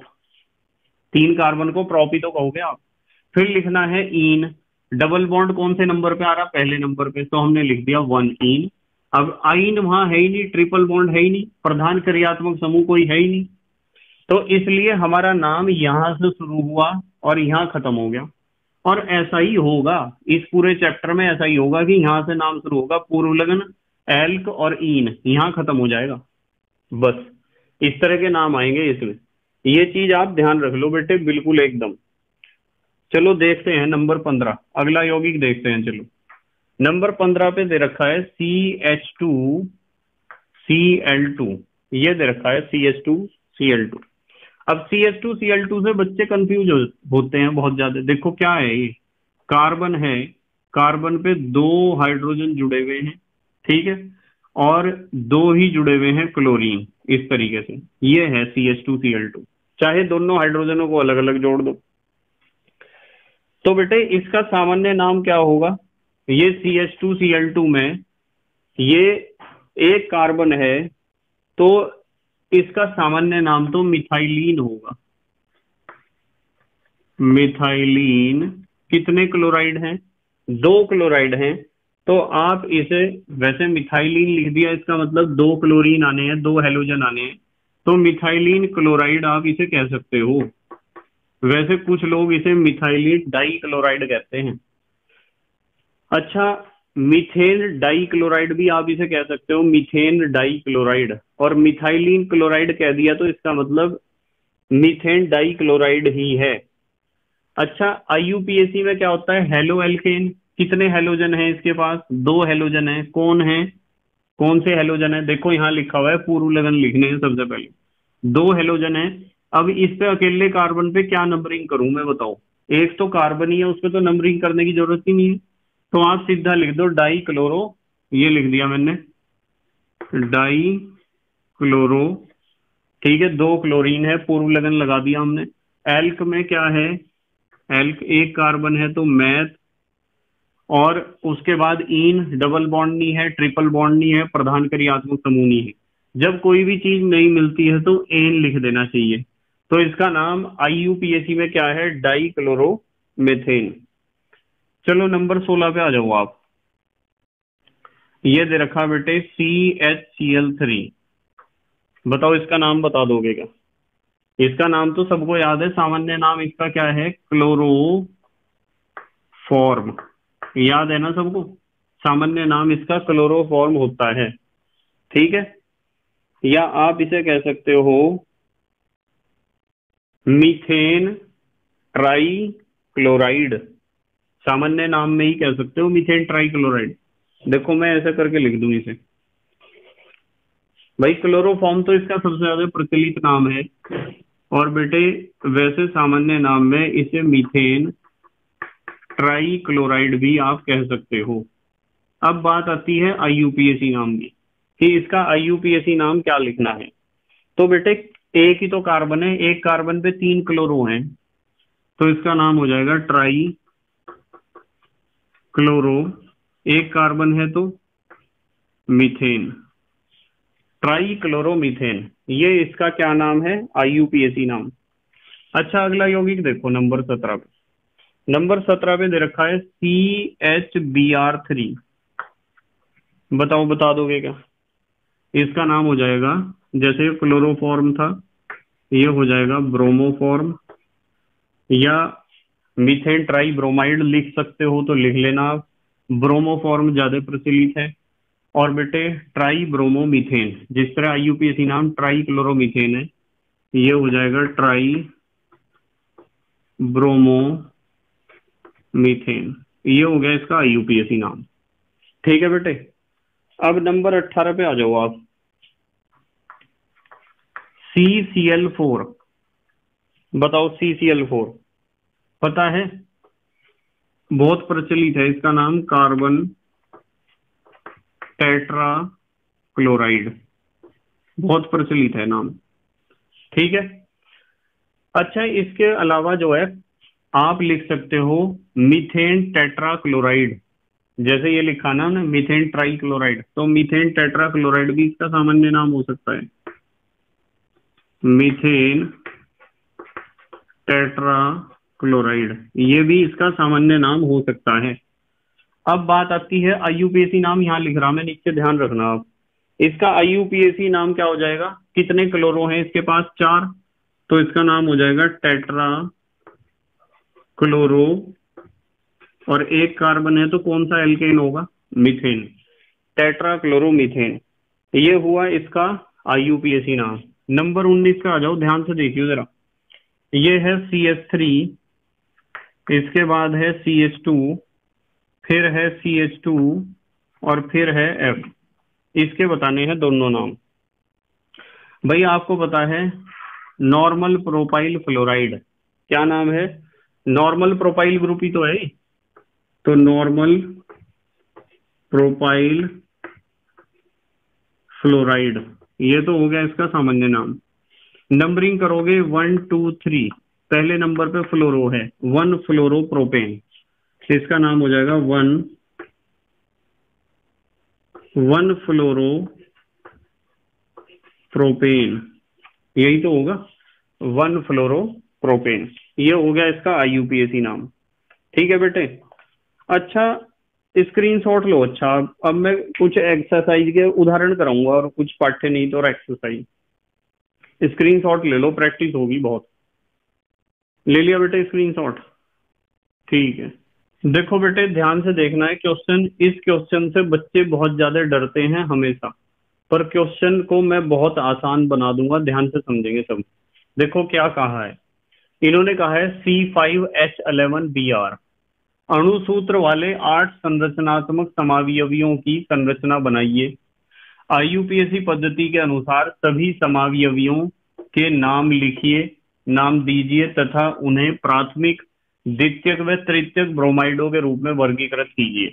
3 कार्बन को प्रॉप ही तो कहोगे आप। फिर लिखना है ईन, डबल बॉन्ड कौन से नंबर पे आ रहा, पहले नंबर पे, तो हमने लिख दिया 1 ईन। अब आइन वहां है ही नहीं, ट्रिपल बॉन्ड है ही नहीं, प्रधान क्रियात्मक समूह कोई है ही नहीं, तो इसलिए हमारा नाम यहां से शुरू हुआ और यहां खत्म हो गया। और ऐसा ही होगा इस पूरे चैप्टर में, ऐसा ही होगा कि यहां से नाम शुरू होगा पूर्व लगन, एल्क और ईन, यहां खत्म हो जाएगा। बस इस तरह के नाम आएंगे इसमें, ये चीज आप ध्यान रख लो बेटे, बिल्कुल एकदम। चलो देखते हैं नंबर 15, अगला यौगिक देखते हैं। चलो नंबर 15 पे दे रखा है CH2Cl2, ये दे रखा है CH2Cl2। अब CH2Cl2 से बच्चे कंफ्यूज होते हैं बहुत ज्यादा। देखो क्या है, ये कार्बन है, कार्बन पे 2 हाइड्रोजन जुड़े हुए हैं, ठीक है, और 2 ही जुड़े हुए हैं क्लोरीन, इस तरीके से ये है CH2Cl2, चाहे दोनों हाइड्रोजनों को अलग अलग जोड़ दो। तो बेटे इसका सामान्य नाम क्या होगा, ये CH2Cl2 में ये एक कार्बन है तो इसका सामान्य नाम तो मिथाइलीन होगा। मिथाइलीन कितने क्लोराइड हैं, 2 क्लोराइड हैं, तो आप इसे वैसे मिथाइलीन लिख दिया, इसका मतलब 2 क्लोरीन आने हैं, 2 हेलोजन आने हैं, तो मिथाइलीन क्लोराइड आप इसे कह सकते हो। वैसे कुछ लोग इसे मिथाइलीन डाई क्लोराइड कहते हैं। अच्छा, मिथेन डाइक्लोराइड भी आप इसे कह सकते हो, मिथेन डाइक्लोराइड। और मिथाइलीन क्लोराइड कह दिया तो इसका मतलब मिथेन डाइक्लोराइड ही है। अच्छा, IUPAC में क्या होता है, हेलो एल्केन, कितने हेलोजन हैं इसके पास, 2 हेलोजन हैं। कौन है, कौन से हेलोजन है, देखो यहाँ लिखा हुआ है, पूर्व लगन लिखने हैं सबसे पहले, 2 हेलोजन है। अब इस पे अकेले कार्बन पे क्या नंबरिंग करूं मैं, बताओ, एक तो कार्बन ही है, उसपे तो नंबरिंग करने की जरूरत ही नहीं है, तो आप सीधा लिख दो डाई क्लोरो, ये लिख दिया मैंने डाई क्लोरो, ठीक है, 2 क्लोरीन है, पूर्व लगन लगा दिया हमने। एल्क में क्या है, एल्क एक कार्बन है तो मैथ, और उसके बाद इन, डबल बॉन्ड नहीं है, ट्रिपल बॉन्ड नहीं है, प्रधान क्रियात्मक समूह नहीं है। जब कोई भी चीज नहीं मिलती है तो एन लिख देना चाहिए, तो इसका नाम IUPAC में क्या है, डाई क्लोरो मेथेन। चलो नंबर 16 पे आ जाओ आप, ये दे रखा बेटे CHCl3, बताओ इसका नाम बता दोगे क्या, इसका नाम तो सबको याद है, सामान्य नाम इसका क्या है, क्लोरोफॉर्म, याद है ना सबको, सामान्य नाम इसका क्लोरोफॉर्म होता है, ठीक है, या आप इसे कह सकते हो मीथेन ट्राई क्लोराइड, सामान्य नाम में ही कह सकते हो मीथेन ट्राइक्लोराइड। देखो मैं ऐसा करके लिख दूं इसे, भाई क्लोरोफॉर्म तो इसका सबसे ज्यादा प्रचलित नाम है, और बेटे वैसे सामान्य नाम में इसे मीथेन ट्राइक्लोराइड भी आप कह सकते हो। अब बात आती है IUPAC नाम की कि इसका IUPAC नाम क्या लिखना है। तो बेटे एक ही तो कार्बन है, एक कार्बन पे 3 क्लोरो हैं, तो इसका नाम हो जाएगा ट्राई क्लोरो। एक कार्बन है तो मीथेन, ट्राई क्लोरोमीथेन। ये इसका क्या नाम है? IUPAC नाम। अच्छा, अगला यौगिक देखो नंबर 17 पे। नंबर 17 पे दे रखा है CHBr3। बताओ, बता दोगे क्या? इसका नाम हो जाएगा, जैसे क्लोरोफॉर्म था ये हो जाएगा ब्रोमोफॉर्म, या मीथेन ट्राई ब्रोमाइड लिख सकते हो तो लिख लेना आप। ब्रोमोफॉर्म ज्यादा प्रचलित है। और बेटे ट्राई ब्रोमोमीथेन, जिस तरह IUPAC नाम ट्राई क्लोरोमीथेन है, ये हो जाएगा ट्राई ब्रोमो मीथेन। ये हो गया इसका IUPAC नाम। ठीक है बेटे, अब नंबर 18 पे आ जाओ आप। CCl4। बताओ CCl4 पता है? बहुत प्रचलित है। इसका नाम कार्बन टेट्रा क्लोराइड, बहुत प्रचलित है नाम। ठीक है। अच्छा, इसके अलावा जो है आप लिख सकते हो मीथेन टेट्राक्लोराइड, जैसे ये लिखा ना मीथेन ट्राई क्लोराइड, तो मीथेन टेट्राक्लोराइड भी इसका सामान्य नाम हो सकता है, मीथेन टेट्राक्लोराइड। ये भी इसका सामान्य नाम हो सकता है। अब बात आती है IUPAC नाम, यहाँ लिख रहा मैं नीचे, ध्यान रखना आप। इसका IUPAC नाम क्या हो जाएगा? कितने क्लोरो हैं इसके पास? 4, तो इसका नाम हो जाएगा टेट्रा क्लोरो। और एक कार्बन है तो कौन सा एल्केन होगा? Methane, tetra chloromethane. ये हुआ इसका IUPAC नाम। नंबर 19 का आ जाओ, ध्यान से देखियो जरा। ये है CH3, इसके बाद है CH2, फिर है CH2 और फिर है F। इसके बताने हैं दोनों नाम। भाई आपको पता है नॉर्मल प्रोपाइल फ्लोराइड, क्या नाम है? नॉर्मल प्रोपाइल ग्रुप ही तो है, तो नॉर्मल प्रोपाइल फ्लोराइड। ये तो हो गया इसका सामान्य नाम। नंबरिंग करोगे 1 2 3, पहले नंबर पे फ्लोरो है, 1 फ्लोरो प्रोपेन, इसका नाम हो जाएगा 1 फ्लोरो प्रोपेन। यही तो होगा 1 फ्लोरो प्रोपेन। ये हो गया इसका IUPAC नाम। ठीक है बेटे, अच्छा स्क्रीनशॉट लो। अच्छा, अब मैं कुछ एक्सरसाइज के उदाहरण कराऊंगा और कुछ पाठ्य नीति और एक्सरसाइज। स्क्रीनशॉट ले लो, प्रैक्टिस होगी बहुत। ले लिया बेटे स्क्रीनशॉट? ठीक है। देखो बेटे ध्यान से देखना है क्वेश्चन। इस क्वेश्चन से बच्चे बहुत ज्यादा डरते हैं हमेशा, पर क्वेश्चन को मैं बहुत आसान बना दूंगा, ध्यान से समझेंगे सब। देखो क्या कहा है, इन्होंने कहा है C5H11Br अणुसूत्र वाले 8 संरचनात्मक समावयवियों की संरचना बनाइए। IUPAC पद्धति के अनुसार सभी समावयवियों के नाम लिखिए, नाम दीजिए तथा उन्हें प्राथमिक, द्वितीयक व तृतीयक ब्रोमाइडों के रूप में वर्गीकृत कीजिए।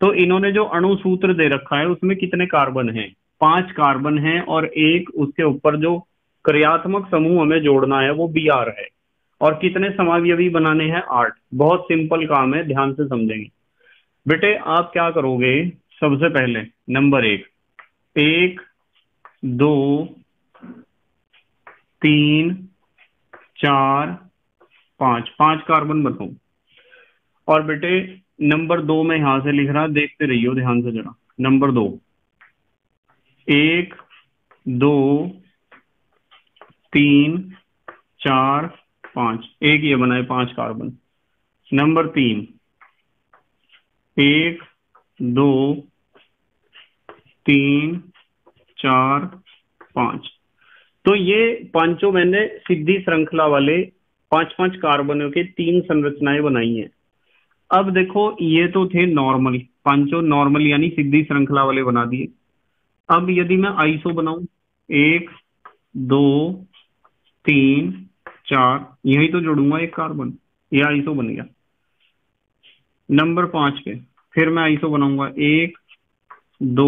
तो इन्होंने जो अणुसूत्र दे रखा है उसमें कितने कार्बन हैं? 5 कार्बन हैं और एक उसके ऊपर जो क्रियात्मक समूह हमें जोड़ना है वो Br है। और कितने समावयवी बनाने हैं? 8। बहुत सिंपल काम है, ध्यान से समझेंगे बेटे। आप क्या करोगे सबसे पहले नंबर 1, 1 2 3 4 5, 5 कार्बन बनाओ। और बेटे नंबर 2 में यहां से लिख रहा, देखते रहियो ध्यान से जरा। नंबर 2, 1 2 3 4 5, एक ये बनाए 5 कार्बन। नंबर 3, 1 2 3 4 5, तो ये पांचों मैंने सीधी श्रृंखला वाले 5 5 कार्बनों के 3 संरचनाएं बनाई हैं। अब देखो ये तो थे नॉर्मल, पांचों नॉर्मल यानी सीधी श्रृंखला वाले बना दिए। अब यदि मैं आइसो बनाऊं, 1 2 3 4, यही तो जोड़ूंगा एक कार्बन, ये आइसो बन गया। नंबर 5 पे फिर मैं आइसो बनाऊंगा, 1 दो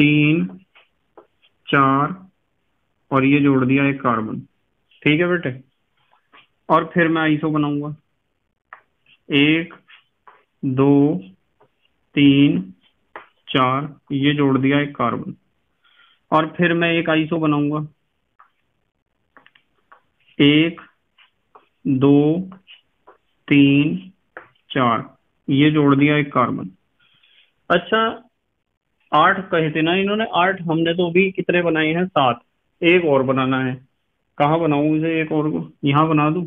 तीन चार और ये जोड़ दिया एक कार्बन। ठीक है बेटे, और फिर मैं आइसो बनाऊंगा एक दो तीन चार, ये जोड़ दिया एक कार्बन, और फिर मैं एक आइसो बनाऊंगा एक दो तीन चार, ये जोड़ दिया एक कार्बन। अच्छा 8 कहे थे ना इन्होंने, 8 हमने तो अभी कितने बनाए हैं 7, एक और बनाना है। कहाँ बनाऊं इसे एक और को, यहाँ बना दूं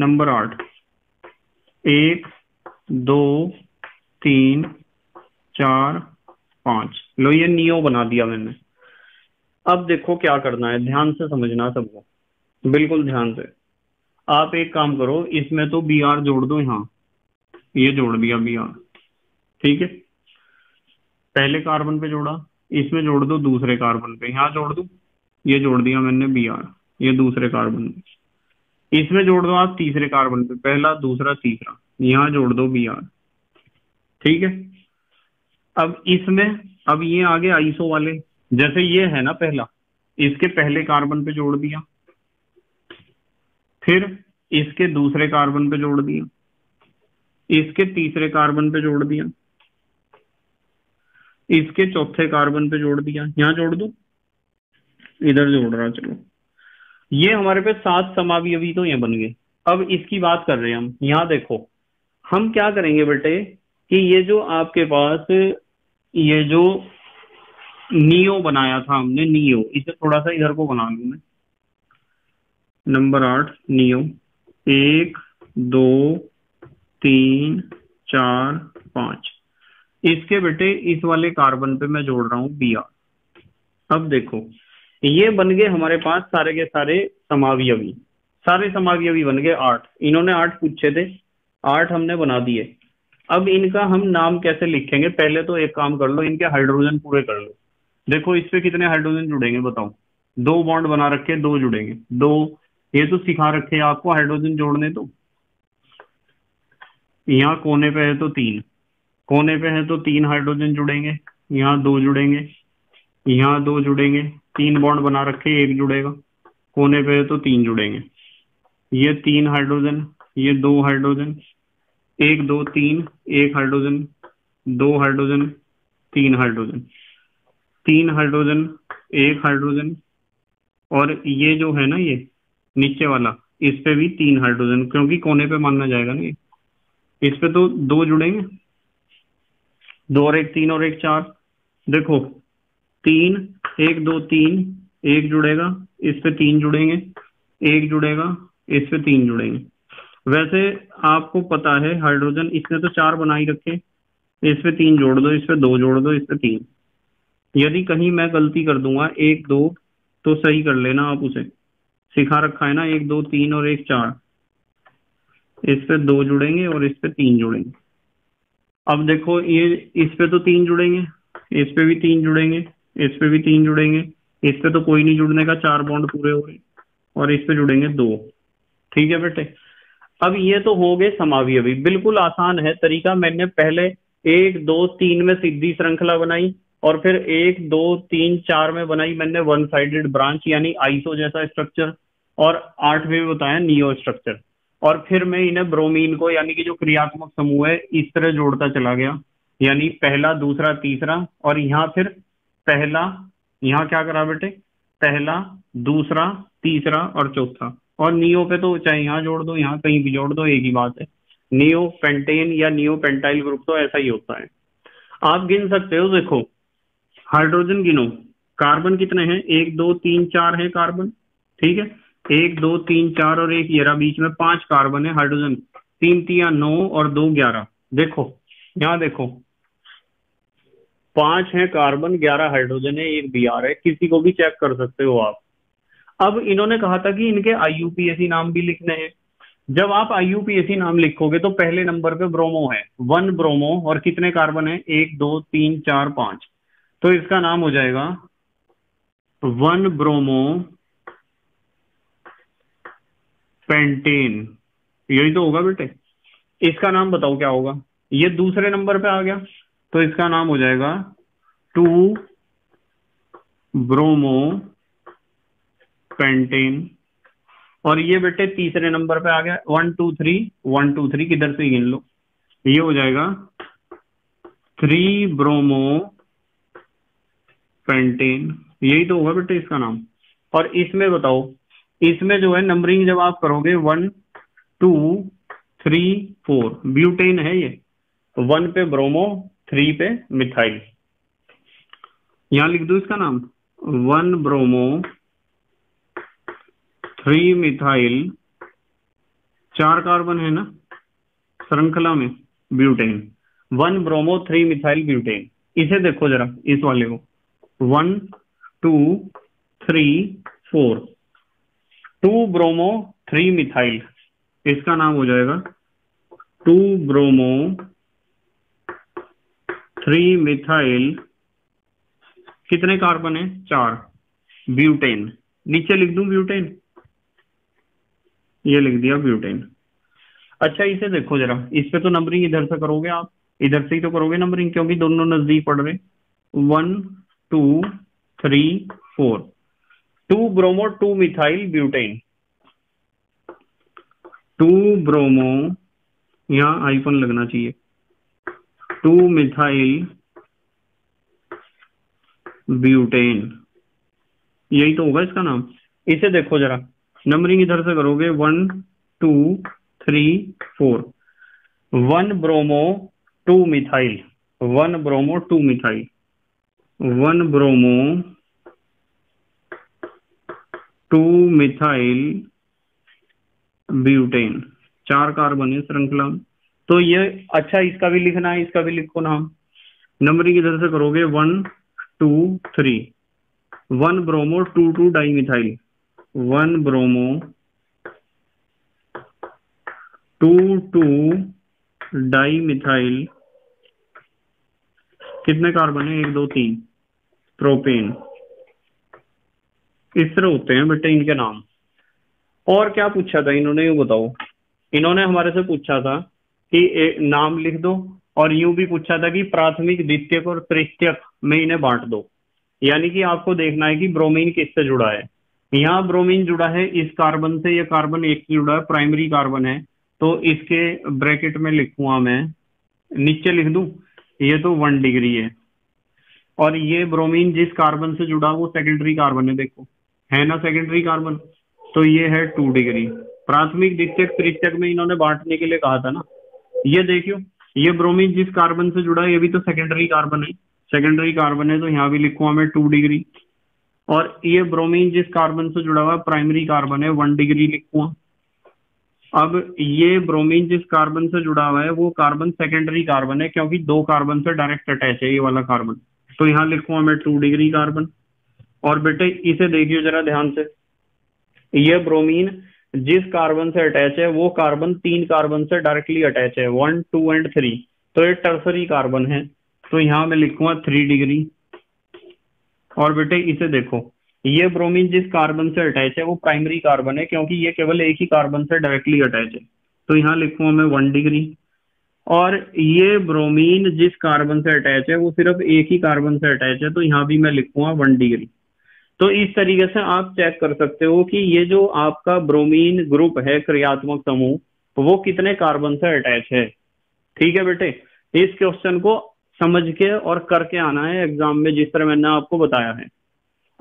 नंबर 8 एक दो तीन चार 5। लो ये नियो बना दिया मैंने। अब देखो क्या करना है, ध्यान से समझना सबको, बिल्कुल ध्यान से। आप एक काम करो, इसमें तो बी आर जोड़ दो, यहाँ ये जोड़ दिया बी आर। ठीक है, पहले कार्बन पे जोड़ा, इसमें जोड़ दो दूसरे कार्बन पे, यहाँ जोड़ दो, ये जोड़ दिया मैंने बी आर, ये दूसरे कार्बन पे। इसमें जोड़ दो आप तीसरे कार्बन पे, पहला दूसरा तीसरा, यहाँ जोड़ दो बी आर। ठीक है, अब इसमें अब ये आगे आइसो वाले, जैसे ये है ना पहला, इसके पहले कार्बन पे जोड़ दिया, फिर इसके दूसरे कार्बन पे जोड़ दिया, इसके तीसरे कार्बन पे जोड़ दिया, इसके चौथे कार्बन पे जोड़ दिया, यहाँ जोड़ दो, इधर जोड़ रहा। चलो ये हमारे पे 7 समावी अभी तो ये बन गए। अब इसकी बात कर रहे हैं हम, यहाँ देखो हम क्या करेंगे बेटे कि ये जो आपके पास ये जो नियो बनाया था हमने, नियो इसे थोड़ा सा इधर को बना लूं मैं, नंबर 8 नियो एक दो तीन चार 5, इसके बेटे इस वाले कार्बन पे मैं जोड़ रहा हूं बी आर। अब देखो ये बन गए हमारे पास सारे के सारे समावयवी, सारे समावयवी बन गए 8। इन्होंने 8 पूछे थे, 8 हमने बना दिए। अब इनका हम नाम कैसे लिखेंगे, पहले तो एक काम कर लो, इनके हाइड्रोजन पूरे कर लो। देखो इसपे कितने हाइड्रोजन जुड़ेंगे बताओ, 2 बॉन्ड बना रखे 2 जुड़ेंगे, 2 ये तो सिखा रखे आपको हाइड्रोजन जोड़ने, तो यहाँ कोने पे है तो 3, कोने पे है तो 3 हाइड्रोजन जुड़ेंगे, यहाँ 2 जुड़ेंगे, यहाँ 2 जुड़ेंगे, 3 बॉन्ड बना रखे 1 जुड़ेगा, कोने पे है तो 3 जुड़ेंगे, ये 3 हाइड्रोजन, ये 2 hydrogen, 1 2 3, 1 hydrogen, 2 hydrogen, 3 hydrogen, 3 hydrogen, 1 hydrogen, और ये जो है ना ये नीचे वाला इस पे भी 3 हाइड्रोजन, क्योंकि कोने पे माना जाएगा ना, इस पे तो 2 जुड़ेंगे, 2 और 1 3 और 1 4। देखो 3 1 2 3, 1 जुड़ेगा इस पे, 3 जुड़ेंगे, 1 जुड़ेगा इस पे, 3 जुड़ेंगे। वैसे आपको पता है हाइड्रोजन इसने तो 4 बनाई रखे, इस पे 3 जोड़ दो, इस पे 2 जोड़ दो, इस पे 3। यदि कहीं मैं गलती कर दूंगा 1 2 तो सही कर लेना आप, उसे सिखा रखा है ना 1 2 3 और 1 4, इस पे 2 जुड़ेंगे और इस पे 3 जुड़ेंगे। अब देखो ये इस पे तो 3 जुड़ेंगे, इस पे भी 3 जुड़ेंगे, इस पे भी 3 जुड़ेंगे, इस पे तो कोई नहीं जुड़ने का, 4 बॉन्ड पूरे हो गए, और इस पे जुड़ेंगे 2। ठीक है बेटे, अब ये तो हो गए समावयवी। बिल्कुल आसान है तरीका, मैंने पहले 1 2 3 में सीधी श्रृंखला बनाई और फिर 1 2 3 4 में बनाई मैंने 1 साइडेड ब्रांच यानी आइसो जैसा स्ट्रक्चर, और 8 में भी बताया नियो स्ट्रक्चर, और फिर मैं इन्हें ब्रोमीन को यानी कि जो क्रियात्मक समूह है इस तरह जोड़ता चला गया, यानी पहला दूसरा तीसरा, और यहाँ फिर पहला, यहाँ क्या करा बेटे पहला दूसरा तीसरा और चौथा। और नियो पे तो चाहे यहाँ जोड़ दो यहाँ कहीं भी जोड़ दो, एक ही बात है, नियो पेंटेन या नियो पेंटाइल ग्रुप तो ऐसा ही होता है। आप गिन सकते हो, देखो हाइड्रोजन गिनो, कार्बन कितने हैं 1 2 3 4 है कार्बन। ठीक है 1 2 3 4 और 1 येरा, बीच में 5 कार्बन है हाइड्रोजन, 3 3 9 और 2 11। देखो यहाँ देखो 5 है कार्बन, 11 हाइड्रोजन है, 1 बी आर है, किसी को भी चेक कर सकते हो आप। अब इन्होंने कहा था कि इनके IUPAC नाम भी लिखने हैं। जब आप IUPAC नाम लिखोगे तो पहले नंबर पे ब्रोमो है, 1 ब्रोमो, और कितने कार्बन है 1 2 3 4 5, तो इसका नाम हो जाएगा 1 ब्रोमो पेंटेन यही तो होगा बेटे। इसका नाम बताओ क्या होगा, ये दूसरे नंबर पे आ गया तो इसका नाम हो जाएगा 2 ब्रोमो पेंटेन। और ये बेटे तीसरे नंबर पे आ गया 1 2 3 1 2 3 किधर से गिन लो, ये हो जाएगा 3 ब्रोमो पेंटेन। यही तो होगा बेटे इसका नाम। और इसमें बताओ, इसमें जो है नंबरिंग जब आप करोगे 1 2 3 4 ब्यूटेन है ये, 1 पे ब्रोमो 3 पे मिथाइल। यहां लिख दो इसका नाम 1 ब्रोमो 3 मिथाइल, 4 कार्बन है ना श्रृंखला में ब्यूटेन, 1 ब्रोमो 3 मिथाइल ब्यूटेन। इसे देखो जरा, इस वाले को 1 2 3 4 2 ब्रोमो 3 मिथाइल, इसका नाम हो जाएगा 2 ब्रोमो 3 मिथाइल। कितने कार्बन है, 4 ब्यूटेन। नीचे लिख दूं ब्यूटेन, ये लिख दिया ब्यूटेन। अच्छा इसे देखो जरा, इस पे तो नंबरिंग इधर से करोगे आप, इधर से ही तो करोगे नंबरिंग क्योंकि दोनों नजदीक पड़ रहे। 1 2 3 4 2 ब्रोमो 2 मिथाइल ब्यूटेन, 2 ब्रोमो, यहाँ आइफन लगना चाहिए, 2 मिथाइल ब्यूटेन। यही तो होगा इसका नाम। इसे देखो जरा, नंबरिंग इधर से करोगे 1 2 3 4 1 bromo 2 methyl, 1 bromo 2 methyl, 1 bromo 2 methyl butane, 4 carbon है श्रृंखला। तो ये अच्छा, इसका भी लिखना है, इसका भी लिखो नाम। नंबरिंग इधर से करोगे 1 2 3 1 bromo 2 2 di methyl, 1 bromo 2 2 di methyl. कितने कार्बन है, 1 2 3 प्रोपेन। इस तरह होते हैं बेटे इनके नाम। और क्या पूछा था इन्होंने, ये बताओ। इन्होंने हमारे से पूछा था कि नाम लिख दो, और यूं भी पूछा था कि प्राथमिक, द्वितीयक और तृतीयक में इन्हें बांट दो। यानी कि आपको देखना है कि ब्रोमीन किससे जुड़ा है। यहाँ ब्रोमीन जुड़ा है इस कार्बन से, ये कार्बन एक से जुड़ा है, प्राइमरी कार्बन है। तो इसके ब्रैकेट में लिखूंगा मैं, नीचे लिख दूं, ये तो 1 डिग्री है। और ये ब्रोमीन जिस कार्बन से जुड़ा वो सेकेंडरी कार्बन है, देखो है ना सेकेंडरी कार्बन, तो ये है 2 डिग्री। प्राथमिक, द्वितीयक, तृतीयक में इन्होंने बांटने के लिए कहा था ना। ये देखियो, ये ब्रोमीन जिस कार्बन से जुड़ा है ये भी तो सेकेंडरी कार्बन है, सेकेंडरी कार्बन है, तो यहाँ भी लिखूंगा मैं 2 डिग्री। और ये ब्रोमीन जिस कार्बन से जुड़ा हुआ प्राइमरी कार्बन है, 1 डिग्री लिखूंगा। अब ये ब्रोमीन जिस कार्बन से जुड़ा हुआ है वो कार्बन सेकेंडरी कार्बन है, क्योंकि 2 कार्बन से डायरेक्ट अटैच है ये वाला कार्बन, तो यहाँ लिखूंगा मैं 2 डिग्री कार्बन। और बेटे इसे देखियो जरा ध्यान से, ये ब्रोमीन जिस कार्बन से अटैच है वो कार्बन 3 कार्बन से डायरेक्टली अटैच है, 1 2 एंड 3, तो ये टर्सरी कार्बन है, तो यहाँ मैं लिखूंगा 3 डिग्री। और बेटे इसे देखो, ये ब्रोमीन जिस कार्बन से अटैच है वो प्राइमरी कार्बन है, क्योंकि ये केवल एक ही कार्बन से डायरेक्टली अटैच है, तो यहाँ लिखूंगा मैं 1 डिग्री। और ये ब्रोमीन जिस कार्बन से अटैच है वो सिर्फ एक ही कार्बन से अटैच है, तो यहाँ भी मैं लिखूंगा 1 डिग्री। तो इस तरीके से आप चेक कर सकते हो कि ये जो आपका ब्रोमीन ग्रुप है, क्रियात्मक समूह, वो कितने कार्बन से अटैच है। ठीक है बेटे, इस क्वेश्चन को समझ के और करके आना है एग्जाम में, जिस तरह मैंने आपको बताया है।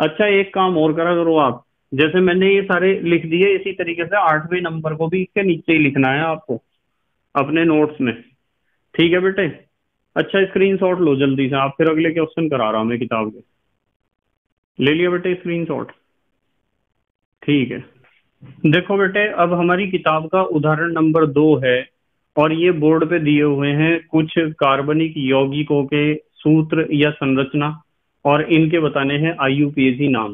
अच्छा एक काम और करा करो आप, जैसे मैंने ये सारे लिख दिए, इसी तरीके से 8वें नंबर को भी इसके नीचे ही लिखना है आपको अपने नोट्स में। ठीक है बेटे, अच्छा स्क्रीनशॉट लो जल्दी से आप, फिर अगले क्वेश्चन करा रहा हूँ मैं किताब के। ले लिया बेटे स्क्रीनशॉट, ठीक है। देखो बेटे, अब हमारी किताब का उदाहरण नंबर 2 है, और ये बोर्ड पे दिए हुए हैं कुछ कार्बनिक यौगिकों के सूत्र या संरचना, और इनके बताने हैं IUPAC नाम।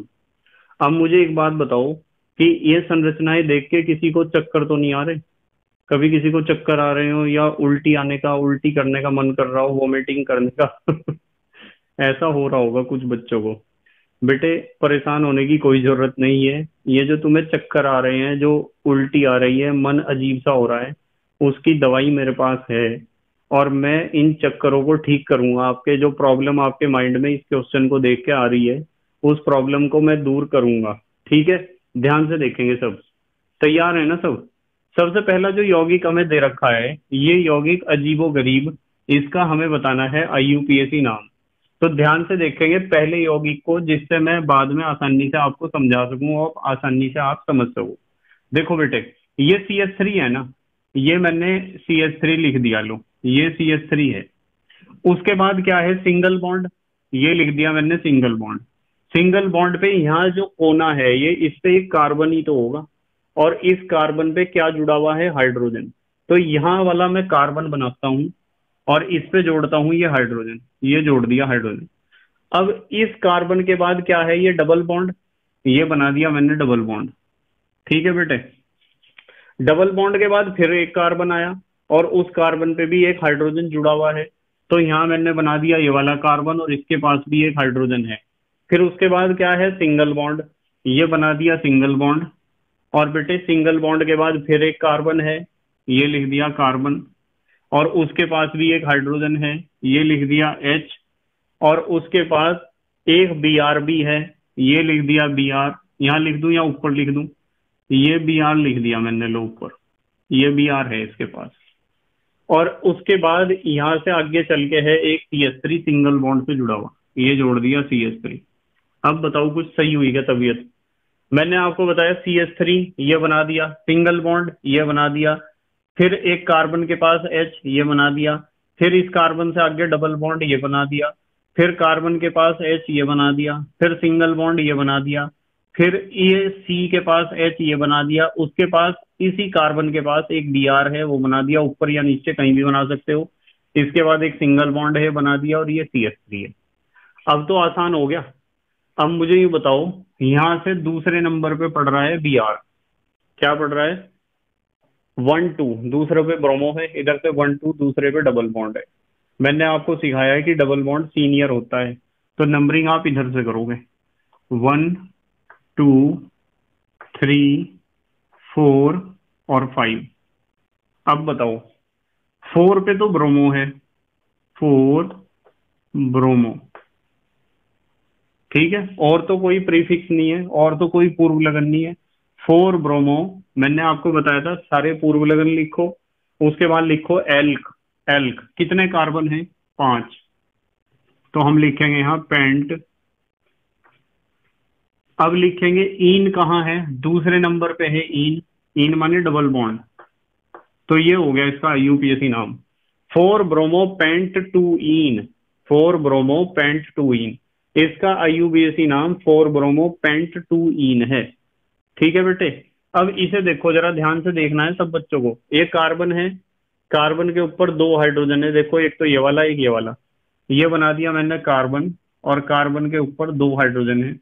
अब मुझे एक बात बताओ कि ये संरचनाएं देख के किसी को चक्कर तो नहीं आ रहे? कभी किसी को चक्कर आ रहे हो या उल्टी करने का मन कर रहा हो, वोमिटिंग करने का ऐसा हो रहा होगा कुछ बच्चों को। बेटे परेशान होने की कोई जरूरत नहीं है। ये जो तुम्हें चक्कर आ रहे हैं, जो उल्टी आ रही है, मन अजीब सा हो रहा है, उसकी दवाई मेरे पास है और मैं इन चक्करों को ठीक करूंगा। आपके जो प्रॉब्लम आपके माइंड में इस क्वेश्चन को देख के आ रही है, उस प्रॉब्लम को मैं दूर करूंगा। ठीक है, ध्यान से देखेंगे सब। तैयार है ना सब? सबसे पहला जो यौगिक हमें दे रखा है, ये यौगिक अजीबो गरीब, इसका हमें बताना है IUPAC नाम। तो ध्यान से देखेंगे पहले यौगिक को, जिससे मैं बाद में आसानी से आपको समझा सकूं और आसानी से आप समझ सको। देखो बेटे, ये CH3 है ना, ये मैंने CH3 लिख दिया, लो ये CH3 है। उसके बाद क्या है, सिंगल बॉन्ड, ये लिख दिया मैंने सिंगल बॉन्ड। सिंगल बॉन्ड पे यहाँ जो कोना है, ये इस पे एक कार्बन ही तो होगा और इस कार्बन पे क्या जुड़ा हुआ है, हाइड्रोजन। तो यहाँ वाला मैं कार्बन बनाता हूँ और इस पे जोड़ता हूँ ये हाइड्रोजन, ये जोड़ दिया हाइड्रोजन। अब इस कार्बन के बाद क्या है, ये डबल बॉन्ड, ये बना दिया मैंने डबल बॉन्ड। ठीक है बेटे, डबल बॉन्ड के बाद फिर एक कार्बन आया और उस कार्बन पे भी एक हाइड्रोजन जुड़ा हुआ है, तो यहाँ मैंने बना दिया ये वाला कार्बन और इसके पास भी एक हाइड्रोजन है। फिर उसके बाद क्या है, सिंगल बॉन्ड, ये बना दिया सिंगल बॉन्ड और बेटे सिंगल बॉन्ड के बाद फिर एक कार्बन है, ये लिख दिया कार्बन और उसके पास भी एक हाइड्रोजन है, ये लिख दिया H और उसके पास एक Br भी है, ये लिख दिया Br। यहाँ लिख दूं या ऊपर लिख दूं, ये Br लिख दिया मैंने, लो ऊपर ये Br है इसके पास। और उसके बाद यहाँ से आगे चल के है एक CH3 सिंगल बॉन्ड से जुड़ा हुआ, ये जोड़ दिया CH3। अब बताओ कुछ सही हुई क्या तबीयत? मैंने आपको बताया CH3 ये बना दिया, सिंगल बॉन्ड ये बना दिया, फिर एक कार्बन के पास H ये बना दिया, फिर इस कार्बन से आगे डबल बॉन्ड ये बना दिया, फिर कार्बन के पास H ये बना दिया, फिर सिंगल बॉन्ड ये बना दिया, फिर ये C के पास H ये बना दिया, उसके पास इसी कार्बन के पास एक Br है वो बना दिया, ऊपर या नीचे कहीं भी बना सकते हो। इसके बाद एक सिंगल बॉन्ड है बना दिया और ये CH3 है। अब तो आसान हो गया। अब मुझे ये बताओ, यहाँ से दूसरे नंबर पे पड़ रहा है Br, क्या पड़ रहा है, 1 2, दूसरे पे ब्रोमो है, इधर से 1 2, दूसरे पे डबल बॉन्ड है। मैंने आपको सिखाया है कि डबल बॉन्ड सीनियर होता है, तो नंबरिंग आप इधर से करोगे 1 2 3 4 और 5। अब बताओ, 4 पे तो ब्रोमो है, 4 ब्रोमो, ठीक है, और तो कोई प्रीफिक्स नहीं है और तो कोई पूर्व लगन नहीं है। 4 ब्रोमो, मैंने आपको बताया था सारे पूर्व लगन लिखो। उसके बाद लिखो एल्क, एल्क कितने कार्बन है, 5, तो हम लिखेंगे यहाँ पेंट। अब लिखेंगे इन, कहाँ है, दूसरे नंबर पे है इन, इन माने डबल बॉन्ड, तो ये हो गया इसका IUPAC नाम, 4 bromo pent 2 ene, 4 bromo pent 2 ene, इसका IUPAC नाम 4 ब्रोमो पेंट 2 इन है। ठीक है बेटे, अब इसे देखो, जरा ध्यान से देखना है सब बच्चों को। एक कार्बन है, कार्बन के ऊपर 2 हाइड्रोजन है, देखो एक तो ये वाला एक ये वाला, ये बना दिया मैंने कार्बन और कार्बन के ऊपर 2 हाइड्रोजन है।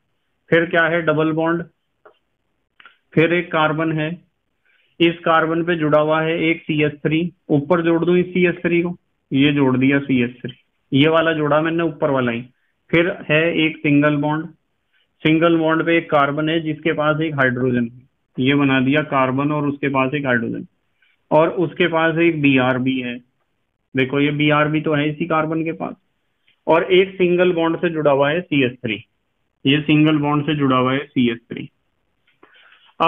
फिर क्या है, डबल बॉन्ड, फिर एक कार्बन है, इस कार्बन पे जुड़ा हुआ है एक CH3, ऊपर जोड़ दूं इस CH3 को, ये जोड़ दिया CH3, ये वाला जोड़ा मैंने ऊपर वाला ही। फिर है एक सिंगल बॉन्ड, सिंगल बॉन्ड पे एक कार्बन है जिसके पास एक हाइड्रोजन, ये बना दिया कार्बन और उसके पास एक हाइड्रोजन और उसके पास एक Br भी है, देखो ये Br भी तो है इसी कार्बन के पास। और एक सिंगल बॉन्ड से जुड़ा हुआ है CH3, ये सिंगल बॉन्ड से जुड़ा हुआ है CH3।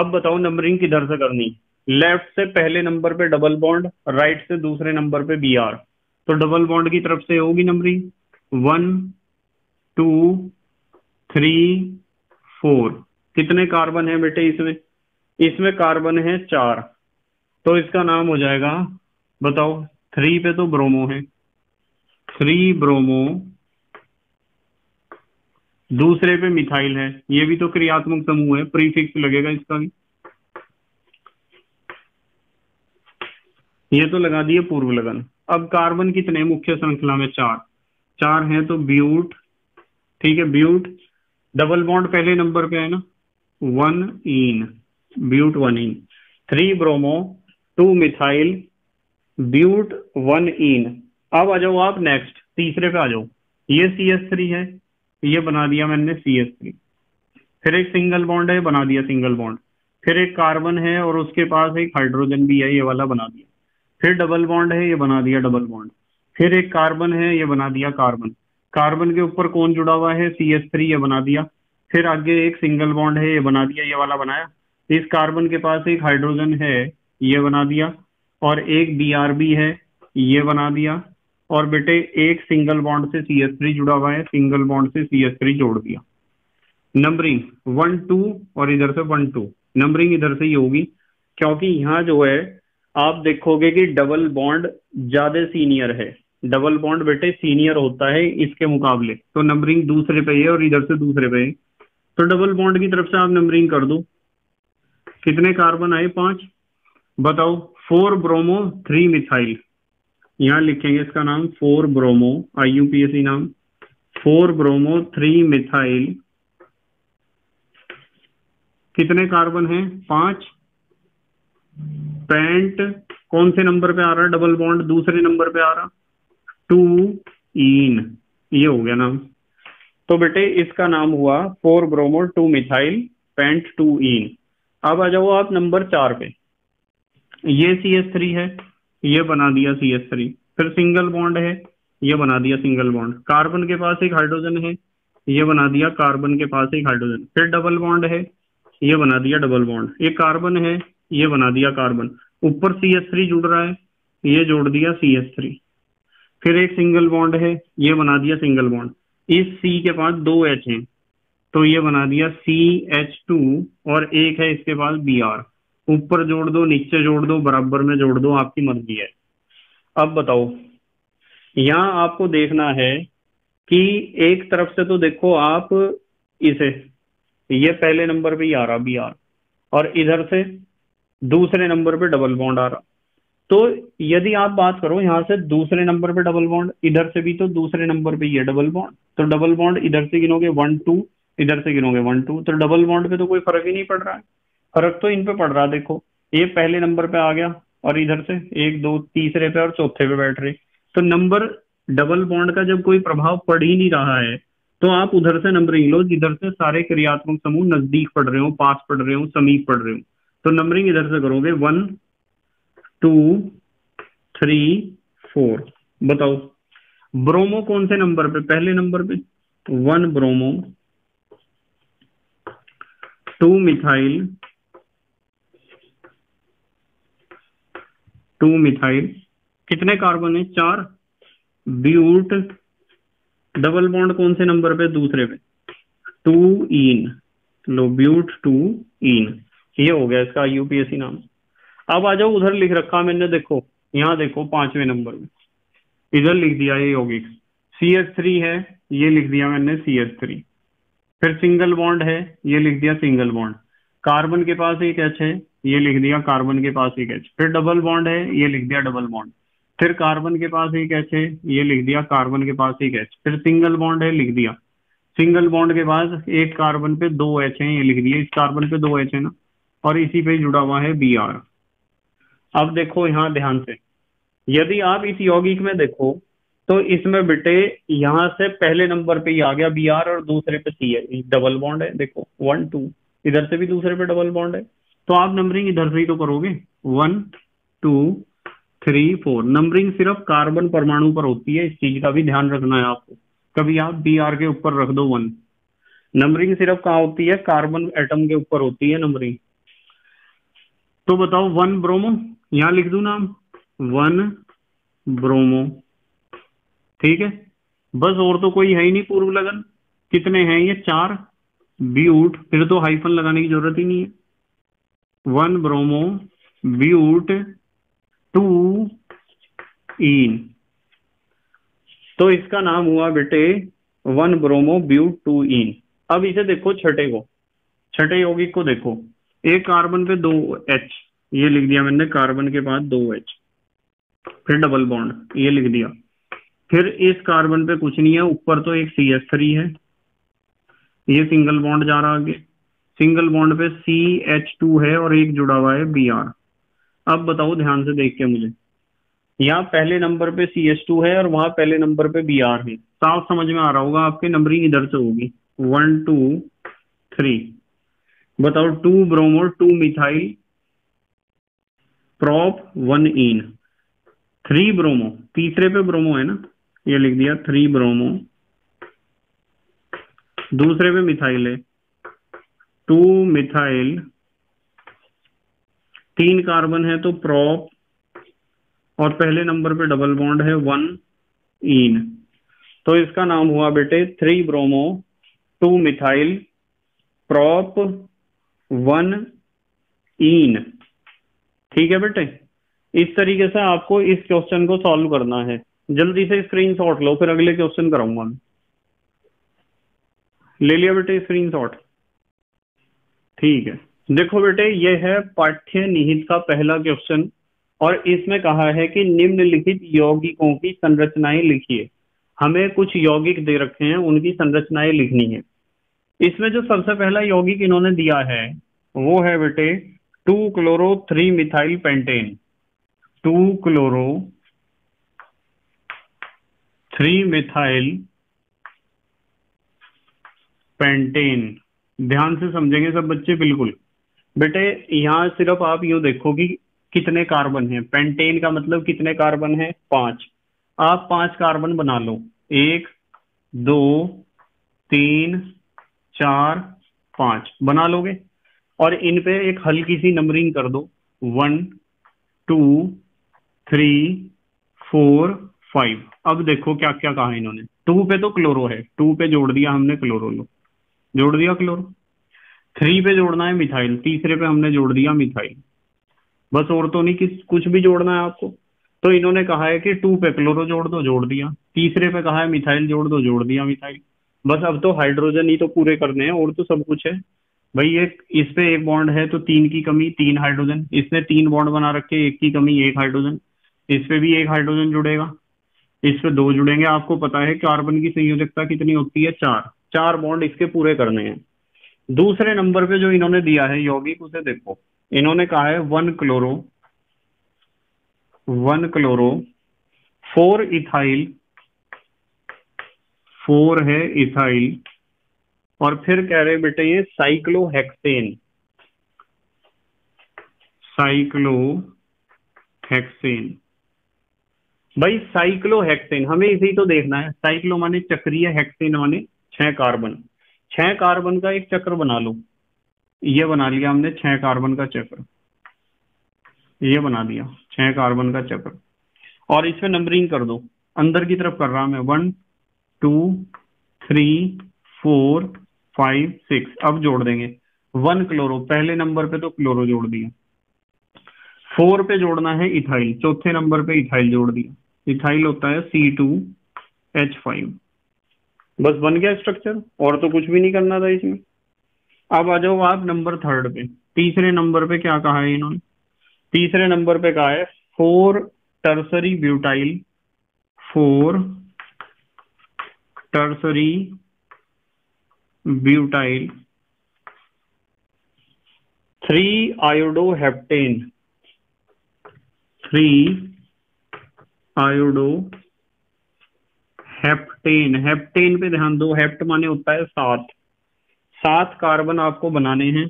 अब बताओ नंबरिंग किधर से करनी, लेफ्ट से पहले नंबर पे डबल बॉन्ड, राइट से दूसरे नंबर पे Br, तो डबल बॉन्ड की तरफ से होगी नंबरिंग 1 2 3 4। कितने कार्बन है बेटे इसमें, इसमें कार्बन है 4, तो इसका नाम हो जाएगा, बताओ 3 पे तो ब्रोमो है, 3 ब्रोमो, दूसरे पे मिथाइल है, ये भी तो क्रियात्मक समूह है, प्रीफिक्स लगेगा इसका भी, ये तो लगा दिए पूर्व लगन। अब कार्बन कितने मुख्य श्रृंखला में, 4 हैं, तो ब्यूट, ठीक है ब्यूट, डबल बॉन्ड पहले नंबर पे है ना, 1 इन, ब्यूट 1 इन, 3 ब्रोमो 2 मिथाइल, ब्यूट 1 इन। अब आ जाओ आप नेक्स्ट, तीसरे पे आ जाओ, ये CH3 है, ये बना दिया मैंने CH3। फिर एक सिंगल बॉन्ड है, बना दिया सिंगल बॉन्ड। फिर एक कार्बन है और उसके पास एक हाइड्रोजन भी है, ये वाला बना दिया। फिर डबल बॉन्ड है, ये बना दिया डबल बॉन्ड। फिर एक कार्बन है, ये बना दिया कार्बन। कार्बन के ऊपर कौन जुड़ा हुआ है, CH3, ये बना दिया। फिर आगे एक सिंगल बॉन्ड है, ये बना दिया, ये वाला बनाया। इस कार्बन के पास एक हाइड्रोजन है, ये बना दिया। और एक DRB है, ये बना दिया। और बेटे एक सिंगल बॉन्ड से CH3 जुड़ा हुआ है, सिंगल बॉन्ड से CH3 जोड़ दिया। नंबरिंग 1, 2 और इधर से 1, 2, नंबरिंग इधर से ही होगी, क्योंकि यहाँ जो है आप देखोगे कि डबल बॉन्ड ज्यादा सीनियर है। डबल बॉन्ड बेटे सीनियर होता है इसके मुकाबले, तो नंबरिंग दूसरे पे है और इधर से दूसरे पे है। तो डबल बॉन्ड की तरफ से आप नंबरिंग कर दो। कितने कार्बन आए, 5। बताओ 4 ब्रोमो 3 मिथाइल, यहाँ लिखेंगे इसका नाम 4 ब्रोमो, IUPAC नाम 4 ब्रोमो 3 मिथाइल। कितने कार्बन हैं, 5। 5 कौन से नंबर पे आ रहा है, डबल बॉन्ड दूसरे नंबर पे आ रहा, 2 इन, ये हो गया नाम। तो बेटे इसका नाम हुआ 4 ब्रोमो 2 मिथाइल, 2 इन। अब आ जाओ आप नंबर 4 पे। ये CH3 है, ये बना दिया CH3। फिर सिंगल बॉन्ड है, ये बना दिया सिंगल बॉन्ड। कार्बन के पास एक हाइड्रोजन है, ये बना दिया कार्बन के पास एक हाइड्रोजन। फिर डबल बॉन्ड है, ये बना दिया डबल बॉन्ड। एक कार्बन है, ये बना दिया कार्बन। ऊपर CH3 जुड़ रहा है, ये जोड़ दिया CH3। फिर एक सिंगल बॉन्ड है, ये बना दिया सिंगल बॉन्ड। इस C के पास 2 H है, तो ये बना दिया CH2। और एक है इसके पास BR, ऊपर जोड़ दो, नीचे जोड़ दो, बराबर में जोड़ दो, आपकी मर्जी है। अब बताओ यहाँ आपको देखना है कि एक तरफ से तो देखो आप इसे, ये पहले नंबर पे ही आ रहा BR, और इधर से दूसरे नंबर पे डबल बॉन्ड आ रहा। तो यदि आप बात करो यहाँ से दूसरे नंबर पे डबल बॉन्ड, इधर से भी तो दूसरे नंबर पे ये डबल बॉन्ड। तो डबल बॉन्ड इधर से गिनोगे 1, 2, इधर से गिनोगे 1, 2। तो डबल बॉन्ड पे तो कोई फर्क ही नहीं पड़ रहा है, फर्क तो इन पे पड़ रहा। देखो ये पहले नंबर पे आ गया और इधर से 1, 2 तीसरे पे और चौथे पे बैठ रहे। तो नंबर डबल बॉन्ड का जब कोई प्रभाव पड़ ही नहीं रहा है, तो आप उधर से नंबरिंग लो जिधर से सारे क्रियात्मक समूह नजदीक पड़ रहे हो, पास पड़ रहे हो, समीप पड़ रहे हो। तो नंबरिंग इधर से करोगे 1, 2, 3, 4। बताओ ब्रोमो कौन से नंबर पे, पहले नंबर पे, 1 ब्रोमो 2 मिथाइल, 2 मिथाइल। कितने कार्बन है, 4। ब्यूट, डबल बॉन्ड कौन से नंबर पे, दूसरे पे, 2 इन, लो ब्यूट 2 इन। ये हो गया इसका IUPAC नाम। अब आ जाओ उधर लिख रखा मैंने, देखो यहाँ देखो 5वें नंबर में, इधर लिख दिया ये यौगिक। CH3 है, ये लिख दिया मैंने CH3। फिर सिंगल बॉन्ड है, ये लिख दिया सिंगल बॉन्ड। कार्बन के पास एक H है, ये लिख दिया कार्बन के पास एक H। फिर डबल बॉन्ड है, ये लिख दिया डबल बॉन्ड। फिर कार्बन के पास एक H है, ये लिख दिया कार्बन के पास एक H। फिर सिंगल बॉन्ड है, लिख दिया। सिंगल बॉन्ड के पास एक कार्बन पे 2 H है, ये लिख दिया। इस कार्बन पे 2 H है ना, और इसी पे जुड़ा हुआ है BR। अब देखो यहाँ ध्यान से, यदि आप इस यौगिक में देखो तो इसमें बेटे यहाँ से पहले नंबर पे ही आ गया BR और दूसरे पे C है, डबल बॉन्ड है। देखो 1, 2, इधर से भी दूसरे पे डबल बॉन्ड है। तो आप नंबरिंग इधर से ही तो करोगे 1, 2, 3, 4। नंबरिंग सिर्फ कार्बन परमाणु पर होती है, इस चीज का भी ध्यान रखना है आपको। कभी आप BR के ऊपर रख दो 1। नंबरिंग सिर्फ कहाँ होती है, कार्बन एटम के ऊपर होती है नंबरिंग। तो बताओ 1 ब्रोमो, यहाँ लिख दू नाम 1 ब्रोमो, ठीक है। बस और तो कोई है ही नहीं पूर्व लगन। कितने हैं ये, 4। ब्यूट, फिर तो हाइफन लगाने की जरूरत ही नहीं है, 1 ब्रोमो ब्यूट 2 इन। तो इसका नाम हुआ बेटे 1 ब्रोमो ब्यूट 2 इन। अब इसे देखो छठे को, छठे यौगिक को देखो। एक कार्बन पे 2 H, ये लिख दिया मैंने, कार्बन के पास 2 H। फिर डबल बॉन्ड, ये लिख दिया। फिर इस कार्बन पे कुछ नहीं है, ऊपर तो एक CH3 है, ये सिंगल बॉन्ड जा रहा आगे। सिंगल बॉन्ड पे CH2 है और एक जुड़ा हुआ है BR। अब बताओ ध्यान से देख के मुझे, यहाँ पहले नंबर पे CH2 है और वहाँ पहले नंबर पे Br है। साफ समझ में आ रहा होगा, आपकी नंबरिंग इधर से होगी 1 2 3। बताओ 2 bromo 2 methyl prop 1 ene 3 bromo, तीसरे पे ब्रोमो है ना, ये लिख दिया 3 ब्रोमो, दूसरे पे मिथाइल है 2 मिथाइल, 3 कार्बन है तो प्रॉप और पहले नंबर पे डबल बॉन्ड है 1 ईन। तो इसका नाम हुआ बेटे 3 ब्रोमो 2 मिथाइल प्रॉप 1 ईन। ठीक है बेटे, इस तरीके से आपको इस क्वेश्चन को सॉल्व करना है। जल्दी से स्क्रीनशॉट लो, फिर अगले क्वेश्चन कराऊंगा। ले लिया बेटे स्क्रीनशॉट? ठीक है, देखो बेटे ये है पाठ्य निहित का पहला क्वेश्चन और इसमें कहा है कि निम्नलिखित यौगिकों की संरचनाएं लिखिए। हमें कुछ यौगिक दे रखे हैं, उनकी संरचनाएं लिखनी है। इसमें जो सबसे पहला यौगिक इन्होंने दिया है वो है बेटे 2 chloro 3 methyl pentane, 2 chloro 3 methyl pentane. ध्यान से समझेंगे सब बच्चे बिल्कुल। बेटे यहाँ सिर्फ आप यूं देखो कि कितने कार्बन हैं। पेंटेन का मतलब कितने कार्बन हैं? 5। आप 5 कार्बन बना लो, 1 2 3 4 5 बना लोगे और इन पे एक हल्की सी नंबरिंग कर दो 1 2 3 4 5। अब देखो क्या क्या कहा इन्होंने। 2 पे तो क्लोरो है, 2 पे जोड़ दिया हमने क्लोरो, लो जोड़ दिया क्लोरो। 3 पे जोड़ना है मिथाइल, तीसरे पे हमने जोड़ दिया मिथाइल, बस और तो नहीं कुछ भी जोड़ना है आपको। तो इन्होंने कहा है कि 2 पे क्लोरो जोड़ दो, जोड़ दिया। तीसरे पे कहा है मिथाइल जोड़ दो, जोड़ दिया मिथाइल। बस अब तो हाइड्रोजन ही तो पूरे करने हैं, और तो सब कुछ है भाई। एक इस पे एक बॉन्ड है तो 3 की कमी 3 हाइड्रोजन, इसने 3 बॉन्ड बना रखे 1 की कमी 1 हाइड्रोजन, इस पे भी 1 हाइड्रोजन जुड़ेगा, इस पे 2 जुड़ेंगे। आपको पता है कार्बन की संयोजकता कितनी होती है? 4 बॉन्ड इसके पूरे करने हैं। दूसरे नंबर पे जो इन्होंने दिया है यौगिक उसे देखो। इन्होंने कहा है 1 क्लोरो 4 इथाइल, 4 है इथाइल, और फिर कह रहे बेटे ये साइक्लोहेक्सेन। भाई साइक्लोहेक्सेन हमें इसी तो देखना है। साइक्लो माने चक्रीय, हेक्सेन माने 6 कार्बन। 6 कार्बन का एक चक्र बना लो। ये बना लिया हमने 6 कार्बन का चक्र, ये बना दिया 6 कार्बन का चक्र, और इसमें नंबरिंग कर दो। अंदर की तरफ कर रहा मैं 1 2 3 4 5 6। अब जोड़ देंगे 1 क्लोरो, पहले नंबर पे तो क्लोरो जोड़ दिया। 4 पे जोड़ना है इथाइल, चौथे नंबर पे इथाइल जोड़ दिया। इथाइल होता है C2H5। बस बन गया स्ट्रक्चर, और तो कुछ भी नहीं करना था इसमें। अब आ जाओ आप नंबर 3 पे। तीसरे नंबर पे क्या कहा है इन्होंने? तीसरे नंबर पे कहा है 4 tertiary butyl 3 iodo heptane, 3 iodo heptane. Heptane पे ध्यान दो, हेप्ट माने होता है 7। 7 कार्बन आपको बनाने हैं,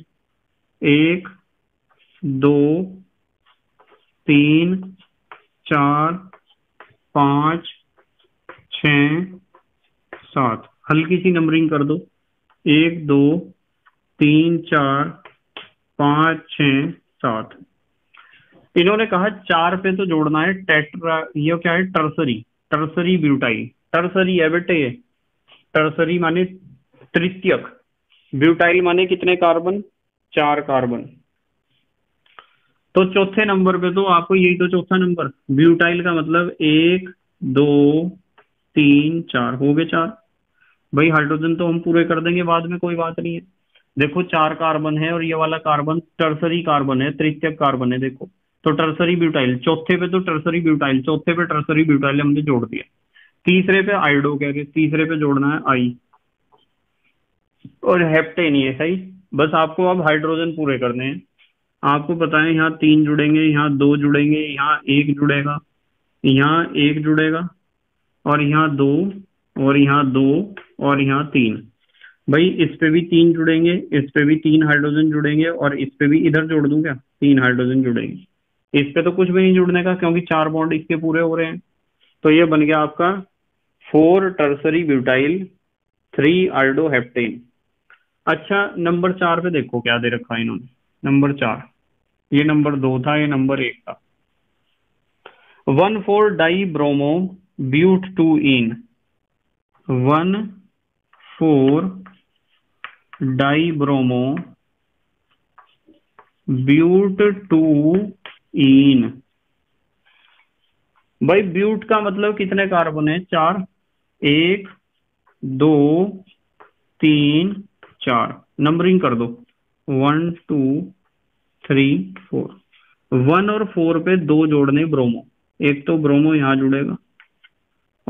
1 2 3 4 5 6 7। हल्की सी नंबरिंग कर दो 1 2 3 4 5 6 7। इन्होंने कहा 4 पे तो जोड़ना है टेट्रा, ये क्या है? Tertiary butyl. टर्सरी है बेटे, टर्सरी माने तृतीयक, ब्यूटाइल माने कितने कार्बन? 4 कार्बन। तो चौथे नंबर पे तो आपको यही तो चौथा नंबर, ब्यूटाइल का मतलब 1 2 3 4 हो गए 4। भाई हाइड्रोजन तो हम पूरे कर देंगे बाद में, कोई बात नहीं है। देखो 4 कार्बन है और ये वाला कार्बन टर्सरी कार्बन है, तृतीयक कार्बन है। देखो तो टर्सरी ब्यूटाइल, चौथे पे तो टर्सरी ब्यूटाइल, चौथे पे टर्सरी ब्यूटाइल हमने जोड़ दिया। तीसरे पे आयोडो कह रहे, तीसरे पे जोड़ना है आई, और हेप्टेन ये सही। बस आपको अब हाइड्रोजन पूरे करने हैं। आपको पता है यहाँ 3 जुड़ेंगे, यहाँ 2 जुड़ेंगे, यहाँ 1 जुड़ेगा, यहाँ एक जुड़ेगा और यहाँ दो और यहाँ दो और यहाँ तीन। भाई इस पे भी तीन जुड़ेंगे, इस पे भी तीन हाइड्रोजन जुड़ेंगे और इस पे भी इधर जोड़ दूं क्या, तीन हाइड्रोजन जुड़ेंगे। इस पे तो कुछ भी नहीं जुड़ने का क्योंकि चार बॉन्ड इसके पूरे हो रहे हैं। तो ये बन गया आपका 4 टर्सरी ब्यूटाइल 3 आल्डोहेप्टेन। अच्छा नंबर 4 पे देखो क्या दे रखा है इन्होंने, नंबर 4, ये नंबर 2 था, ये नंबर 1 था। 1,4-डाइब्रोमो ब्यूट 2 इन। भाई ब्यूट का मतलब कितने कार्बन है, 4, 1, 2, 3, 4। नंबरिंग कर दो 1, 2, 3, 4। 1 और 4 पे 2 जोड़ने ब्रोमो, एक तो ब्रोमो यहाँ जुड़ेगा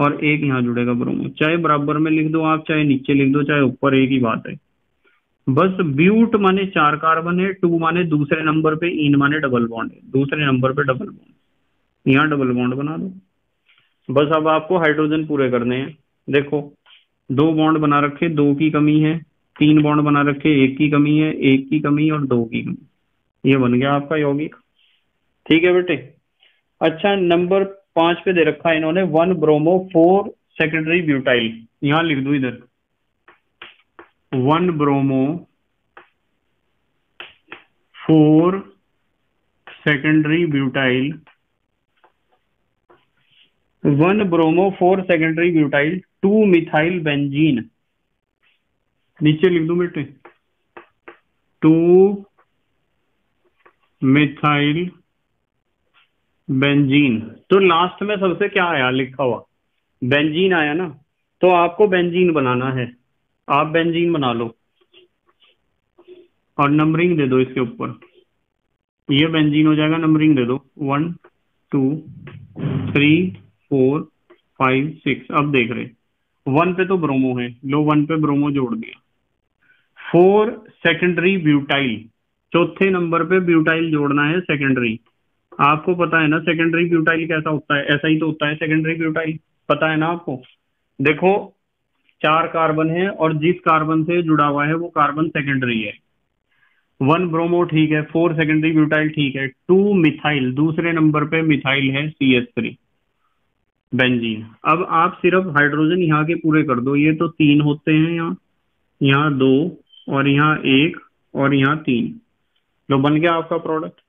और एक यहाँ जुड़ेगा ब्रोमो। चाहे बराबर में लिख दो आप, चाहे नीचे लिख दो, चाहे ऊपर, एक ही बात है। बस ब्यूट माने 4 कार्बन है, 2 माने दूसरे नंबर पे, इन माने डबल बॉन्ड है, दूसरे नंबर पे डबल बॉन्ड, यहाँ डबल बॉन्ड बना दो। बस अब आपको हाइड्रोजन पूरे करने हैं। देखो 2 बॉन्ड बना रखे, 2 की कमी है, 3 बॉन्ड बना रखे, 1 की कमी है, 1 की कमी और 2 की कमी। ये बन गया आपका यौगिक। ठीक है बेटे। अच्छा नंबर 5 पे दे रखा है इन्होंने 1 ब्रोमो 4 सेकेंडरी ब्यूटाइल। यहां लिख दो इधर 1 bromo 4 secondary butyl 1 bromo 4 secondary butyl 2 methyl benzene. नीचे लिख दो बेटे 2 मिथाइल बेंजीन। तो लास्ट में सबसे क्या आया लिखा हुआ, बेंजीन आया ना। तो आपको बेंजीन बनाना है, आप बेंजीन बना लो और नंबरिंग दे दो इसके ऊपर। ये बेंजीन हो जाएगा, नंबरिंग दे दो 1, 2, 3, 4, 5, 6। अब देख रहे 1 पे तो ब्रोमो है, लो 1 पे ब्रोमो जोड़ दिया। 4 सेकेंडरी ब्यूटाइल, चौथे नंबर पे ब्यूटाइल जोड़ना है सेकेंडरी। आपको पता है ना सेकेंडरी ब्यूटाइल कैसा होता है, ऐसा ही तो होता है सेकेंडरी ब्यूटाइल, पता है ना आपको। देखो 4 कार्बन है और जिस कार्बन से जुड़ा हुआ है वो कार्बन सेकेंडरी है। 1 ब्रोमो ठीक है, 4 सेकेंडरी ब्यूटाइल ठीक है, 2 मिथाइल, दूसरे नंबर पे मिथाइल है, CH3 बेंजीन। अब आप सिर्फ हाइड्रोजन यहाँ के पूरे कर दो। ये तो 3 होते हैं यहाँ, यहाँ 2 और यहाँ 1 और यहाँ 3। तो बन गया आपका प्रोडक्ट।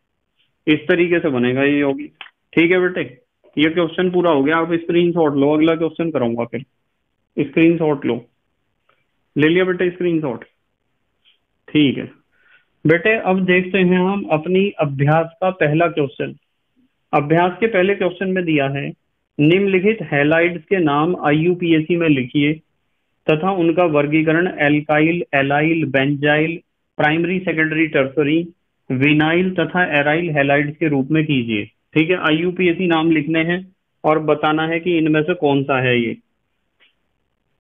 इस तरीके से बनेगा ये यौगिक। ठीक है बेटे, ये क्वेश्चन पूरा हो गया। आप स्क्रीनशॉट लो, अगला क्वेश्चन कराऊंगा फिर। स्क्रीनशॉट लो, ले लिया बेटे स्क्रीनशॉट। ठीक है बेटे, अब देखते हैं हम अपनी अभ्यास का पहला क्वेश्चन। अभ्यास के पहले क्वेश्चन में दिया है, निम्नलिखित हैलाइड्स के नाम IUPAC में लिखिए तथा उनका वर्गीकरण alkyl, allyl, benzyl, primary, secondary, tertiary, vinyl तथा एराइल हैलाइड्स के रूप में कीजिए। ठीक है, IUPAC नाम लिखने हैं और बताना है कि इनमें से कौन सा है ये।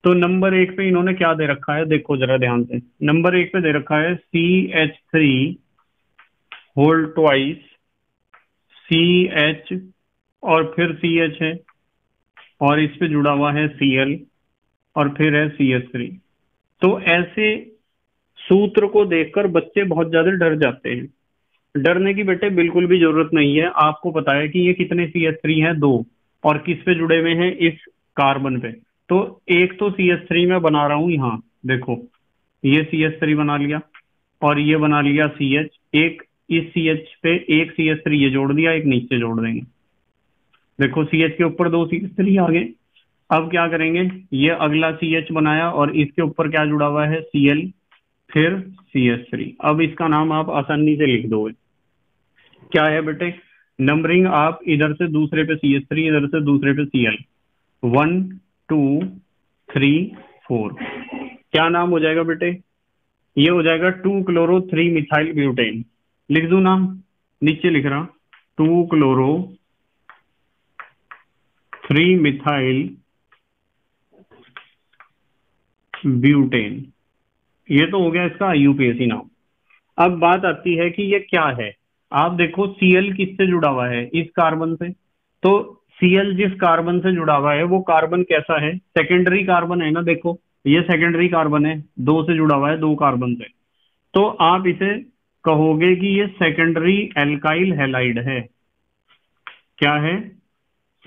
तो नंबर 1 पे इन्होंने क्या दे रखा है, देखो जरा ध्यान से। नंबर 1 पे दे रखा है CH3 होल 2, CH और फिर CH है और इस पे जुड़ा हुआ है Cl और फिर है CH3। तो ऐसे सूत्र को देखकर बच्चे बहुत ज्यादा डर जाते हैं। डरने की बेटे बिल्कुल भी जरूरत नहीं है। आपको पता है कि ये कितने CH3 हैं, 2, और किस पे जुड़े हुए हैं, इस कार्बन पे। तो एक तो CH3 मैं बना रहा हूं यहाँ, देखो ये CH3 बना लिया और ये बना लिया CH। एक इस CH पे एक CH3 ये जोड़ दिया, एक नीचे जोड़ देंगे। देखो CH के ऊपर 2 CH3 आ गए। अब क्या करेंगे, ये अगला CH बनाया और इसके ऊपर क्या जुड़ा हुआ है, Cl फिर CH3। अब इसका नाम आप आसानी से लिख दोगे क्या है बेटे। नंबरिंग आप इधर से दूसरे पे CH3, इधर से दूसरे पे Cl। 1, 2, 3, 4। क्या नाम हो जाएगा बेटे, ये हो जाएगा 2 क्लोरो 3 मिथाइल ब्यूटेन। लिख दू नाम, नीचे लिख रहा 2 क्लोरो 3 मिथाइल ब्यूटेन। ये तो हो गया इसका IUPAC नाम। अब बात आती है कि ये क्या है। आप देखो Cl किससे जुड़ा हुआ है, इस कार्बन से। तो Cl जिस कार्बन से जुड़ा हुआ है वो कार्बन कैसा है, सेकेंडरी कार्बन है ना, देखो ये सेकेंडरी कार्बन है, दो से जुड़ा हुआ है, दो कार्बन से, तो आप इसे कहोगे कि ये सेकेंडरी एल्काइल हैलाइड है। क्या है?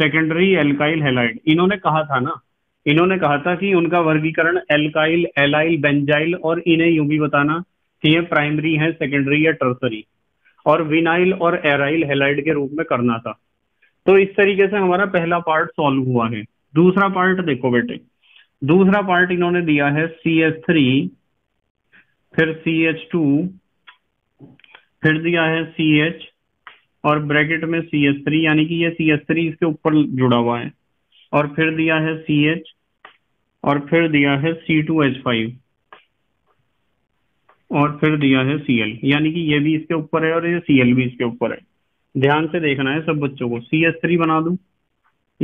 Secondary alkyl halide. इन्होंने कहा था ना, इन्होंने कहा था कि उनका वर्गीकरण एल्काइल, एलाइल, बेंजाइल और इन्हें यूं भी बताना कि ये प्राइमरी है, सेकेंडरी या टर्सरी, और विनाइल और एराइल हैलाइड के रूप में करना था। तो इस तरीके से हमारा पहला पार्ट सॉल्व हुआ है। दूसरा पार्ट देखो बेटे, दूसरा पार्ट इन्होंने दिया है CH3, फिर CH2, फिर दिया है CH और ब्रैकेट में CH3, यानी कि ये CH3 इसके ऊपर जुड़ा हुआ है, और फिर दिया है CH और फिर दिया है C2H5 और फिर दिया है Cl, यानी कि ये भी इसके ऊपर है और ये Cl भी इसके ऊपर है। ध्यान से देखना है सब बच्चों को। CH3 बना दूं,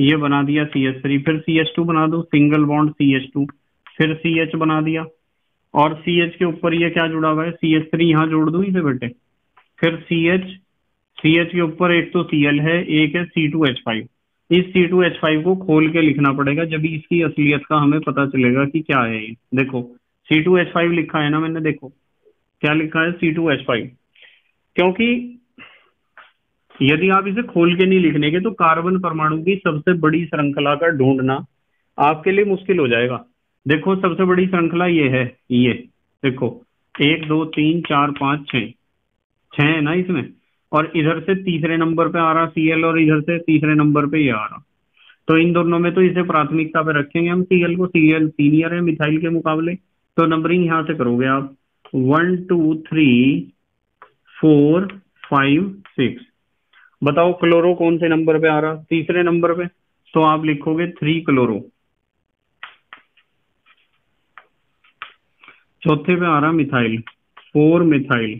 ये बना दिया CH3, फिर CH2 बना दूं, सिंगल बॉन्ड CH2, फिर CH बना दिया और CH के ऊपर ये क्या जुड़ा हुआ है, CH3, यहाँ जोड़ दूं इसे बेटे, फिर CH के ऊपर एक तो Cl है, एक है C2H5। इस C2H5 को खोल के लिखना पड़ेगा, जब इसकी असलियत का हमें पता चलेगा कि क्या है ये। देखो C2H5 लिखा है ना मैंने, देखो क्या लिखा है, C2H5, क्योंकि यदि आप इसे खोल के नहीं लिखेंगे तो कार्बन परमाणु की सबसे बड़ी श्रृंखला का ढूंढना आपके लिए मुश्किल हो जाएगा। देखो सबसे बड़ी श्रृंखला ये है, ये देखो 1 2 3 4 5 6, 6 है ना इसमें, और इधर से तीसरे नंबर पे आ रहा Cl और इधर से तीसरे नंबर पे ये आ रहा, तो इन दोनों में तो इसे प्राथमिकता पे रखेंगे हम Cl को, Cl सीनियर है मिथाइल के मुकाबले, तो नंबरिंग यहाँ से करोगे आप 1 2 3 4 5 6। बताओ क्लोरो कौन से नंबर पे आ रहा, तीसरे नंबर पे, तो आप लिखोगे 3 क्लोरो। चौथे पे आ रहा मिथाइल, 4 मिथाइल,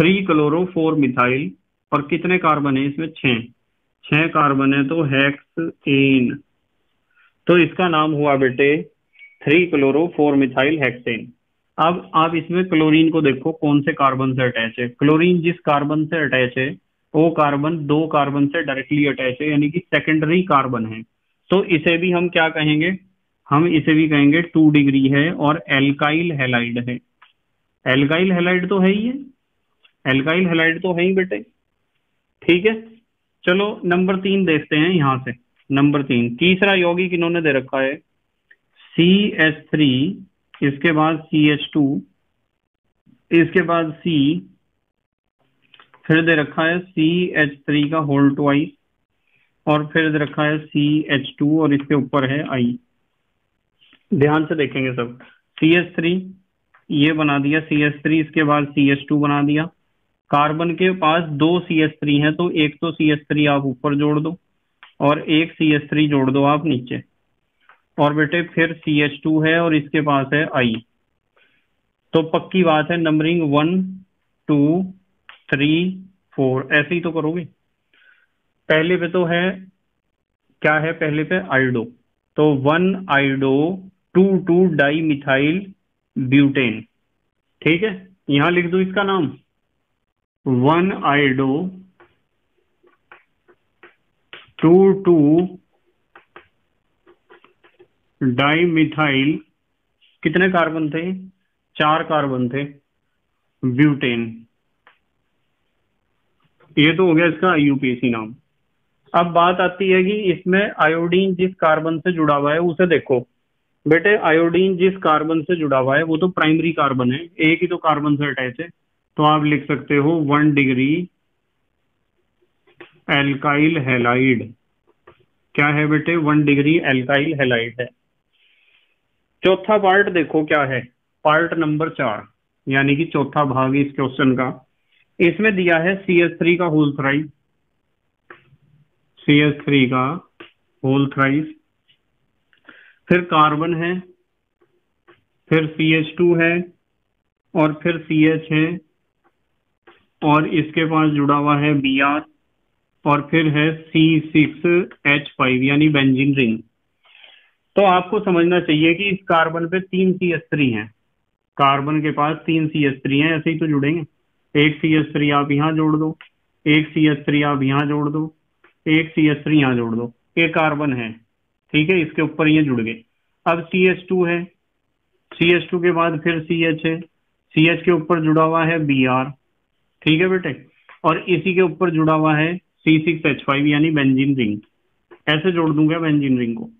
3 क्लोरो 4 मिथाइल, और कितने कार्बन है इसमें, 6 कार्बन है, तो हेक्सेन, तो इसका नाम हुआ बेटे 3 क्लोरो 4 मिथाइल हेक्सेन। अब आप इसमें क्लोरीन को देखो कौन से कार्बन से अटैच है, क्लोरीन जिस कार्बन से अटैच है वो कार्बन 2 कार्बन से डायरेक्टली अटैच है, यानी कि सेकेंडरी कार्बन है, तो इसे भी हम क्या कहेंगे, हम इसे भी कहेंगे 2 डिग्री है और एल्काइल हैलाइड है। एल्काइल हैलाइड तो है ही, एल्काइल हैलाइड तो है ही बेटे, ठीक है। चलो नंबर 3 देखते हैं यहाँ से, नंबर 3 तीसरा यौगिक इन्होंने दे रखा है CH3, इसके बाद CH2, इसके बाद C, फिर दे रखा है CH3 का होल ट्वाइस, और फिर दे रखा है CH2 और इसके ऊपर है I। ध्यान से देखेंगे सब, CH3 ये बना दिया CH3, इसके बाद CH2 बना दिया, कार्बन के पास 2 CH3 हैं, तो एक तो CH3 आप ऊपर जोड़ दो और एक CH3 जोड़ दो आप नीचे, और बेटे फिर CH2 है और इसके पास है I, तो पक्की बात है नंबरिंग 1 2 3 4 ऐसे ही तो करोगे। पहले पे तो है क्या है, पहले पे आइडो, तो 1 आइडो 2 2 डाई मिथाइल ब्यूटेन, ठीक है, यहां लिख दो इसका नाम 1 आइडो 2 2 डाई मिथाइल, कितने कार्बन थे, 4 कार्बन थे, ब्यूटेन। ये तो हो गया इसका IUPAC नाम। अब बात आती है कि इसमें आयोडीन जिस कार्बन से जुड़ा हुआ है उसे देखो बेटे, आयोडीन जिस कार्बन से जुड़ा हुआ है वो तो प्राइमरी कार्बन है, एक ही तो कार्बन से अटैच है, तो आप लिख सकते हो 1 डिग्री एल्काइल हैलाइड। क्या है बेटे, 1 डिग्री एल्काइल हैलाइड है। चौथा पार्ट देखो क्या है, पार्ट नंबर 4, यानी कि चौथा भाग इस क्वेश्चन का। इसमें दिया है CH3 का होल थ्राइस, CH3 का होल थ्राइस, फिर कार्बन है, फिर CH2 है और फिर CH है और इसके पास जुड़ा हुआ है Br, और फिर है C6H5 यानी बेंजीन रिंग। तो आपको समझना चाहिए कि इस कार्बन पे 3 CH3 हैं, कार्बन के पास 3 CH3 हैं, ऐसे ही तो जुड़ेंगे, 1 CH3 आप यहाँ जोड़ दो, 1 CH3 आप यहाँ जोड़ दो, एक CH3 यहाँ जोड़ दो, ये कार्बन है, ठीक है, इसके ऊपर ये जुड़ गए। अब CH2 है, CH2 के बाद फिर CH है, CH के ऊपर जुड़ा हुआ है Br, ठीक है बेटे, और इसी के ऊपर जुड़ा हुआ है C6H5 यानी बेंजीन रिंग। ऐसे जोड़ दूंगा बेंजीन रिंग को,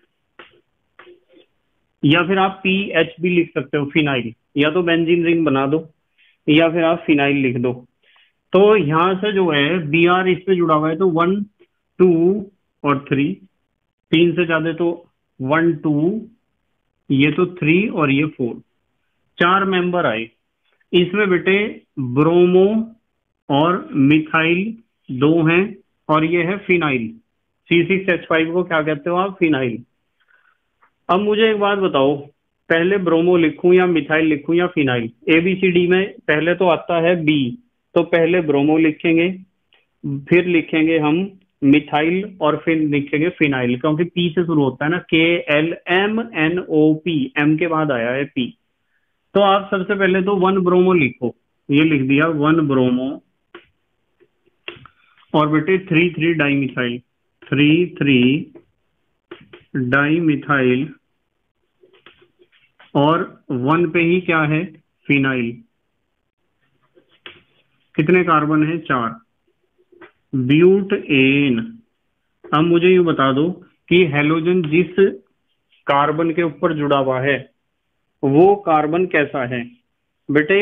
या फिर आप PH भी लिख सकते हो, फिनाइल, या तो बेंजीन रिंग बना दो या फिर आप फिनाइल लिख दो। तो यहाँ से जो है Br इस पे जुड़ा हुआ है, तो 1, 2 और 3, 3 से ज्यादा, तो 1, 2, ये तो 3 और ये 4, 4 मेंबर आए। इसमें बेटे ब्रोमो और मिथाइल 2 हैं और ये है फिनाइल। C6H5 को क्या कहते हो आप? फिनाइल। अब मुझे एक बात बताओ, पहले ब्रोमो लिखूं या मिथाइल लिखूं या फिनाइल? ABCD में पहले तो आता है B, तो पहले ब्रोमो लिखेंगे, फिर लिखेंगे हम मिथाइल और फिर लिखेंगे फिनाइल, क्योंकि P से शुरू होता है ना, KLMNOP, M के बाद आया है P। तो आप सबसे पहले तो 1 ब्रोमो लिखो, ये लिख दिया 1 ब्रोमो, और बेटे 3,3 डाई मिथाइल, 3,3 डाई मिथाइल, और 1 पे ही क्या है? फिनाइल। कितने कार्बन है? 4, ब्यूटेन। अब मुझे ये बता दो कि हेलोजन जिस कार्बन के ऊपर जुड़ा हुआ है वो कार्बन कैसा है? बेटे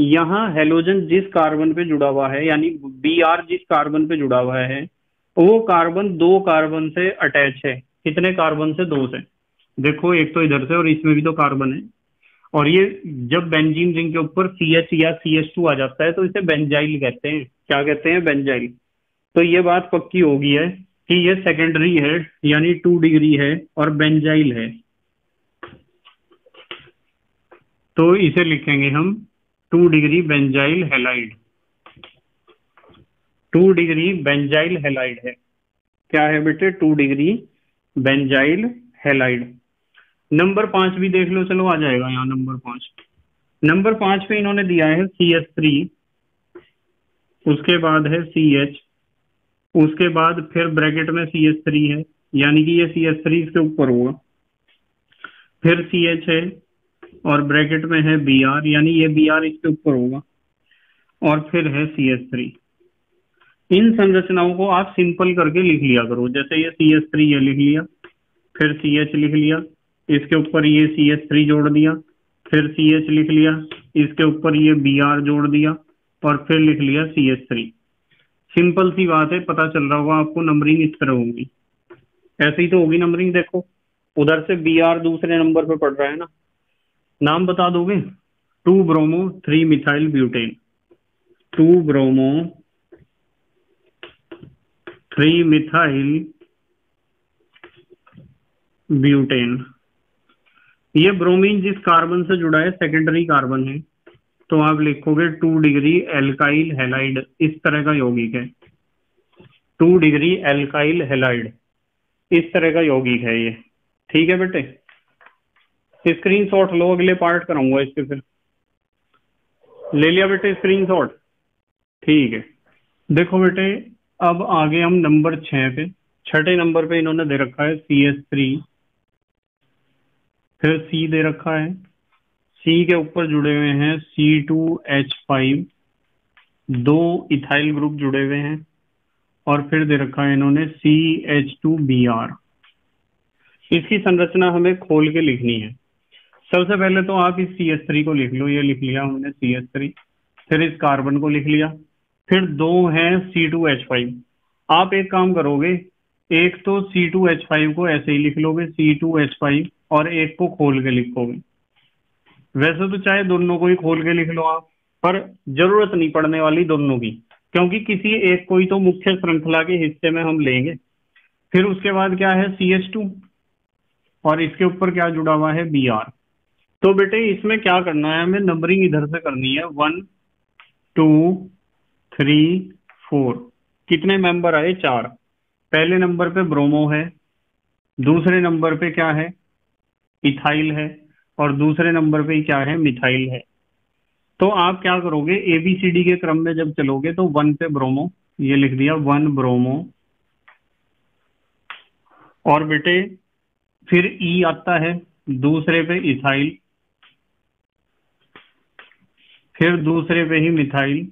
यहाँ हेलोजन जिस कार्बन पे जुड़ा हुआ है यानी Br जिस कार्बन पे जुड़ा हुआ है वो कार्बन 2 कार्बन से अटैच है। कितने कार्बन से? 2 से। देखो एक तो इधर से और इसमें भी तो कार्बन है, और ये जब बेंजीन रिंग के ऊपर CH या CH2 आ जाता है तो इसे बेंजाइल कहते हैं। क्या कहते हैं? बेंजाइल। तो ये बात पक्की हो गई है कि ये सेकेंडरी है यानी 2 डिग्री है और बेंजाइल है, तो इसे लिखेंगे हम 2 degree benzyl halide. 2 degree benzyl halide है। क्या है बेटे? 2 डिग्री बेंजाइल हेलाइड। नंबर 5 भी देख लो, चलो आ जाएगा यहाँ नंबर 5। नंबर 5 पे इन्होंने दिया है CH3, उसके बाद है CH, उसके बाद फिर ब्रैकेट में CH3 है यानी कि ये CH3 इसके ऊपर हुआ, फिर CH है और ब्रैकेट में है Br यानी ये Br इसके ऊपर होगा, और फिर है CH3। इन संरचनाओं को आप सिंपल करके लिख लिया करो, जैसे ये CH3 ये लिख लिया, फिर CH लिख लिया, इसके ऊपर ये CH3 जोड़ दिया, फिर CH लिख लिया, इसके ऊपर ये Br जोड़ दिया, और फिर लिख लिया CH3। सिंपल सी बात है, पता चल रहा होगा आपको। नंबरिंग इस तरह होगी, ऐसे ही तो होगी नंबरिंग। देखो उधर से Br दूसरे नंबर पे पड़ रहा है ना, नाम बता दोगे? 2 bromo 3 methyl butane, 2 bromo 3 methyl butane. ये ब्रोमीन जिस कार्बन से जुड़ा है सेकेंडरी कार्बन है, तो आप लिखोगे 2 डिग्री एल्काइल हेलाइड। इस तरह का यौगिक है, 2 डिग्री एल्काइल हेलाइड, इस तरह का यौगिक है ये। ठीक है बेटे, स्क्रीनशॉट लो, अगले पार्ट कराऊंगा इसके। फिर ले लिया बेटे स्क्रीनशॉट? ठीक है। देखो बेटे अब आगे हम नंबर 6 पे, 6ठे नंबर पे इन्होंने दे रखा है CH3, फिर C दे रखा है, C के ऊपर जुड़े हुए हैं C2H5, 2 इथाइल ग्रुप जुड़े हुए हैं, और फिर दे रखा है इन्होंने CH2Br। इसकी संरचना हमें खोल के लिखनी है। सबसे पहले तो आप इस CH3 को लिख लो, ये लिख लिया हमने CH3, फिर इस कार्बन को लिख लिया, फिर 2 हैं C2H5। आप एक काम करोगे, एक तो C2H5 को ऐसे ही लिख लोगे C2H5, और एक को खोल के लिखोगे। वैसे तो चाहे दोनों को ही खोल के लिख लो आप, पर जरूरत नहीं पड़ने वाली दोनों की, क्योंकि किसी एक को ही तो मुख्य श्रृंखला के हिस्से में हम लेंगे। फिर उसके बाद क्या है? CH2, और इसके ऊपर क्या जुड़ा हुआ है? Br। तो बेटे इसमें क्या करना है हमें? नंबरिंग इधर से करनी है, 1, 2, 3, 4। कितने मेंबर आए? 4। पहले नंबर पे ब्रोमो है, दूसरे नंबर पे क्या है? इथाइल है, और दूसरे नंबर पे क्या है? मिथाइल है। तो आप क्या करोगे, ABCD के क्रम में जब चलोगे तो 1 पे ब्रोमो, ये लिख दिया 1 ब्रोमो और बेटे फिर ई आता है दूसरे पे इथाइल, फिर दूसरे पे ही मिथाइल।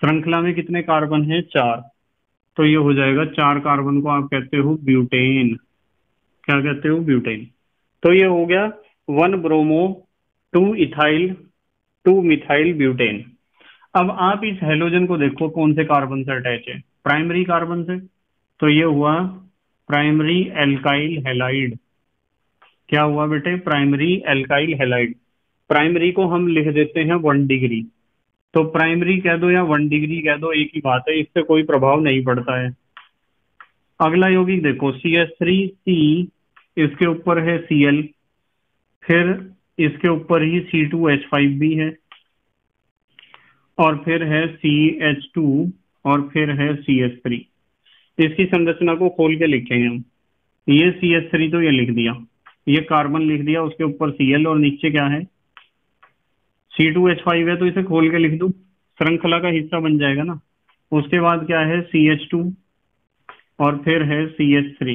श्रृंखला में कितने कार्बन हैं? 4, तो ये हो जाएगा 4 कार्बन को आप कहते हो ब्यूटेन। क्या कहते हो? ब्यूटेन। तो ये हो गया 1 ब्रोमो 2 इथाइल 2 मिथाइल ब्यूटेन। अब आप इस हेलोजन को देखो कौन से कार्बन से अटैच है? प्राइमरी कार्बन से। तो ये हुआ प्राइमरी एल्काइल हेलाइड। क्या हुआ बेटे? Primary alkyl halide. प्राइमरी को हम लिख देते हैं 1 डिग्री, तो प्राइमरी कह दो या 1 डिग्री कह दो एक ही बात है, इससे कोई प्रभाव नहीं पड़ता है। अगला यौगिक देखो CH3C, इसके ऊपर है Cl, फिर इसके ऊपर ही C2H5 भी है, और फिर है CH2 और फिर है CH3। इसकी संरचना को खोल के लिखेंगे हम। ये CH3 तो ये लिख दिया, ये कार्बन लिख दिया, उसके ऊपर Cl और नीचे क्या है? C2H5 है, तो इसे खोल के लिख दूं, श्रृंखला का हिस्सा बन जाएगा ना। उसके बाद क्या है? CH2 और फिर है CH3।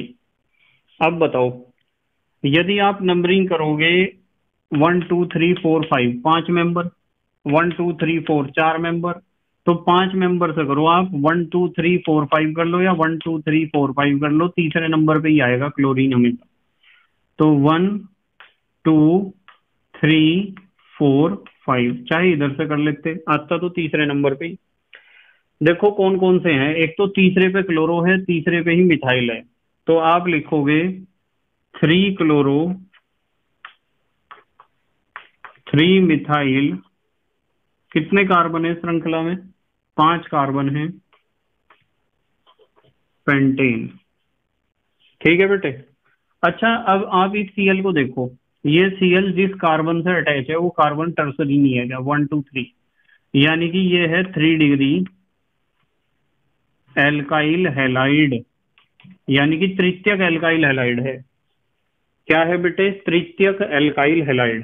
अब बताओ यदि आप नंबरिंग करोगे 1 2 3 4 5 5 मेंबर, 1 2 3 4 4 मेंबर, तो 5 मेंबर से करो आप 1 2 3 4 5 कर लो या 1 2 3 4 5 कर लो, तीसरे नंबर पे ही आएगा क्लोरीन हमेशा। तो 1 2 3 4 5 चाहे इधर से कर लेते, आता तो तीसरे नंबर पे ही। देखो कौन कौन से हैं, एक तो तीसरे पे क्लोरो है, तीसरे पे ही मिथाइल है, तो आप लिखोगे 3 क्लोरो 3 मिथाइल। कितने कार्बन है श्रृंखला में? 5 कार्बन है, पेंटेन। ठीक है बेटे। अच्छा अब आप इस Cl को देखो, ये Cl जिस कार्बन से अटैच है वो कार्बन टर्सरी नहीं है क्या? 1 2 3 यानी कि ये है 3 डिग्री एल्काइल हेलाइड, यानी कि तृतीयक एल्काइल हेलाइड है। क्या है बेटे? तृतीयक एल्काइल हेलाइड।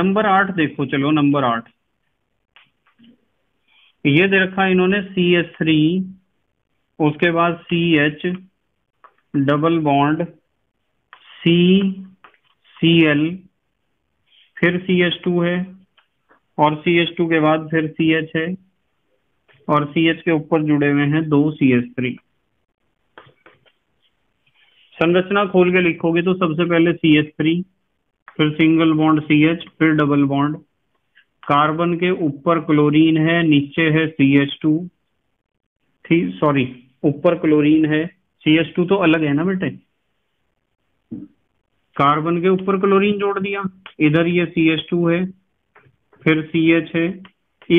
नंबर 8 देखो, चलो नंबर 8 ये दे रखा इन्होंने CH3, उसके बाद CH डबल बॉन्ड CCl, फिर CH2 है और CH2 के बाद फिर CH है और CH के ऊपर जुड़े हुए हैं 2 CH3। संरचना खोल के लिखोगे तो सबसे पहले CH3, फिर सिंगल बॉन्ड CH, फिर डबल बॉन्ड, कार्बन के ऊपर क्लोरीन है, नीचे है CH2, ठीक, सॉरी ऊपर क्लोरीन है, CH2 तो अलग है ना बेटे, कार्बन के ऊपर क्लोरीन जोड़ दिया, इधर ये CH2 है, फिर CH है,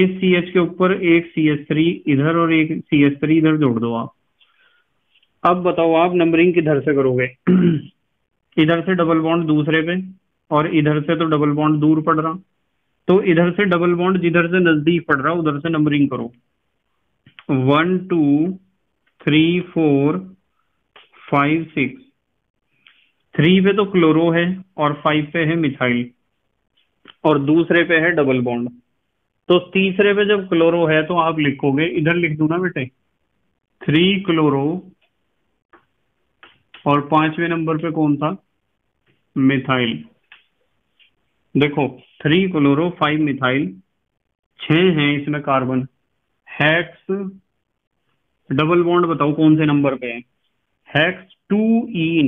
इस CH के ऊपर एक CH3 इधर और एक CH3 इधर जोड़ दो आप। अब बताओ आप नंबरिंग किधर से करोगे? इधर से डबल बॉन्ड दूसरे पे और इधर से तो डबल बॉन्ड दूर पड़ रहा, तो इधर से डबल बॉन्ड जिधर से नजदीक पड़ रहा उधर से नंबरिंग करो। 1 2 3 4 5 6 3 पे तो क्लोरो है और 5 पे है मिथाइल और दूसरे पे है डबल बॉन्ड, तो तीसरे पे जब क्लोरो है तो आप लिखोगे, इधर लिख दूं ना बेटे, 3 क्लोरो और 5वें नंबर पे कौन था? मिथाइल। देखो 3 क्लोरो 5 मिथाइल 6 हैं इसमें कार्बन। हेक्स डबल बॉन्ड बताओ कौन से नंबर पे है? हेक्स 2 ईन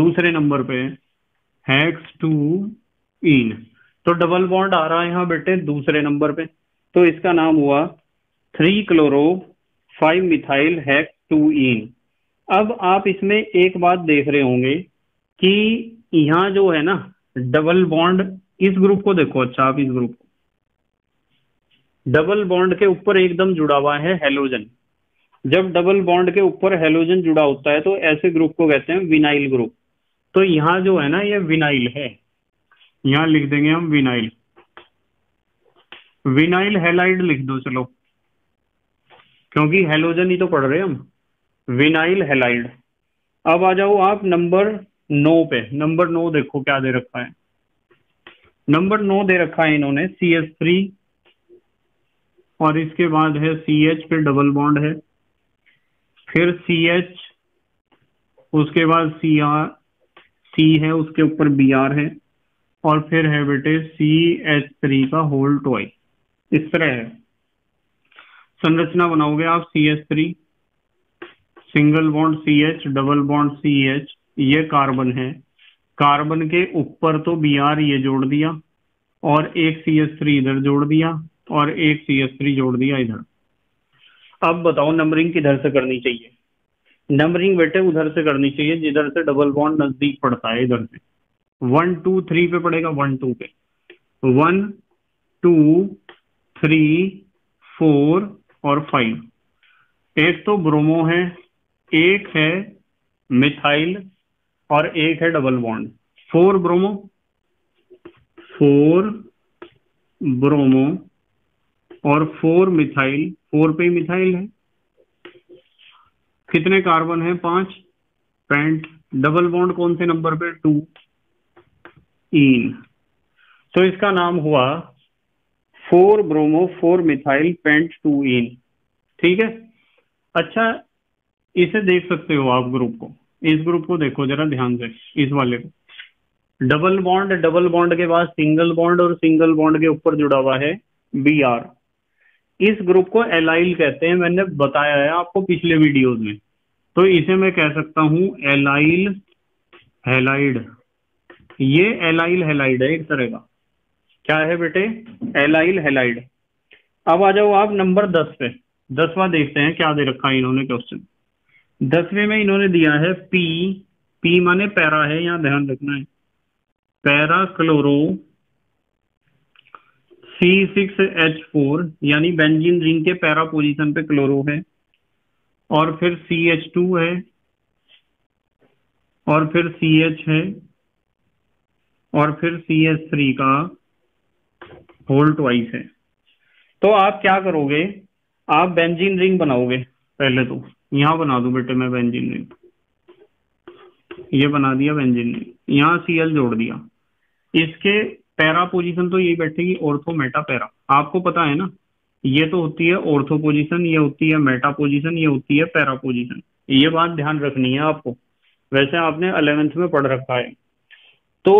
दूसरे नंबर पे है, हेक्स 2 ईन, तो डबल बॉन्ड आ रहा है यहाँ बेटे दूसरे नंबर पे, तो इसका नाम हुआ 3 क्लोरो 5 मिथाइल हेक्स 2 ईन। अब आप इसमें एक बात देख रहे होंगे कि यहाँ जो है ना डबल बॉन्ड, इस ग्रुप को देखो, अच्छा आप इस ग्रुप को, डबल बॉन्ड के ऊपर एकदम जुड़ा हुआ है हेलोजन। जब डबल बॉन्ड के ऊपर हेलोजन जुड़ा होता है तो ऐसे ग्रुप को कहते हैं विनाइल ग्रुप। तो यहाँ जो है ना ये विनाइल है, यहाँ लिख देंगे हम विनाइल, विनाइल हेलाइड लिख दो चलो, क्योंकि हेलोजन ही तो पढ़ रहे हैं हम, विनाइल हेलाइड। अब आ जाओ आप नंबर 9 पे, नंबर 9 देखो क्या दे रखा है। नंबर 9 दे रखा है इन्होंने CH3 और इसके बाद है CH पे डबल बॉन्ड है, फिर CH, उसके बाद C है, उसके ऊपर Br है, और फिर है बेटे CH3 का होल टॉय। इस तरह है संरचना बनाओगे आप। CH3 single bond CH, double bond CH, ये कार्बन है, कार्बन के ऊपर तो Br ये जोड़ दिया और एक CH3 इधर जोड़ दिया और एक CH3 जोड़ दिया इधर। अब बताओ नंबरिंग किधर से करनी चाहिए? नंबरिंग बेटे उधर से करनी चाहिए जिधर से डबल बॉन्ड नजदीक पड़ता है, इधर से। 1 2 3 पे पड़ेगा, 1 2 पे, 1 2 3 4 और 5। एक तो ब्रोमो है, एक है मिथाइल और एक है डबल बॉन्ड। 4 ब्रोमो और 4 मिथाइल, 4 पे ही मिथाइल है। कितने कार्बन है? 5 पैंट। डबल बॉन्ड कौन से नंबर पे? 2 इन। तो इसका नाम हुआ 4 ब्रोमो 4 मिथाइल पैंट 2 इन। ठीक है। अच्छा, इसे देख सकते हो आप ग्रुप को, इस ग्रुप को देखो जरा ध्यान से, इस वाले को। डबल बॉन्ड के बाद सिंगल बॉन्ड और सिंगल बॉन्ड के ऊपर जुड़ा हुआ है Br। इस ग्रुप को एलाइल कहते हैं, मैंने बताया है आपको पिछले वीडियोस में। तो इसे मैं कह सकता हूं एलाइल हैलाइड। ये एलाइल हैलाइड है एक तरह का। क्या है बेटे? Allyl halide. अब आ जाओ आप नंबर 10 पे, 10वां देखते हैं क्या दे रखा है इन्होंने क्वेश्चन। 10वें में इन्होंने दिया है पी माने पैरा है, यहाँ ध्यान रखना है, पैरा क्लोरो C6H4 यानी बेंजीन रिंग के पैरा पोजीशन पे क्लोरो है, और फिर CH2 है, और फिर CH है, और फिर CH3 का होल ट्वाइस है। तो आप क्या करोगे? आप बेंजीन रिंग बनाओगे पहले। तो यहां बना दूं बेटे मैं बेंजीन रिंग, ये बना दिया बेंजीन रिंग, यहां Cl जोड़ दिया। इसके पैरा पोजीशन तो यही बैठेगी, ऑर्थो मेटा पैरा। आपको पता है ना, ये तो होती है ऑर्थो पोजीशन, ये होती है मेटा पोजीशन, ये होती है पैरा पोजीशन। ये बात ध्यान रखनी है आपको, वैसे आपने 11th में पढ़ रखा है। तो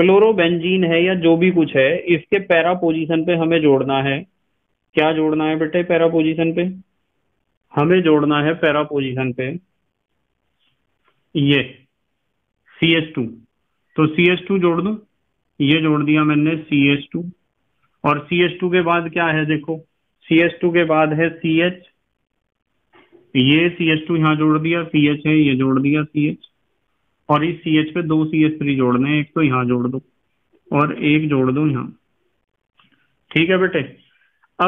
क्लोरोबेंजीन है या जो भी कुछ है, इसके पैरा पोजीशन पे हमें जोड़ना है। क्या जोड़ना है बेटे? पैरा पोजीशन पे हमें जोड़ना है, पैरा पोजीशन पे ये CH2। तो CH2 जोड़ दूं, ये जोड़ दिया मैंने CH2, और CH2 के बाद क्या है देखो, CH2 के बाद है CH, ये CH2 यहाँ जोड़ दिया, CH है, ये जोड़ दिया CH, और इस CH पे 2 CH3 जोड़ने हैं, एक तो यहाँ जोड़ दो और एक जोड़ दो यहाँ। ठीक है बेटे।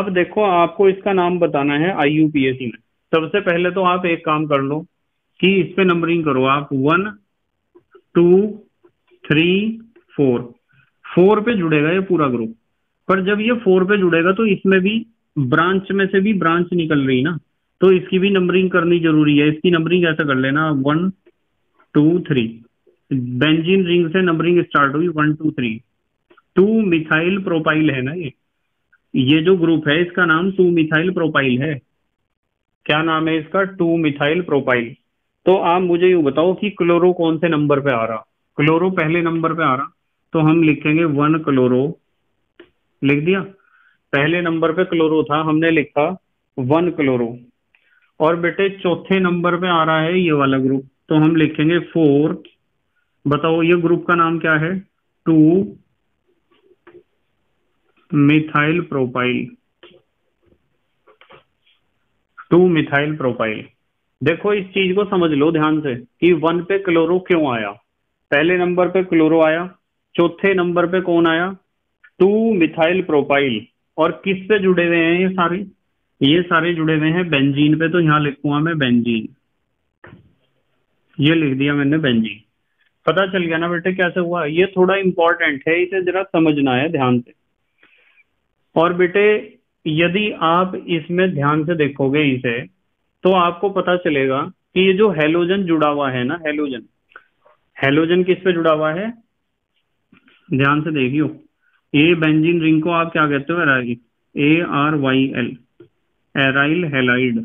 अब देखो आपको इसका नाम बताना है IUPAC में। सबसे पहले तो आप एक काम कर लो कि इस पे नंबरिंग करो आप, 1 2 3 4। 4 पे जुड़ेगा ये पूरा ग्रुप, पर जब ये 4 पे जुड़ेगा तो इसमें भी ब्रांच में से भी ब्रांच निकल रही ना, तो इसकी भी नंबरिंग करनी जरूरी है। इसकी नंबरिंग ऐसा कर लेना, 1 2 3। बेंजीन रिंग से नंबरिंग स्टार्ट हुई, 1 2 3। 2 मिथाइल प्रोपाइल है ना ये जो ग्रुप है इसका नाम 2 मिथाइल प्रोपाइल है। क्या नाम है इसका? 2 मिथाइल प्रोपाइल। तो आप मुझे ये बताओ कि क्लोरो कौन से नंबर पे आ रहा? क्लोरो पहले नंबर पे आ रहा, तो हम लिखेंगे 1 क्लोरो। लिख दिया, पहले नंबर पे क्लोरो था, हमने लिखा 1 क्लोरो। और बेटे चौथे नंबर पे आ रहा है ये वाला ग्रुप, तो हम लिखेंगे 4। बताओ ये ग्रुप का नाम क्या है? 2 मिथाइल प्रोपाइल। 2 methyl propyl. देखो इस चीज को समझ लो ध्यान से कि 1 पे क्लोरो क्यों आया। पहले नंबर पे क्लोरो आया, चौथे नंबर पे कौन आया? 2 मिथाइल प्रोपाइल। और किस पे जुड़े हुए हैं ये सारे? ये सारे जुड़े हुए हैं बेंजीन पे। तो यहाँ लिखूंगा मैं बेंजीन, ये लिख दिया मैंने बेंजीन। पता चल गया ना बेटे कैसे हुआ? ये थोड़ा इंपॉर्टेंट है, इसे जरा समझना है ध्यान से। और बेटे यदि आप इसमें ध्यान से देखोगे इसे, तो आपको पता चलेगा कि ये जो हेलोजन जुड़ा हुआ है ना, हेलोजन, हेलोजन किस पे जुड़ा हुआ है? ध्यान से देखियो। ये बेंजीन रिंग को आप क्या कहते हो? Aryl, ARYL, aryl halide.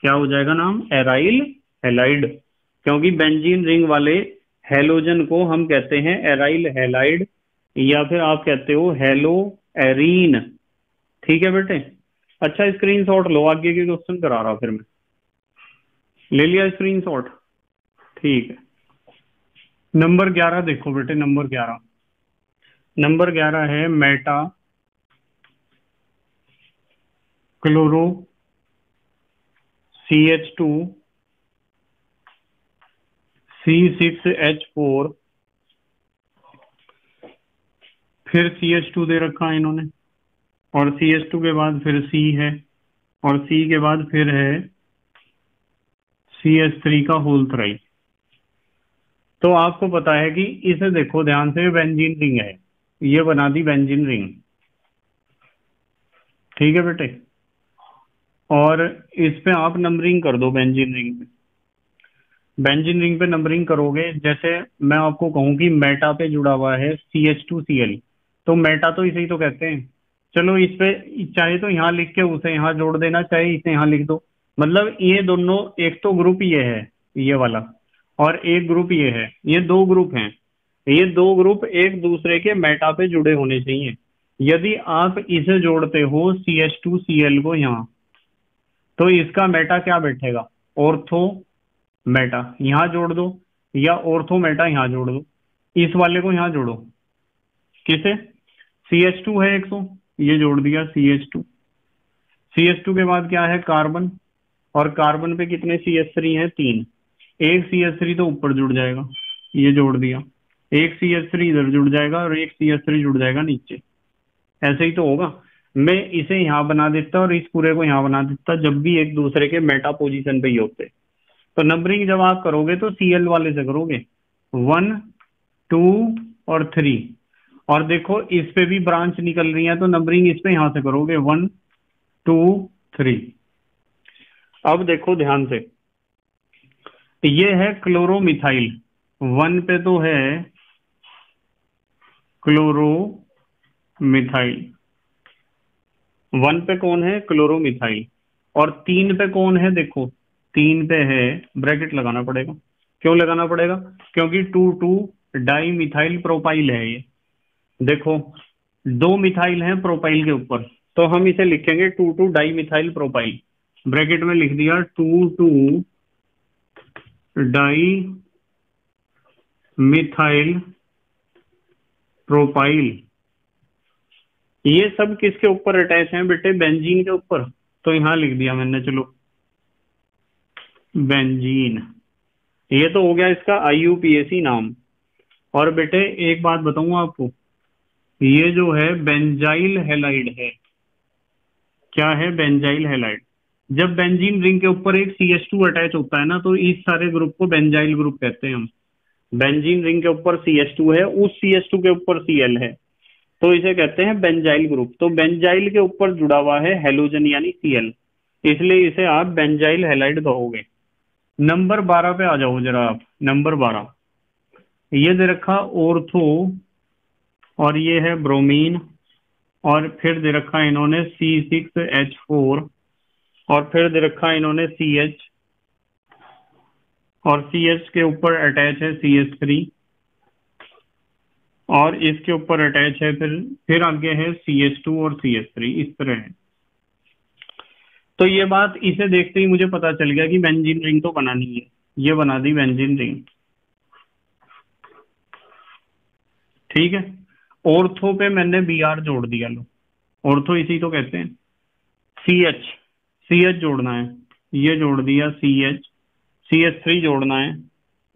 क्या हो जाएगा नाम, एराइल हैलाइड, क्योंकि बेंजीन रिंग वाले हेलोजन को हम कहते हैं एराइल हैलाइड या फिर आप कहते हो हेलो एरीन। ठीक है बेटे, अच्छा स्क्रीनशॉट लो, आगे के क्वेश्चन करा रहा फिर मैं। ले लिया स्क्रीनशॉट, ठीक है। नंबर 11 देखो बेटे, नंबर 11 है मेटा क्लोरो CH2 C6H4 फिर CH2 दे रखा है इन्होंने और CH2 के बाद फिर C है और C के बाद फिर है CH3 का होल थ्राई। तो आपको पता है कि इसे देखो ध्यान से, बेंजीन रिंग है, ये बना दी बेंजीन रिंग। ठीक है बेटे, और इस पे आप नंबरिंग कर दो, बेंजीन रिंग पे नंबरिंग करोगे। जैसे मैं आपको कहूं कि मेटा पे जुड़ा हुआ है CH2Cl, तो मेटा तो इसे ही तो कहते हैं। चलो इस पे चाहे तो यहाँ लिख के उसे यहाँ जोड़ देना, चाहे इसे यहाँ लिख दो, मतलब ये दोनों, एक तो ग्रुप ये है ये वाला और एक ग्रुप ये है, ये दो ग्रुप हैं, ये दो ग्रुप एक दूसरे के मेटा पे जुड़े होने चाहिए। यदि आप इसे जोड़ते हो CH2Cl को यहाँ, तो इसका मेटा क्या बैठेगा, ऑर्थो मेटा यहाँ जोड़ दो या ऑर्थो मेटा यहाँ जोड़ दो, इस वाले को यहाँ जोड़ो किसे, CH2 है 100, ये जोड़ दिया CH2, CH2 के बाद क्या है कार्बन, और कार्बन पे कितने CH3 हैं, 3, एक CH3 तो ऊपर जुड़ जाएगा, ये जोड़ दिया, एक CH3 इधर जुड़ जाएगा और एक CH3 जुड़ जाएगा नीचे, ऐसे ही तो होगा। मैं इसे यहाँ बना देता और इस पूरे को यहाँ बना देता जब भी एक दूसरे के मेटा पोजिशन पे ही होते। तो नंबरिंग जब आप करोगे तो Cl वाले से करोगे 1, 2 और 3, और देखो इस पे भी ब्रांच निकल रही है तो नंबरिंग इस पे यहाँ से करोगे 1, 2, 3। अब देखो ध्यान से, ये है क्लोरोमिथाइल, 1 पे तो है क्लोरोमिथाइल, 1 पे कौन है क्लोरोमिथाइल, और 3 पे कौन है, देखो 3 पे है, ब्रैकेट लगाना पड़ेगा, क्यों लगाना पड़ेगा, क्योंकि 2,2 डाई मिथाइल प्रोपाइल है ये, देखो 2 मिथाइल है प्रोपाइल के ऊपर, तो हम इसे लिखेंगे 2,2 डाई मिथाइल प्रोपाइल, ब्रैकेट में लिख दिया 2,2 डाई मिथाइल प्रोपाइल। ये सब किसके ऊपर अटैच हैं बेटे, बेंजीन के ऊपर, तो यहाँ लिख दिया मैंने, चलो बेंजीन, ये तो हो गया इसका IUPAC नाम। और बेटे एक बात बताऊं आपको, ये जो है बेंजाइल हैलाइड है, क्या है, बेंजाइल हैलाइड। जब बेंजीन रिंग के ऊपर एक CH2 अटैच होता है ना, तो इस सारे ग्रुप को बेंजाइल ग्रुप कहते हैं हम। बेंजीन रिंग के ऊपर CH2 है, उस CH2 के ऊपर Cl है, तो इसे कहते हैं बेंजाइल ग्रुप। तो बेंजाइल के ऊपर जुड़ा हुआ है हेलोजन यानी Cl, इसलिए इसे आप बेंजाइल हैलाइड कहोगे। नंबर 12 पे आ जाओ जरा आप, नंबर 12 ये दे रखा ऑर्थो और ये है ब्रोमीन, और फिर दे रखा इन्होंने C6H4 और फिर दे रखा इन्होंने CH, और CH के ऊपर अटैच है CH3 और इसके ऊपर अटैच है फिर आगे है CH2 और CH3, इस तरह है। तो ये बात इसे देखते ही मुझे पता चल गया कि बेंजीन रिंग तो बनानी है, ये बना दी बेंजीन रिंग। ठीक है, ऑर्थो पे मैंने Br जोड़ दिया, लो ऑर्थो इसी तो कहते हैं। CH जोड़ना है, ये जोड़ दिया CH, CH3 जोड़ना है,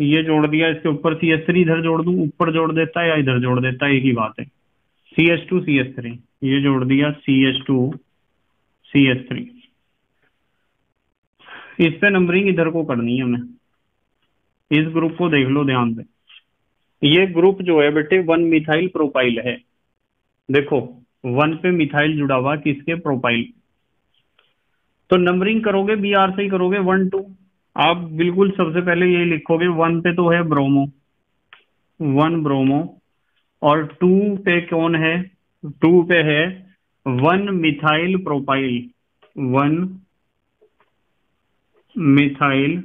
ये जोड़ दिया, इसके ऊपर CH3 इधर जोड़ दूं, ऊपर जोड़ देता है या इधर जोड़ देता है, एक ही बात है। CH2 CH3 ये जोड़ दिया, CH2 CH3, इस पे नंबरिंग इधर को करनी है हमें। इस ग्रुप को देख लो ध्यान से, ये ग्रुप जो है बेटे 1 मिथाइल प्रोपाइल है, देखो 1 पे मिथाइल जुड़ा हुआ किसके, प्रोपाइल। तो नंबरिंग करोगे Br से ही करोगे, 1, 2 आप बिल्कुल सबसे पहले ये लिखोगे, 1 पे तो है ब्रोमो, 1 ब्रोमो, और 2 पे कौन है, 2 पे है 1 मिथाइल प्रोपाइल, 1 मिथाइल,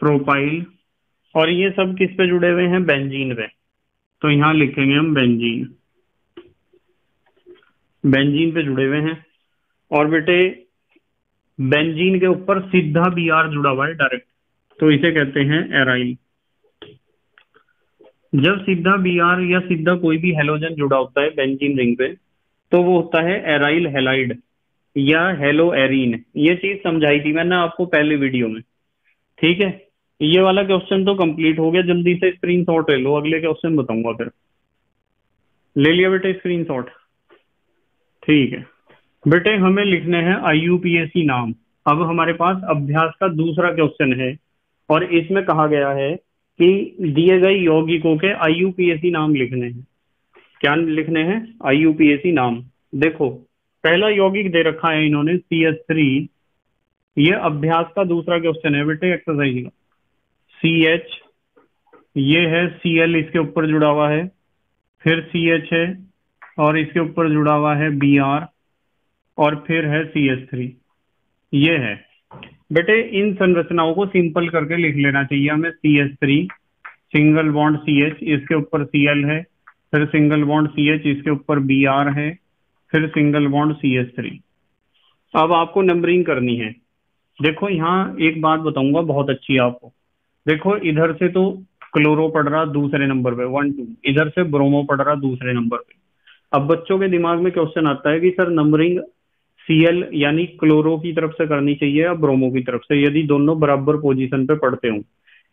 प्रोपाइल और ये सब किस पे जुड़े हुए हैं? बेंजीन पे। तो यहां लिखेंगे हम बेंजीन, बेंजीन पे जुड़े हुए हैं। और बेटे बेंजीन के ऊपर सीधा बी आर जुड़ा हुआ है डायरेक्ट, तो इसे कहते हैं एराइल। जब सीधा बी आर या सीधा कोई भी हेलोजन जुड़ा होता है बेंजीन रिंग पे तो वो होता है एराइल हेलाइड या हेलो एरीन। ये चीज समझाई थी मैंने आपको पहले वीडियो में, ठीक है। ये वाला क्वेश्चन तो कंप्लीट हो गया, जल्दी से स्क्रीनशॉट ले लो, अगले क्वेश्चन बताऊंगा फिर। ले लिया बेटे स्क्रीनशॉट? ठीक है बेटे, हमें लिखने हैं IUPAC नाम। अब हमारे पास अभ्यास का दूसरा क्वेश्चन है और इसमें कहा गया है कि दिए गए यौगिकों के IUPAC नाम लिखने हैं। क्या लिखने हैं? IUPAC नाम। देखो पहला यौगिक दे रखा है इन्होंने CH3। ये अभ्यास का दूसरा क्वेश्चन है बेटे, एक्सरसाइज का। CH ये है, Cl इसके ऊपर जुड़ा हुआ है, फिर CH है और इसके ऊपर जुड़ा हुआ है Br और फिर है CH3। ये है बेटे, इन संरचनाओं को सिंपल करके लिख लेना चाहिए हमें। CH3 सिंगल बॉन्ड CH, इसके ऊपर Cl है, फिर सिंगल बॉन्ड CH, इसके ऊपर Br है, फिर सिंगल बॉन्ड CH3। अब आपको नंबरिंग करनी है। देखो यहाँ एक बात बताऊंगा बहुत अच्छी आपको। देखो इधर से तो क्लोरो पड़ रहा दूसरे नंबर पे 1 2, इधर से ब्रोमो पड़ रहा दूसरे नंबर पे। अब बच्चों के दिमाग में क्वेश्चन आता है कि सर नंबरिंग Cl यानी क्लोरो की तरफ से करनी चाहिए या ब्रोमो की तरफ से, यदि दोनों बराबर पोजीशन पे पड़ते हों।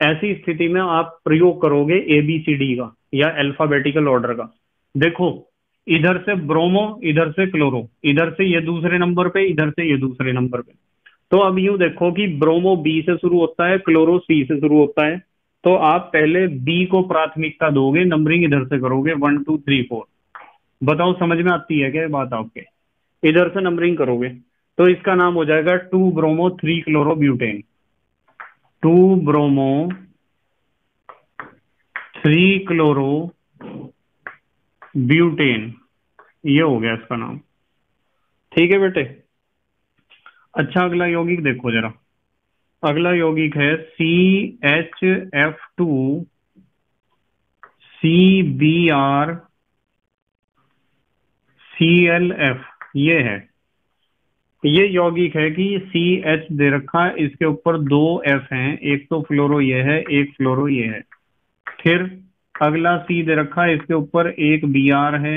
ऐसी स्थिति में आप प्रयोग करोगे ABCD का या अल्फाबेटिकल ऑर्डर का। देखो इधर से ब्रोमो, इधर से क्लोरो, इधर से ये दूसरे नंबर पे, इधर से ये दूसरे नंबर पे। तो अब यूं देखो कि ब्रोमो B से शुरू होता है, क्लोरो C से शुरू होता है, तो आप पहले B को प्राथमिकता दोगे, नंबरिंग इधर से करोगे 1 2 3 4। बताओ समझ में आती है क्या बात आपके? इधर से नंबरिंग करोगे तो इसका नाम हो जाएगा 2 bromo 3 chloro butane, 2 bromo 3 chloro butane. ये हो गया इसका नाम, ठीक है बेटे। अच्छा अगला यौगिक देखो जरा, अगला यौगिक है CHF2 CBr CLF। ये है, ये यौगिक है कि CH दे रखा है, इसके ऊपर 2 F हैं, एक तो फ्लोरो ये है, एक फ्लोरो ये है। फिर अगला C दे रखा है, इसके ऊपर एक Br है,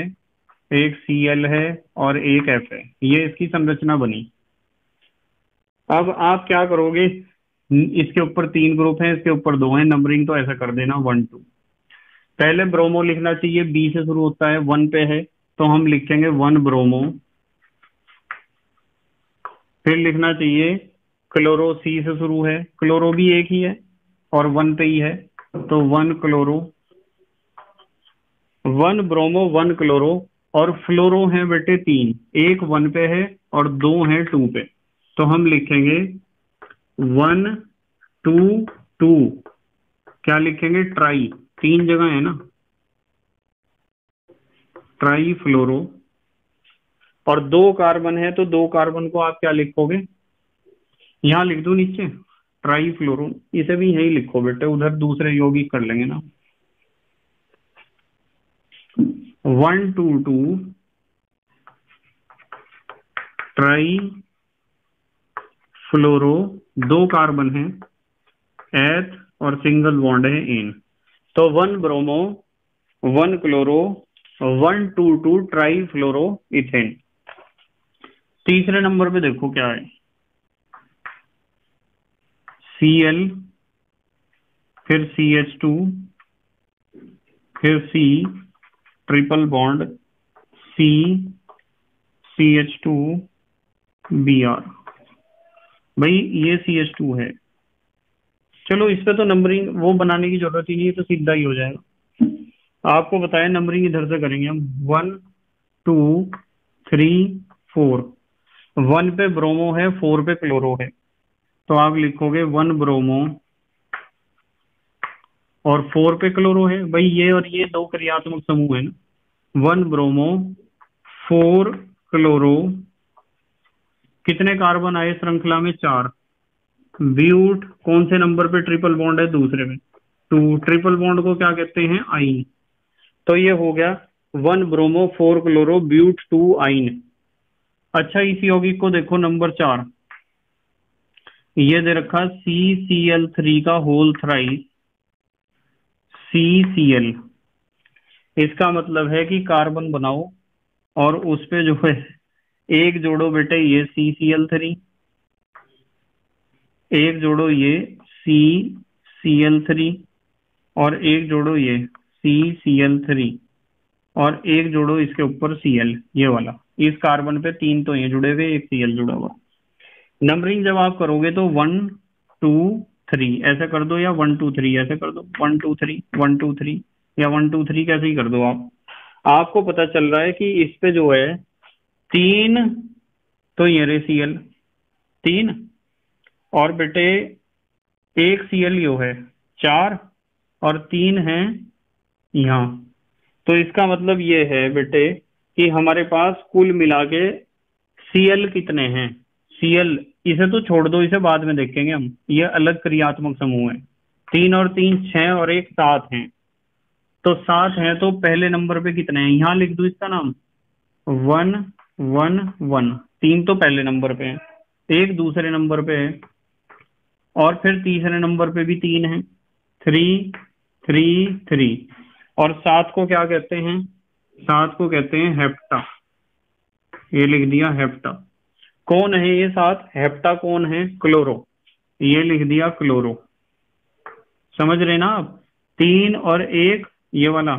एक Cl है और एक F है। ये इसकी संरचना बनी। अब आप क्या करोगे, इसके ऊपर 3 ग्रुप हैं, इसके ऊपर 2 हैं, नंबरिंग तो ऐसा कर देना 1 2। पहले ब्रोमो लिखना चाहिए, B से शुरू होता है, 1 पे है तो हम लिखेंगे 1 ब्रोमो। फिर लिखना चाहिए क्लोरो, C से शुरू है, क्लोरो भी एक ही है और 1 पे ही है, तो 1 क्लोरो 1 ब्रोमो 1 क्लोरो। और फ्लोरो है बेटे 3, एक 1 पे है और 2 है 2 पे, तो हम लिखेंगे 1 2 2। क्या लिखेंगे? ट्राई, 3 जगह है ना, ट्राई फ्लोरो। और 2 कार्बन है तो 2 कार्बन को आप क्या लिखोगे? यहाँ लिख दो नीचे ट्राई फ्लोरो, इसे भी यही लिखो बेटे, उधर दूसरे यौगिक कर लेंगे ना। 1 2 2 ट्राई फ्लोरो, 2 कार्बन है, एथ और सिंगल बॉन्ड है एन, तो 1 bromo 1 chloro 1 2 2 tri fluoro ethane. तीसरे नंबर पे देखो क्या है, Cl, फिर CH2, फिर C triple bond C CH2 Br। भाई ये CH2 है, चलो इस पे तो नंबरिंग वो बनाने की जरूरत ही नहीं है, तो सीधा ही हो जाएगा। आपको बताया नंबरिंग इधर से करेंगे हम 1 2 3 4। 1 पे ब्रोमो है, 4 पे क्लोरो है, तो आप लिखोगे 1 ब्रोमो और 4 पे क्लोरो है। भाई ये और ये 2 क्रियात्मक समूह है ना, 1 ब्रोमो 4 क्लोरो कितने कार्बन आए श्रृंखला में? चार। ब्यूट कौन से नंबर पे ट्रिपल बॉन्ड है? दूसरे में। टू। ट्रिपल बॉन्ड को क्या कहते हैं? आइन। तो ये हो गया 1 ब्रोमो 4 क्लोरो ब्यूट 2 आइन। अच्छा इसी होगी को देखो नंबर 4, ये दे रखा CCl3 का होल थ्राइस CCl, इसका मतलब है कि कार्बन बनाओ और उस पे जो है एक जोड़ो बेटे ये CCl3, एक जोड़ो ये CCl3 और एक जोड़ो ये CCl3 और एक जोड़ो इसके ऊपर Cl, ये वाला। इस कार्बन पे 3 तो ये जुड़े हुए, एक Cl जुड़ा हुआ। नंबरिंग जब आप करोगे तो 1 2 3 ऐसे कर दो या 1 2 3 ऐसे कर दो, 1 2 3 1 2 3 या 1 2 3 कैसे ही कर दो आप। आपको पता चल रहा है कि इस पे जो है 3 तो ये रे Cl 3 और बेटे एक Cl यो है 4 और 3 है यहाँ। तो इसका मतलब ये है बेटे कि हमारे पास कुल मिला के Cl कितने हैं? Cl इसे तो छोड़ दो, इसे बाद में देखेंगे हम, ये अलग क्रियात्मक समूह है। 3 और 3 6 और 1 7 हैं, तो 7 हैं तो पहले नंबर पे कितने हैं? यहाँ लिख दू इसका नाम 1 1 1। 3 तो पहले नंबर पे है, 1 दूसरे नंबर पे है और फिर तीसरे नंबर पे भी 3 है, 3 3 3। और 7 को क्या कहते हैं? 7 को कहते हैं हेप्टा, ये लिख दिया हेप्टा। कौन है ये 7? हेप्टा कौन है? क्लोरो, ये लिख दिया क्लोरो। समझ रहे ना आप? 3 और 1 ये वाला,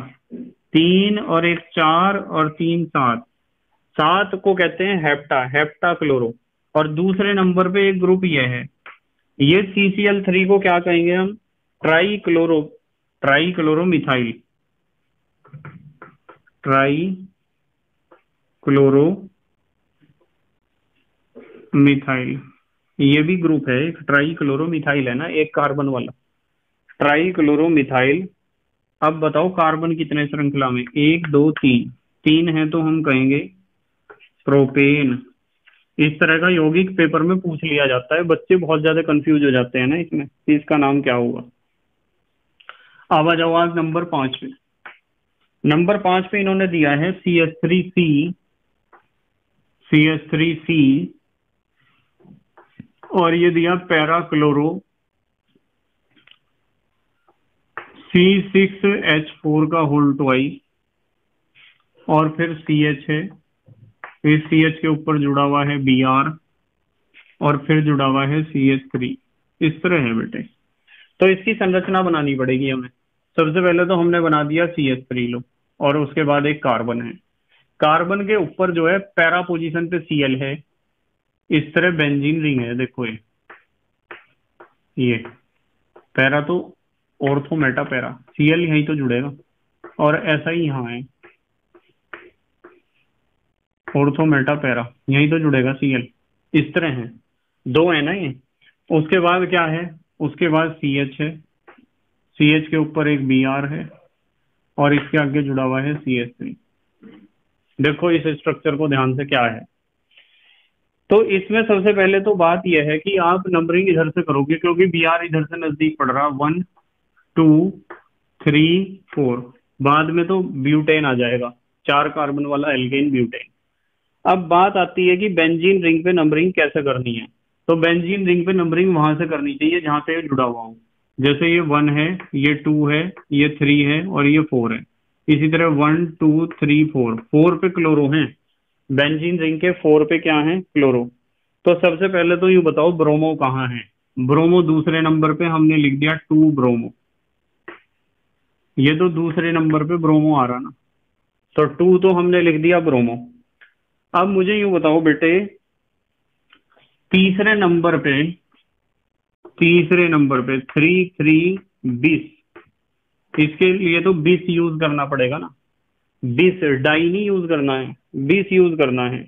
3 और 1 4 और 3 7, 7 को कहते हैं हेप्टा, हेप्टा क्लोरो। और दूसरे नंबर पे एक ग्रुप ये है, ये CCl3 को क्या कहेंगे हम? Tri chloro methyl, tri chloro methyl, ये भी ग्रुप है एक, ट्राई क्लोरो मिथाइल है ना, एक कार्बन वाला, ट्राई क्लोरो मिथाइल। अब बताओ कार्बन कितने श्रृंखला में? 1 2 3 3 है, तो हम कहेंगे प्रोपेन। इस तरह का यौगिक पेपर में पूछ लिया जाता है, बच्चे बहुत ज्यादा कंफ्यूज हो जाते हैं ना इसमें, इसका नाम क्या होगा। अब आ जाओ आज नंबर 5 पे इन्होंने दिया है CH3C और ये दिया पैराक्लोरो C6H4 का होल ट्वाइस और फिर CH है, इस CH के ऊपर जुड़ा हुआ है Br और फिर जुड़ा हुआ है CH3, इस तरह है बेटे। तो इसकी संरचना बनानी पड़ेगी हमें। सबसे पहले तो हमने बना दिया CH3 लो और उसके बाद एक कार्बन है, कार्बन के ऊपर जो है पैरा पोजीशन पे Cl है, इस तरह बेंजीन रिंग है देखो, ये पैरा तो ऑर्थो मेटा पैरा, Cl यहीं तो जुड़ेगा और ऐसा ही यहाँ है ऑर्थो मेटा पैरा, यहीं तो जुड़ेगा Cl, इस तरह है, 2 है ना ये। उसके बाद क्या है? उसके बाद CH है, CH के ऊपर एक Br है और इसके आगे जुड़ा हुआ है CH3। देखो इस स्ट्रक्चर को ध्यान से क्या है। तो इसमें सबसे पहले तो बात यह है कि आप नंबरिंग इधर से करोगे क्योंकि Br इधर से नजदीक पड़ रहा, 1 2 3 4, बाद में तो ब्यूटेन आ जाएगा, 4 कार्बन वाला एल्केन ब्यूटेन। अब बात आती है कि बेंजीन रिंग पे नंबरिंग कैसे करनी है, तो बेंजीन रिंग पे नंबरिंग वहां से करनी चाहिए जहां से जुड़ा हुआ हो। जैसे ये 1 है, ये 2 है, ये 3 है और ये 4 है, इसी तरह 1 2 3 4, 4 पे क्लोरो हैं, बेंजीन रिंग के 4 पे क्या है? क्लोरो। तो सबसे पहले तो यू बताओ ब्रोमो कहाँ है? ब्रोमो दूसरे नंबर पे, हमने लिख दिया 2 ब्रोमो, ये तो दूसरे नंबर पे ब्रोमो आ रहा ना, तो 2 तो हमने लिख दिया ब्रोमो। अब मुझे यू बताओ बेटे तीसरे नंबर पे 3 3 20, इसके लिए तो 20 यूज करना पड़ेगा ना, 20 डाइनी यूज करना है, 20 यूज करना है।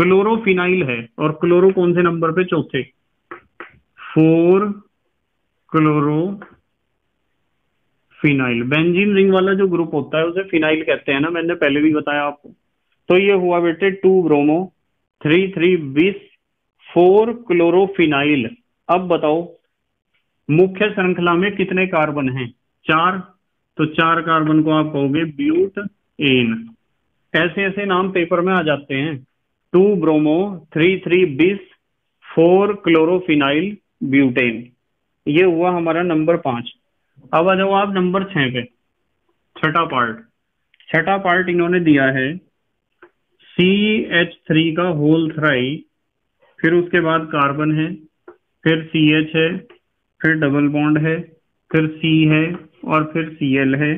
क्लोरोफिनाइल है और क्लोरो कौन से नंबर पे? चौथे, 4 क्लोरोफिनाइल। बेंजीन रिंग वाला जो ग्रुप होता है उसे फिनाइल कहते हैं ना, मैंने पहले भी बताया आपको। तो ये हुआ बेटे 2 ब्रोमो 3 3 20 4 क्लोरोफिनाइल। अब बताओ मुख्य श्रृंखला में कितने कार्बन हैं? 4, तो 4 कार्बन को आप कहोगे ब्यूटेन। ऐसे ऐसे नाम पेपर में आ जाते हैं, 2 ब्रोमो 3 3 20 4 क्लोरोफिनाइल ब्यूटेन। ये हुआ हमारा नंबर 5। अब आ जाओ आप नंबर 6 पे, छठा पार्ट इन्होंने दिया है CH3 का होल थ्राई, फिर उसके बाद कार्बन है, फिर CH है, फिर डबल बॉन्ड है, फिर C है और फिर Cl है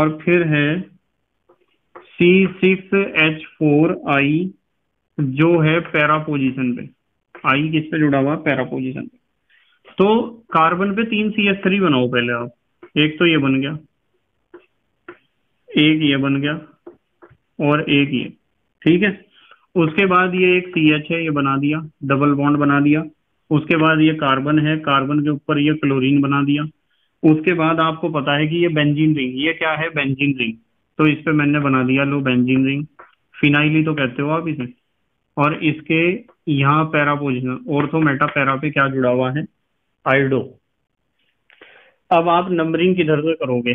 और फिर है C6H4I जो है पैरा पोजीशन पे। I किस पे जुड़ा हुआ? पैरा पोजीशन पे। तो कार्बन पे 3 CH3 बनाओ पहले आप। एक तो ये बन गया, एक ये बन गया और एक ये, ठीक है। उसके बाद ये एक CH है, ये बना दिया, डबल बॉन्ड बना दिया। उसके बाद ये कार्बन है, कार्बन के ऊपर ये क्लोरीन बना दिया। उसके बाद आपको पता है कि ये बेंजीन रिंग, ये क्या है? Benzene ring. तो इस पे मैंने बना दिया, लो बेंजीन रिंग, फिनाइली तो कहते हो आप इसे। और इसके यहाँ para position, ortho meta para पे क्या जुड़ा हुआ है? आइडो। अब आप नंबरिंग किधर से करोगे?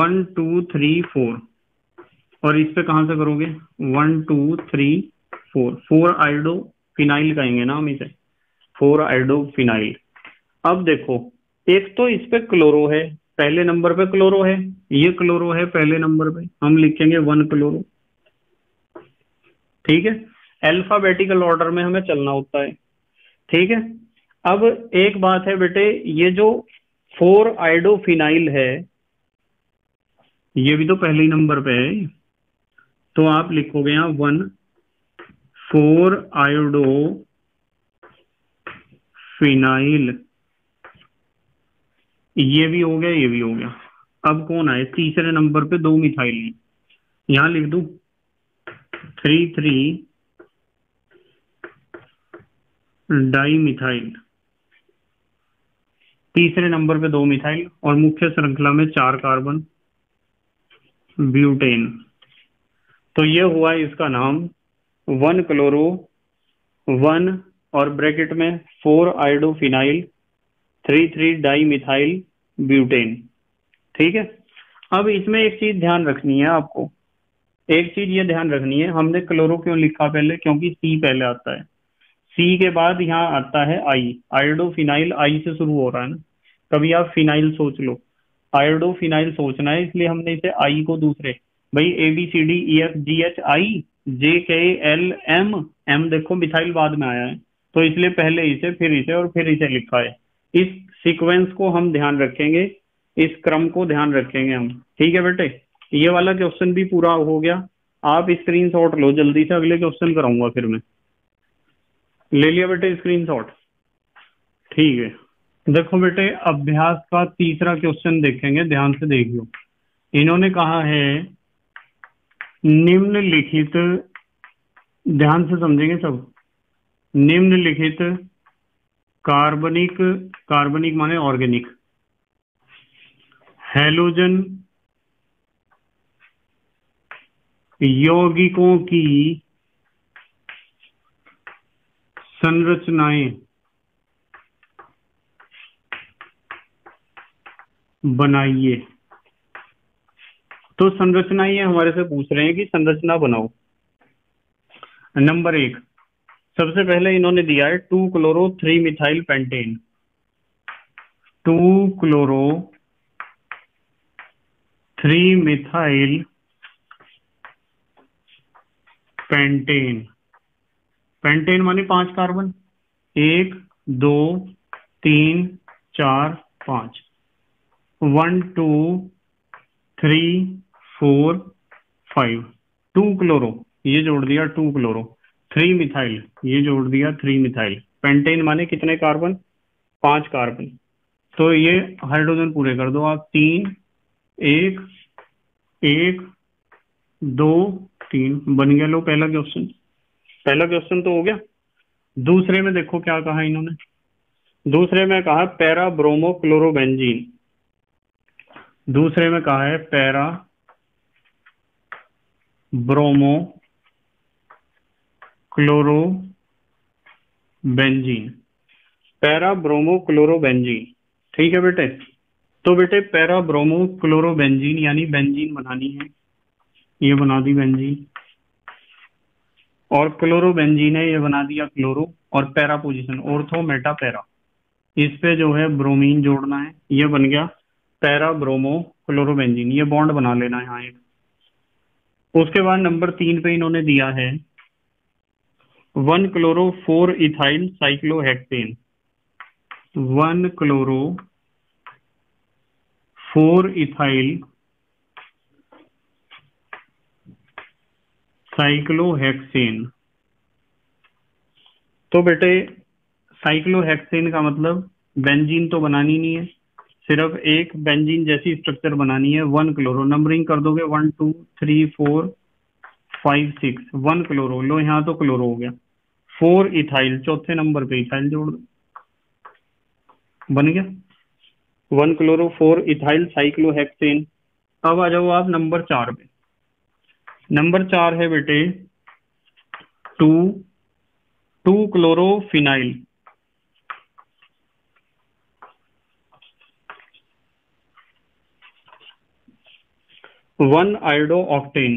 1 2 3 4 और इस पे कहाँ से करोगे? 1 2 3 4 4 आइडो फिनाइल कहेंगे ना हम इसे, 4 आइडो फिनाइल। अब देखो एक तो इस पे क्लोरो है, पहले नंबर पे क्लोरो है, ये क्लोरो है पहले नंबर पे, हम लिखेंगे 1 क्लोरो, ठीक है। अल्फाबेटिकल ऑर्डर में हमें चलना होता है, ठीक है। अब एक बात है बेटे, ये जो 4 आइडो फिनाइल है ये भी तो पहले ही नंबर पे है, तो आप लिखोगे यहाँ 1 4 आयोडो फिनाइल। ये भी हो गया, ये भी हो गया। अब कौन आए? तीसरे नंबर पे 2 मिथाइल, यहाँ लिख दू 3 3 डाई मिथाइल। तीसरे नंबर पे 2 मिथाइल और मुख्य श्रृंखला में 4 कार्बन ब्यूटेन। तो ये हुआ इसका नाम 1 क्लोरो 1 और ब्रैकेट में 4 आइडोफिनाइल 3 3 डाई मिथाइल ब्यूटेन, ठीक है। अब इसमें एक चीज ध्यान रखनी है आपको, एक चीज ये ध्यान रखनी है, हमने क्लोरो क्यों लिखा पहले? क्योंकि C पहले आता है, C के बाद यहाँ आता है I। आइडोफिनाइल I से शुरू हो रहा है ना, कभी आप फिनाइल सोच लो, आयोडोफिनाइल सोचना है, इसलिए हमने इसे आई को दूसरे, भाई ABCDEFGHIJKLM, देखो मिथाइल बाद में आया है तो इसलिए पहले इसे, फिर इसे और फिर इसे लिखा है। इस सीक्वेंस को हम ध्यान रखेंगे, इस क्रम को ध्यान रखेंगे हम, ठीक है बेटे। ये वाला क्वेश्चन भी पूरा हो गया, आप स्क्रीनशॉट लो जल्दी से, अगले क्वेश्चन कराऊंगा फिर मैं। ले लिया बेटे स्क्रीनशॉट, ठीक है। देखो बेटे अभ्यास का तीसरा क्वेश्चन देखेंगे, ध्यान से देखियो। इन्होंने कहा है निम्नलिखित, ध्यान से समझेंगे सब, निम्नलिखित कार्बनिक, कार्बनिक माने ऑर्गेनिक, हैलोजन यौगिकों की संरचनाएं बनाइए। तो संरचना ये हमारे से पूछ रहे हैं कि संरचना बनाओ। नंबर 1 सबसे पहले इन्होंने दिया है 2 chloro 3 methyl pentane, 2 chloro 3 methyl pentane. Pentane माने 5 कार्बन, 1 2 3 4 5 1 2 3 4 5। 2 क्लोरो ये जोड़ दिया 2 क्लोरो, 3 मिथाइल ये जोड़ दिया 3 मिथाइल, पेंटेन माने कितने कार्बन? 5 कार्बन। तो ये हाइड्रोजन पूरे कर दो आप, 3 1 1 2 3 बन गया। लो पहला क्वेश्चन, पहला क्वेश्चन तो हो गया। दूसरे में देखो क्या कहा इन्होंने, दूसरे में कहा पैरा ब्रोमो क्लोरोबेंजीन, दूसरे में कहा है para bromo chloro benzene, para bromo chloro benzene. ठीक है बेटे, तो बेटे पैरा ब्रोमो क्लोरो बेंजीन यानी बेंजीन बनानी है, ये बना दी बेंजीन, और क्लोरो बेंजीन है ये बना दिया क्लोरो, और para position ortho meta para, इस पे जो है ब्रोमीन जोड़ना है, ये बन गया पैरा ब्रोमो क्लोरो बेंजीन, ये बॉन्ड बना लेना है यहाँ एक। उसके बाद नंबर 3 पे इन्होंने दिया है 1 क्लोरो 4 इथाइल साइक्लोहेक्सेन। तो बेटे साइक्लोहेक्सेन का मतलब बेंजीन तो बनानी नहीं है, सिर्फ एक बेंजीन जैसी स्ट्रक्चर बनानी है 1 क्लोरो। नंबरिंग कर दोगे 1 2 3 4 5 6, 1 क्लोरो, लो यहाँ तो क्लोरो हो गया, 4 इथाइल, चौथे नंबर पे इथाइल जोड़ दो, बन गया 1 क्लोरो 4 इथाइल साइक्लोहेक्सेन। अब आ जाओ आप नंबर 4 पे, नंबर 4 है बेटे 2 क्लोरोफिनाइल। 1 आयोडो ऑक्टेन,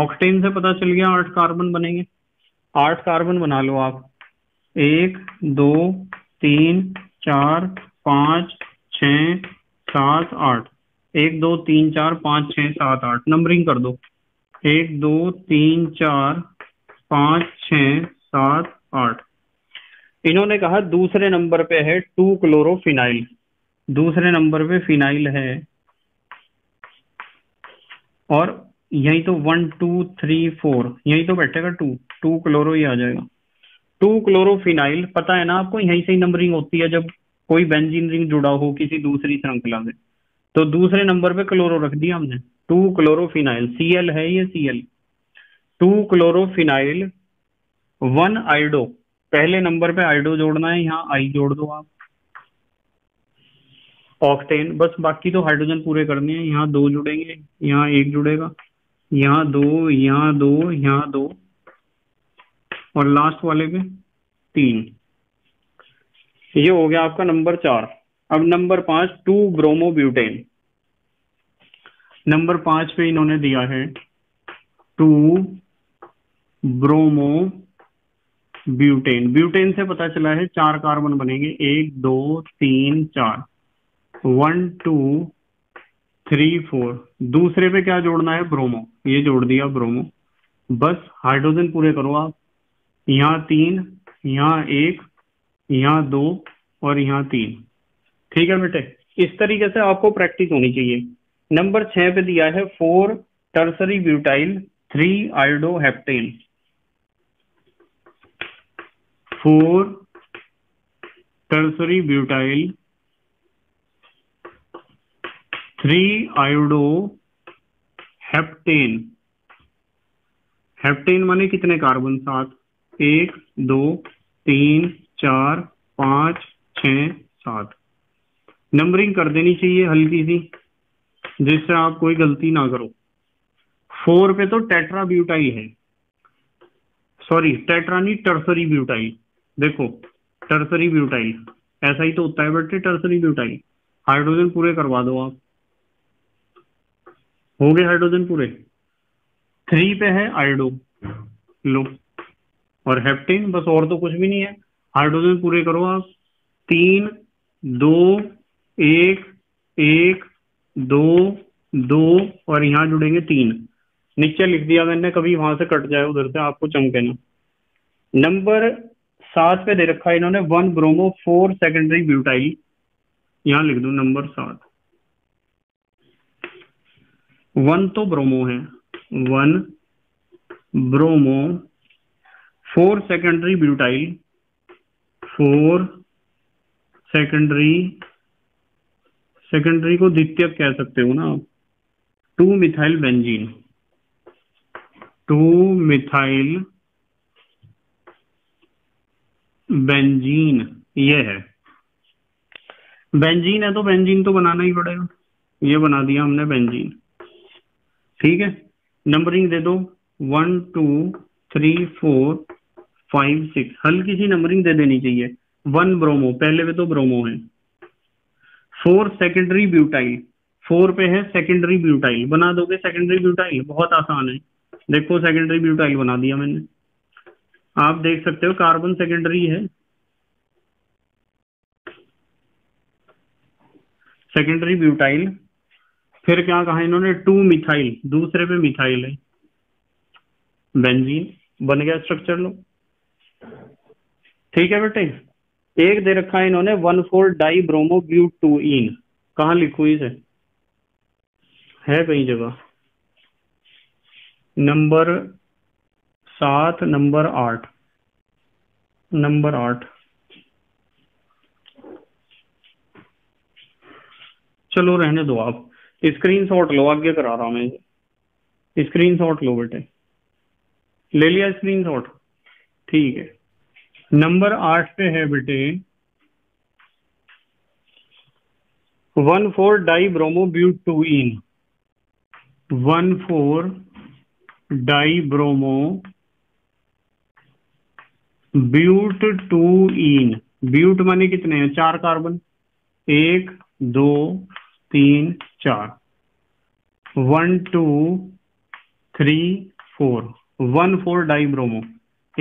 ऑक्टेन से पता चल गया 8 कार्बन बनेंगे, 8 कार्बन बना लो आप, 1 2 3 4 5 6 7 8, 1 2 3 4 5 6 7 8, नंबरिंग कर दो 1 2 3 4 5 6 7 8। इन्होंने कहा दूसरे नंबर पे है 2 क्लोरोफिनाइल, दूसरे नंबर पे फिनाइल है, और यही तो 1 2 3 4, यही तो बैठेगा 2 क्लोरो, ही आ जाएगा 2 क्लोरोफिनाइल। पता है ना आपको, यहीं से ही नंबरिंग होती है जब कोई बेंजीन रिंग जुड़ा हो किसी दूसरी श्रृंखला से, तो दूसरे नंबर पे क्लोरो रख दिया हमने, 2 क्लोरोफिनाइल, Cl है ये Cl, 2 क्लोरोफिनाइल। 1 आयोडो, पहले नंबर पे आयोडो जोड़ना है, यहाँ आई जोड़ दो आप, ऑक्टेन, बस बाकी तो हाइड्रोजन पूरे करने हैं, यहाँ 2 जुड़ेंगे, यहाँ 1 जुड़ेगा, यहाँ 2, यहाँ 2, यहाँ 2, और लास्ट वाले पे 3। ये हो गया आपका नंबर 4। अब नंबर 5 2 ब्रोमोब्यूटेन, नंबर 5 पे इन्होंने दिया है 2 ब्रोमोब्यूटेन। ब्यूटेन से पता चला है 4 कार्बन बनेंगे, 1 2 3 4, 1 2 3 4। दूसरे पे क्या जोड़ना है, ब्रोमो, ये जोड़ दिया ब्रोमो, बस हाइड्रोजन पूरे करो आप, यहाँ 3, यहाँ 1, यहाँ 2, और यहाँ 3। ठीक है बेटे, इस तरीके से आपको प्रैक्टिस होनी चाहिए। नंबर 6 पे दिया है 4 tertiary butyl 3 iodo heptane, 4 tertiary butyl 3 iodo heptane. Heptane माने कितने कार्बन, 7, 1 2 3 4 5 6 7। नंबरिंग कर देनी चाहिए हल्की सी, जिससे आप कोई गलती ना करो। 4 पे तो टेट्राब्यूटाइल है, सॉरी टेट्रा नहीं, टर्सरी ब्यूटाइल, देखो टर्सरी ब्यूटाइल ऐसा ही तो होता है बेटे, टर्सरी ब्यूटाइल। हाइड्रोजन पूरे करवा दो आप, हो गए हाइड्रोजन पूरे। 3 पे है आयोडो, लो, और हेप्टेन, बस और तो कुछ भी नहीं है, हाइड्रोजन पूरे करो आप, 3 2 1 1 2 2, और यहाँ जुड़ेंगे 3। नीचे लिख दिया मैंने, कभी वहां से कट जाए उधर से, आपको चमके ना। नंबर 7 पे दे रखा है इन्होंने 1 ब्रोमो 4 सेकेंडरी ब्यूटाइल, यहाँ लिख दो नंबर 7। 1 तो ब्रोमो है, 1 ब्रोमो 4 सेकेंडरी ब्यूटाइल, 4 सेकेंडरी को द्वितीयक कह सकते हो ना आप, 2 मिथाइल बेंजीन, 2 मिथाइल बेंजीन, ये है बेंजीन है तो बेंजीन तो बनाना ही पड़ेगा। ये बना दिया हमने बेंजीन। ठीक है, नंबरिंग दे दो 1 2 3 4 5 6। हल्की सी नंबरिंग दे देनी चाहिए। 1 ब्रोमो, पहले पे तो ब्रोमो है। 4 सेकेंडरी ब्यूटाइल, 4 पे है सेकेंडरी ब्यूटाइल। बना दोगे सेकेंडरी ब्यूटाइल, बहुत आसान है। देखो सेकेंडरी ब्यूटाइल बना दिया मैंने, आप देख सकते हो कार्बन सेकेंडरी है, सेकेंडरी ब्यूटाइल। फिर क्या कहा इन्होंने, 2 मिथाइल, दूसरे पे मिथाइल है। बेंजीन बन गया स्ट्रक्चर लो। ठीक है बेटे, एक दे रखा है इन्होंने 1,4-डाई ब्रोमो ब्यूटूइन। कहाँ लिखूं इसे, है कहीं जगह, नंबर 7, नंबर 8, नंबर 8। चलो रहने दो, आप स्क्रीनशॉट लो, आगे करा रहा हूं मैं। स्क्रीनशॉट लो बेटे, ले लिया स्क्रीनशॉट। ठीक है, नंबर 8 पे है बेटे 1,4-डाई ब्रोमो ब्यूटूइन, 1,4-डाई ब्रोमो ब्यूट 2 इन। ब्यूट माने कितने हैं, 4 कार्बन, 1 2 3 4, 1 2 3 4, 1,4-डाई ब्रोमो।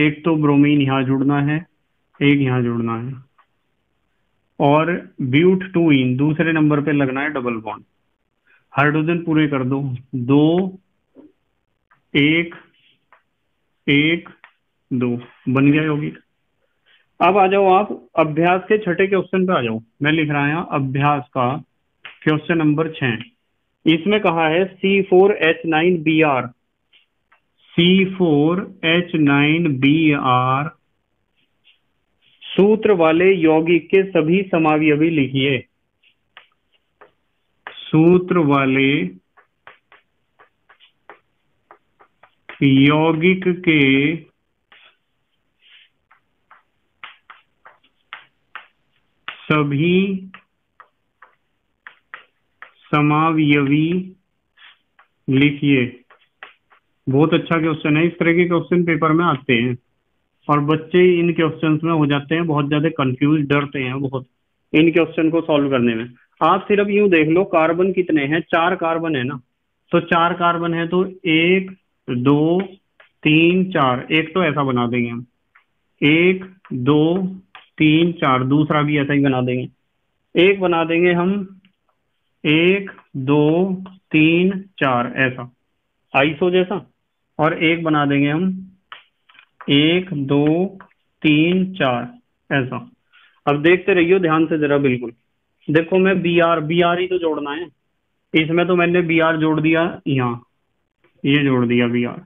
एक तो ब्रोमीन यहाँ जुड़ना है, एक यहाँ जुड़ना है, और ब्यूट 2 इन दूसरे नंबर पे लगना है डबल बॉन्ड। हाइड्रोजन पूरे कर दो, 2 1 1 2 बन गया यौगिक। अब आ जाओ आप अभ्यास के 6ठे क्वेश्चन पे आ जाओ। मैं लिख रहा हूं अभ्यास का क्वेश्चन नंबर 6। इसमें कहा है C4H9Br, C4H9Br सूत्र वाले यौगिक के सभी समावयवी लिखिए। सूत्र वाले यौगिक के सभी समावयवी लिखिए। बहुत अच्छा क्वेश्चन है, इस तरह के क्वेश्चन पेपर में आते हैं और बच्चे इन क्वेश्चंस में हो जाते हैं बहुत ज्यादा कंफ्यूज, डरते हैं बहुत इन क्वेश्चन को सॉल्व करने में। आप सिर्फ यूं देख लो कार्बन कितने हैं, 4 कार्बन है ना, तो 4 कार्बन है तो 1 2 3 4, एक तो ऐसा बना देंगे हम, 1 2 3 4, दूसरा भी ऐसा ही बना देंगे, एक बना देंगे हम 1 2 3 4 ऐसा आइसो जैसा, और एक बना देंगे हम 1 2 3 4 ऐसा। अब देखते रहियो ध्यान से जरा, बिल्कुल देखो मैं बी आर ही तो जोड़ना है, इसमें तो मैंने Br जोड़ दिया, यहाँ ये जोड़ दिया Br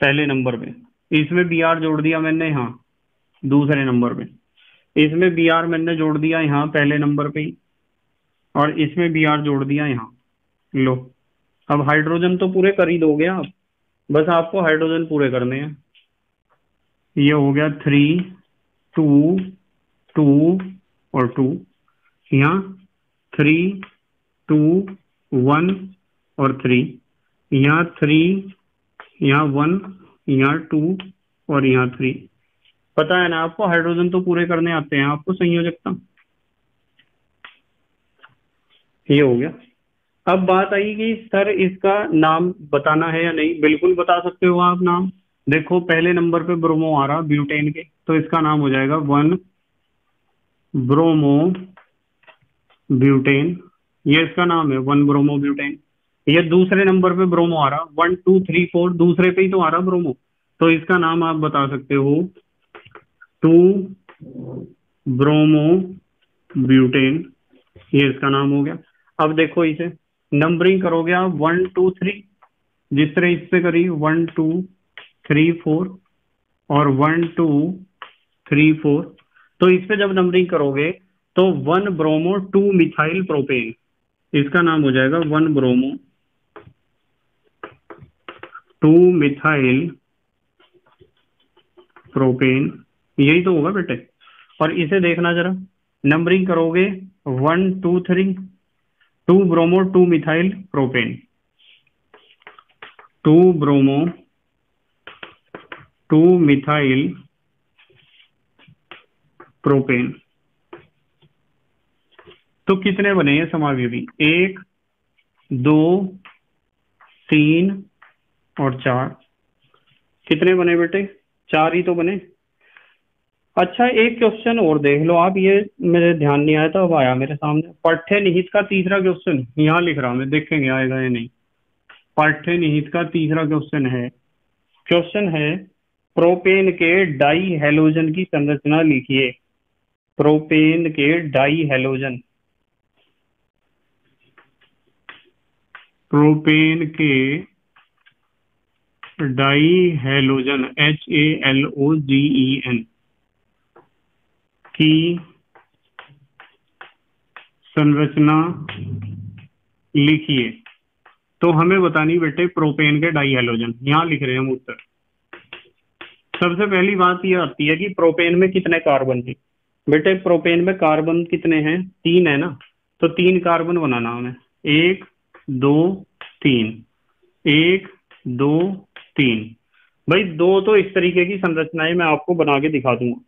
पहले नंबर पे, इसमें Br जोड़ दिया मैंने यहाँ दूसरे नंबर पे, इसमें Br मैंने जोड़ दिया यहाँ पहले नंबर पे, और इसमें Br जोड़ दिया यहाँ। लो अब हाइड्रोजन तो पूरे कर ही दोगे आप, बस आपको हाइड्रोजन पूरे करने हैं। ये हो गया 3 2 2 और 2, यहाँ 3 2 1 और 3, यहाँ 3, यहाँ 1, यहाँ 2 और यहाँ 3। पता है ना आपको, हाइड्रोजन तो पूरे करने आते हैं आपको संयोजकता। ये हो गया। अब बात आई कि सर इसका नाम बताना है या नहीं, बिल्कुल बता सकते हो आप नाम। देखो पहले नंबर पे ब्रोमो आ रहा ब्यूटेन के, तो इसका नाम हो जाएगा 1 ब्रोमो ब्यूटेन, ये इसका नाम है 1 ब्रोमो ब्यूटेन। ये दूसरे नंबर पे ब्रोमो आ रहा 1 2 3 4, दूसरे पे ही तो आ रहा ब्रोमो, तो इसका नाम आप बता सकते हो 2 ब्रोमो ब्यूटेन, ये इसका नाम हो गया। अब देखो इसे नंबरिंग करोगे आप 1 2 3, जिस तरह इससे करी 1 2 3 4 और 1 2 3 4, तो इस पे जब नंबरिंग करोगे तो 1 ब्रोमो 2 मिथाइल प्रोपेन, इसका नाम हो जाएगा 1 ब्रोमो 2 मिथाइल प्रोपेन, यही तो होगा बेटे। और इसे देखना जरा, नंबरिंग करोगे 1 2 3, 2 ब्रोमो 2 मिथाइल प्रोपेन। तो कितने बने ये समावयवी? 1 2 3 और 4। कितने बने बेटे? 4 ही तो बने। अच्छा एक क्वेश्चन और देख लो आप, ये मेरे ध्यान नहीं आया था, अब आया मेरे सामने। पाठ्य निहित का तीसरा क्वेश्चन यहाँ लिख रहा हूं मैं, देखेंगे आएगा या नहीं। पाठ्य निहित का तीसरा क्वेश्चन है, प्रोपेन के डाई हेलोजन की संरचना लिखिए। प्रोपेन के डाई हेलोजन, प्रोपेन के डाई हेलोजन HALOGEN की संरचना लिखिए। तो हमें बतानी बेटे प्रोपेन के डाई हेलोजन, यहां लिख रहे हैं हम उत्तर। सबसे पहली बात यह आती है कि प्रोपेन में कितने कार्बन थे? बेटे प्रोपेन में कार्बन कितने हैं? 3 है ना, तो 3 कार्बन बनाना हमें। 1 2 3, 1 2 3। भाई 2 तो इस तरीके की संरचनाएं मैं आपको बना के दिखा दूंगा।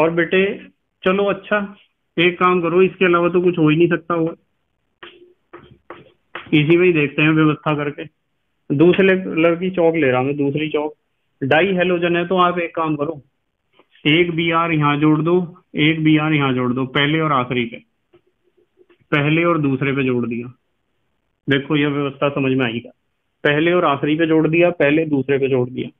और बेटे चलो अच्छा एक काम करो, इसके अलावा तो कुछ हो ही नहीं सकता होगा, इसी में ही देखते हैं व्यवस्था करके। दूसरे कलर की चौक ले रहा हूं मैं, दूसरी चौक। डाई हेलोजन है तो आप एक काम करो, 1 BR यहाँ जोड़ दो, 1 BR यहाँ जोड़ दो, पहले और आखिरी पे, पहले और दूसरे पे जोड़ दिया। देखो यह व्यवस्था समझ में आएगा, पहले और आखिरी पे जोड़ दिया, पहले दूसरे पे जोड़ दिया।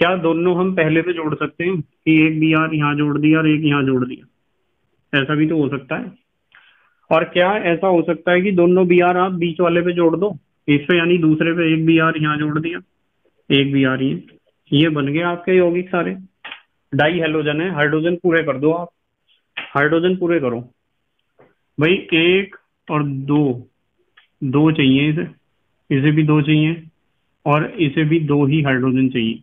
क्या दोनों हम पहले पे जोड़ सकते हैं कि 1 BR यहाँ जोड़ दिया और 1 यहाँ जोड़ दिया? ऐसा भी तो हो सकता है। और क्या ऐसा हो सकता है कि दोनों BR आप बीच वाले पे जोड़ दो, इस पे यानी दूसरे पे? 1 BR यहाँ जोड़ दिया, 1 BR ये बन गए आपके यौगिक सारे। डाई हेलोजन है, हाइड्रोजन पूरे कर दो आप, हाइड्रोजन पूरे करो भाई। 1 और 2 चाहिए, इसे भी 2 चाहिए, और इसे भी 2 ही हाइड्रोजन चाहिए।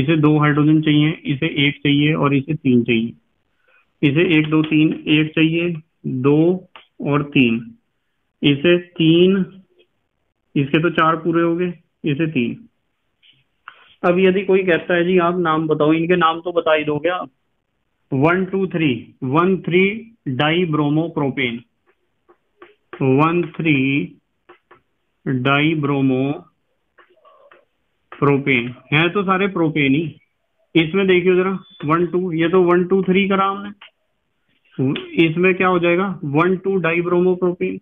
इसे 2 हाइड्रोजन चाहिए, इसे 1 चाहिए, और इसे 3 चाहिए। इसे 1 2 3, 1 चाहिए, 2 और 3, इसे 3, इसके तो 4 पूरे हो गए, इसे 3। अब यदि कोई कहता है जी आप नाम बताओ, इनके नाम तो बता ही दोगे आप। 1 2 3 di bromo propane, 1 3 di bromo propane है तो सारे प्रोपेन ही। इसमें देखियो जरा 1 2, ये तो 1 2 3 करा हमने, इसमें क्या हो जाएगा? 1 2 di bromo propane,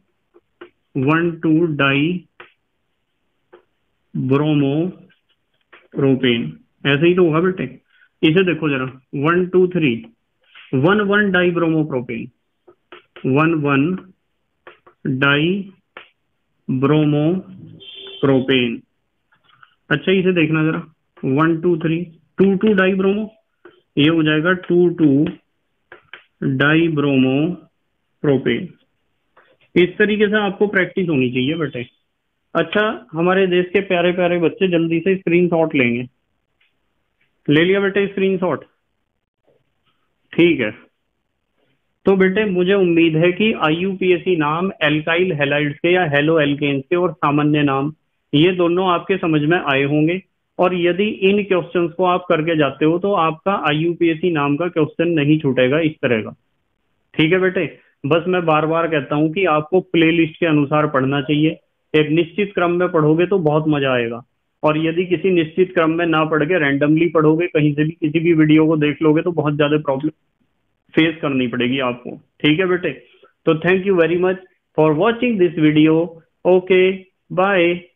1 2 di bromo propane, ऐसे ही तो होगा बेटे। इसे देखो जरा 1 2 3, 1 1 di bromo propane, 1 1 di bromo propane. अच्छा इसे देखना जरा 1 2 3, 2 2 डाई ब्रोमो, ये हो जाएगा 2 2 डाई ब्रोमो प्रोपेन। इस तरीके से आपको प्रैक्टिस होनी चाहिए बेटे। अच्छा हमारे देश के प्यारे प्यारे बच्चे जल्दी से स्क्रीनशॉट लेंगे, ले लिया बेटे स्क्रीनशॉट? ठीक है। तो बेटे मुझे उम्मीद है कि IUPAC नाम एल्काइल हैलाइड्स के या हेलो एल्केन्स के और सामान्य नाम, ये दोनों आपके समझ में आए होंगे। और यदि इन क्वेश्चंस को आप करके जाते हो तो आपका IUPAC नाम का क्वेश्चन नहीं छूटेगा इस तरह का। ठीक है बेटे, बस मैं बार बार कहता हूँ कि आपको प्ले लिस्ट के अनुसार पढ़ना चाहिए। एक निश्चित क्रम में पढ़ोगे तो बहुत मजा आएगा, और यदि किसी निश्चित क्रम में ना पढ़ के रैंडमली पढ़ोगे, कहीं से भी किसी भी वीडियो को देख लोगे, तो बहुत ज्यादा प्रॉब्लम फेस करनी पड़ेगी आपको। ठीक है बेटे, तो thank you very much for watching this video. Okay bye.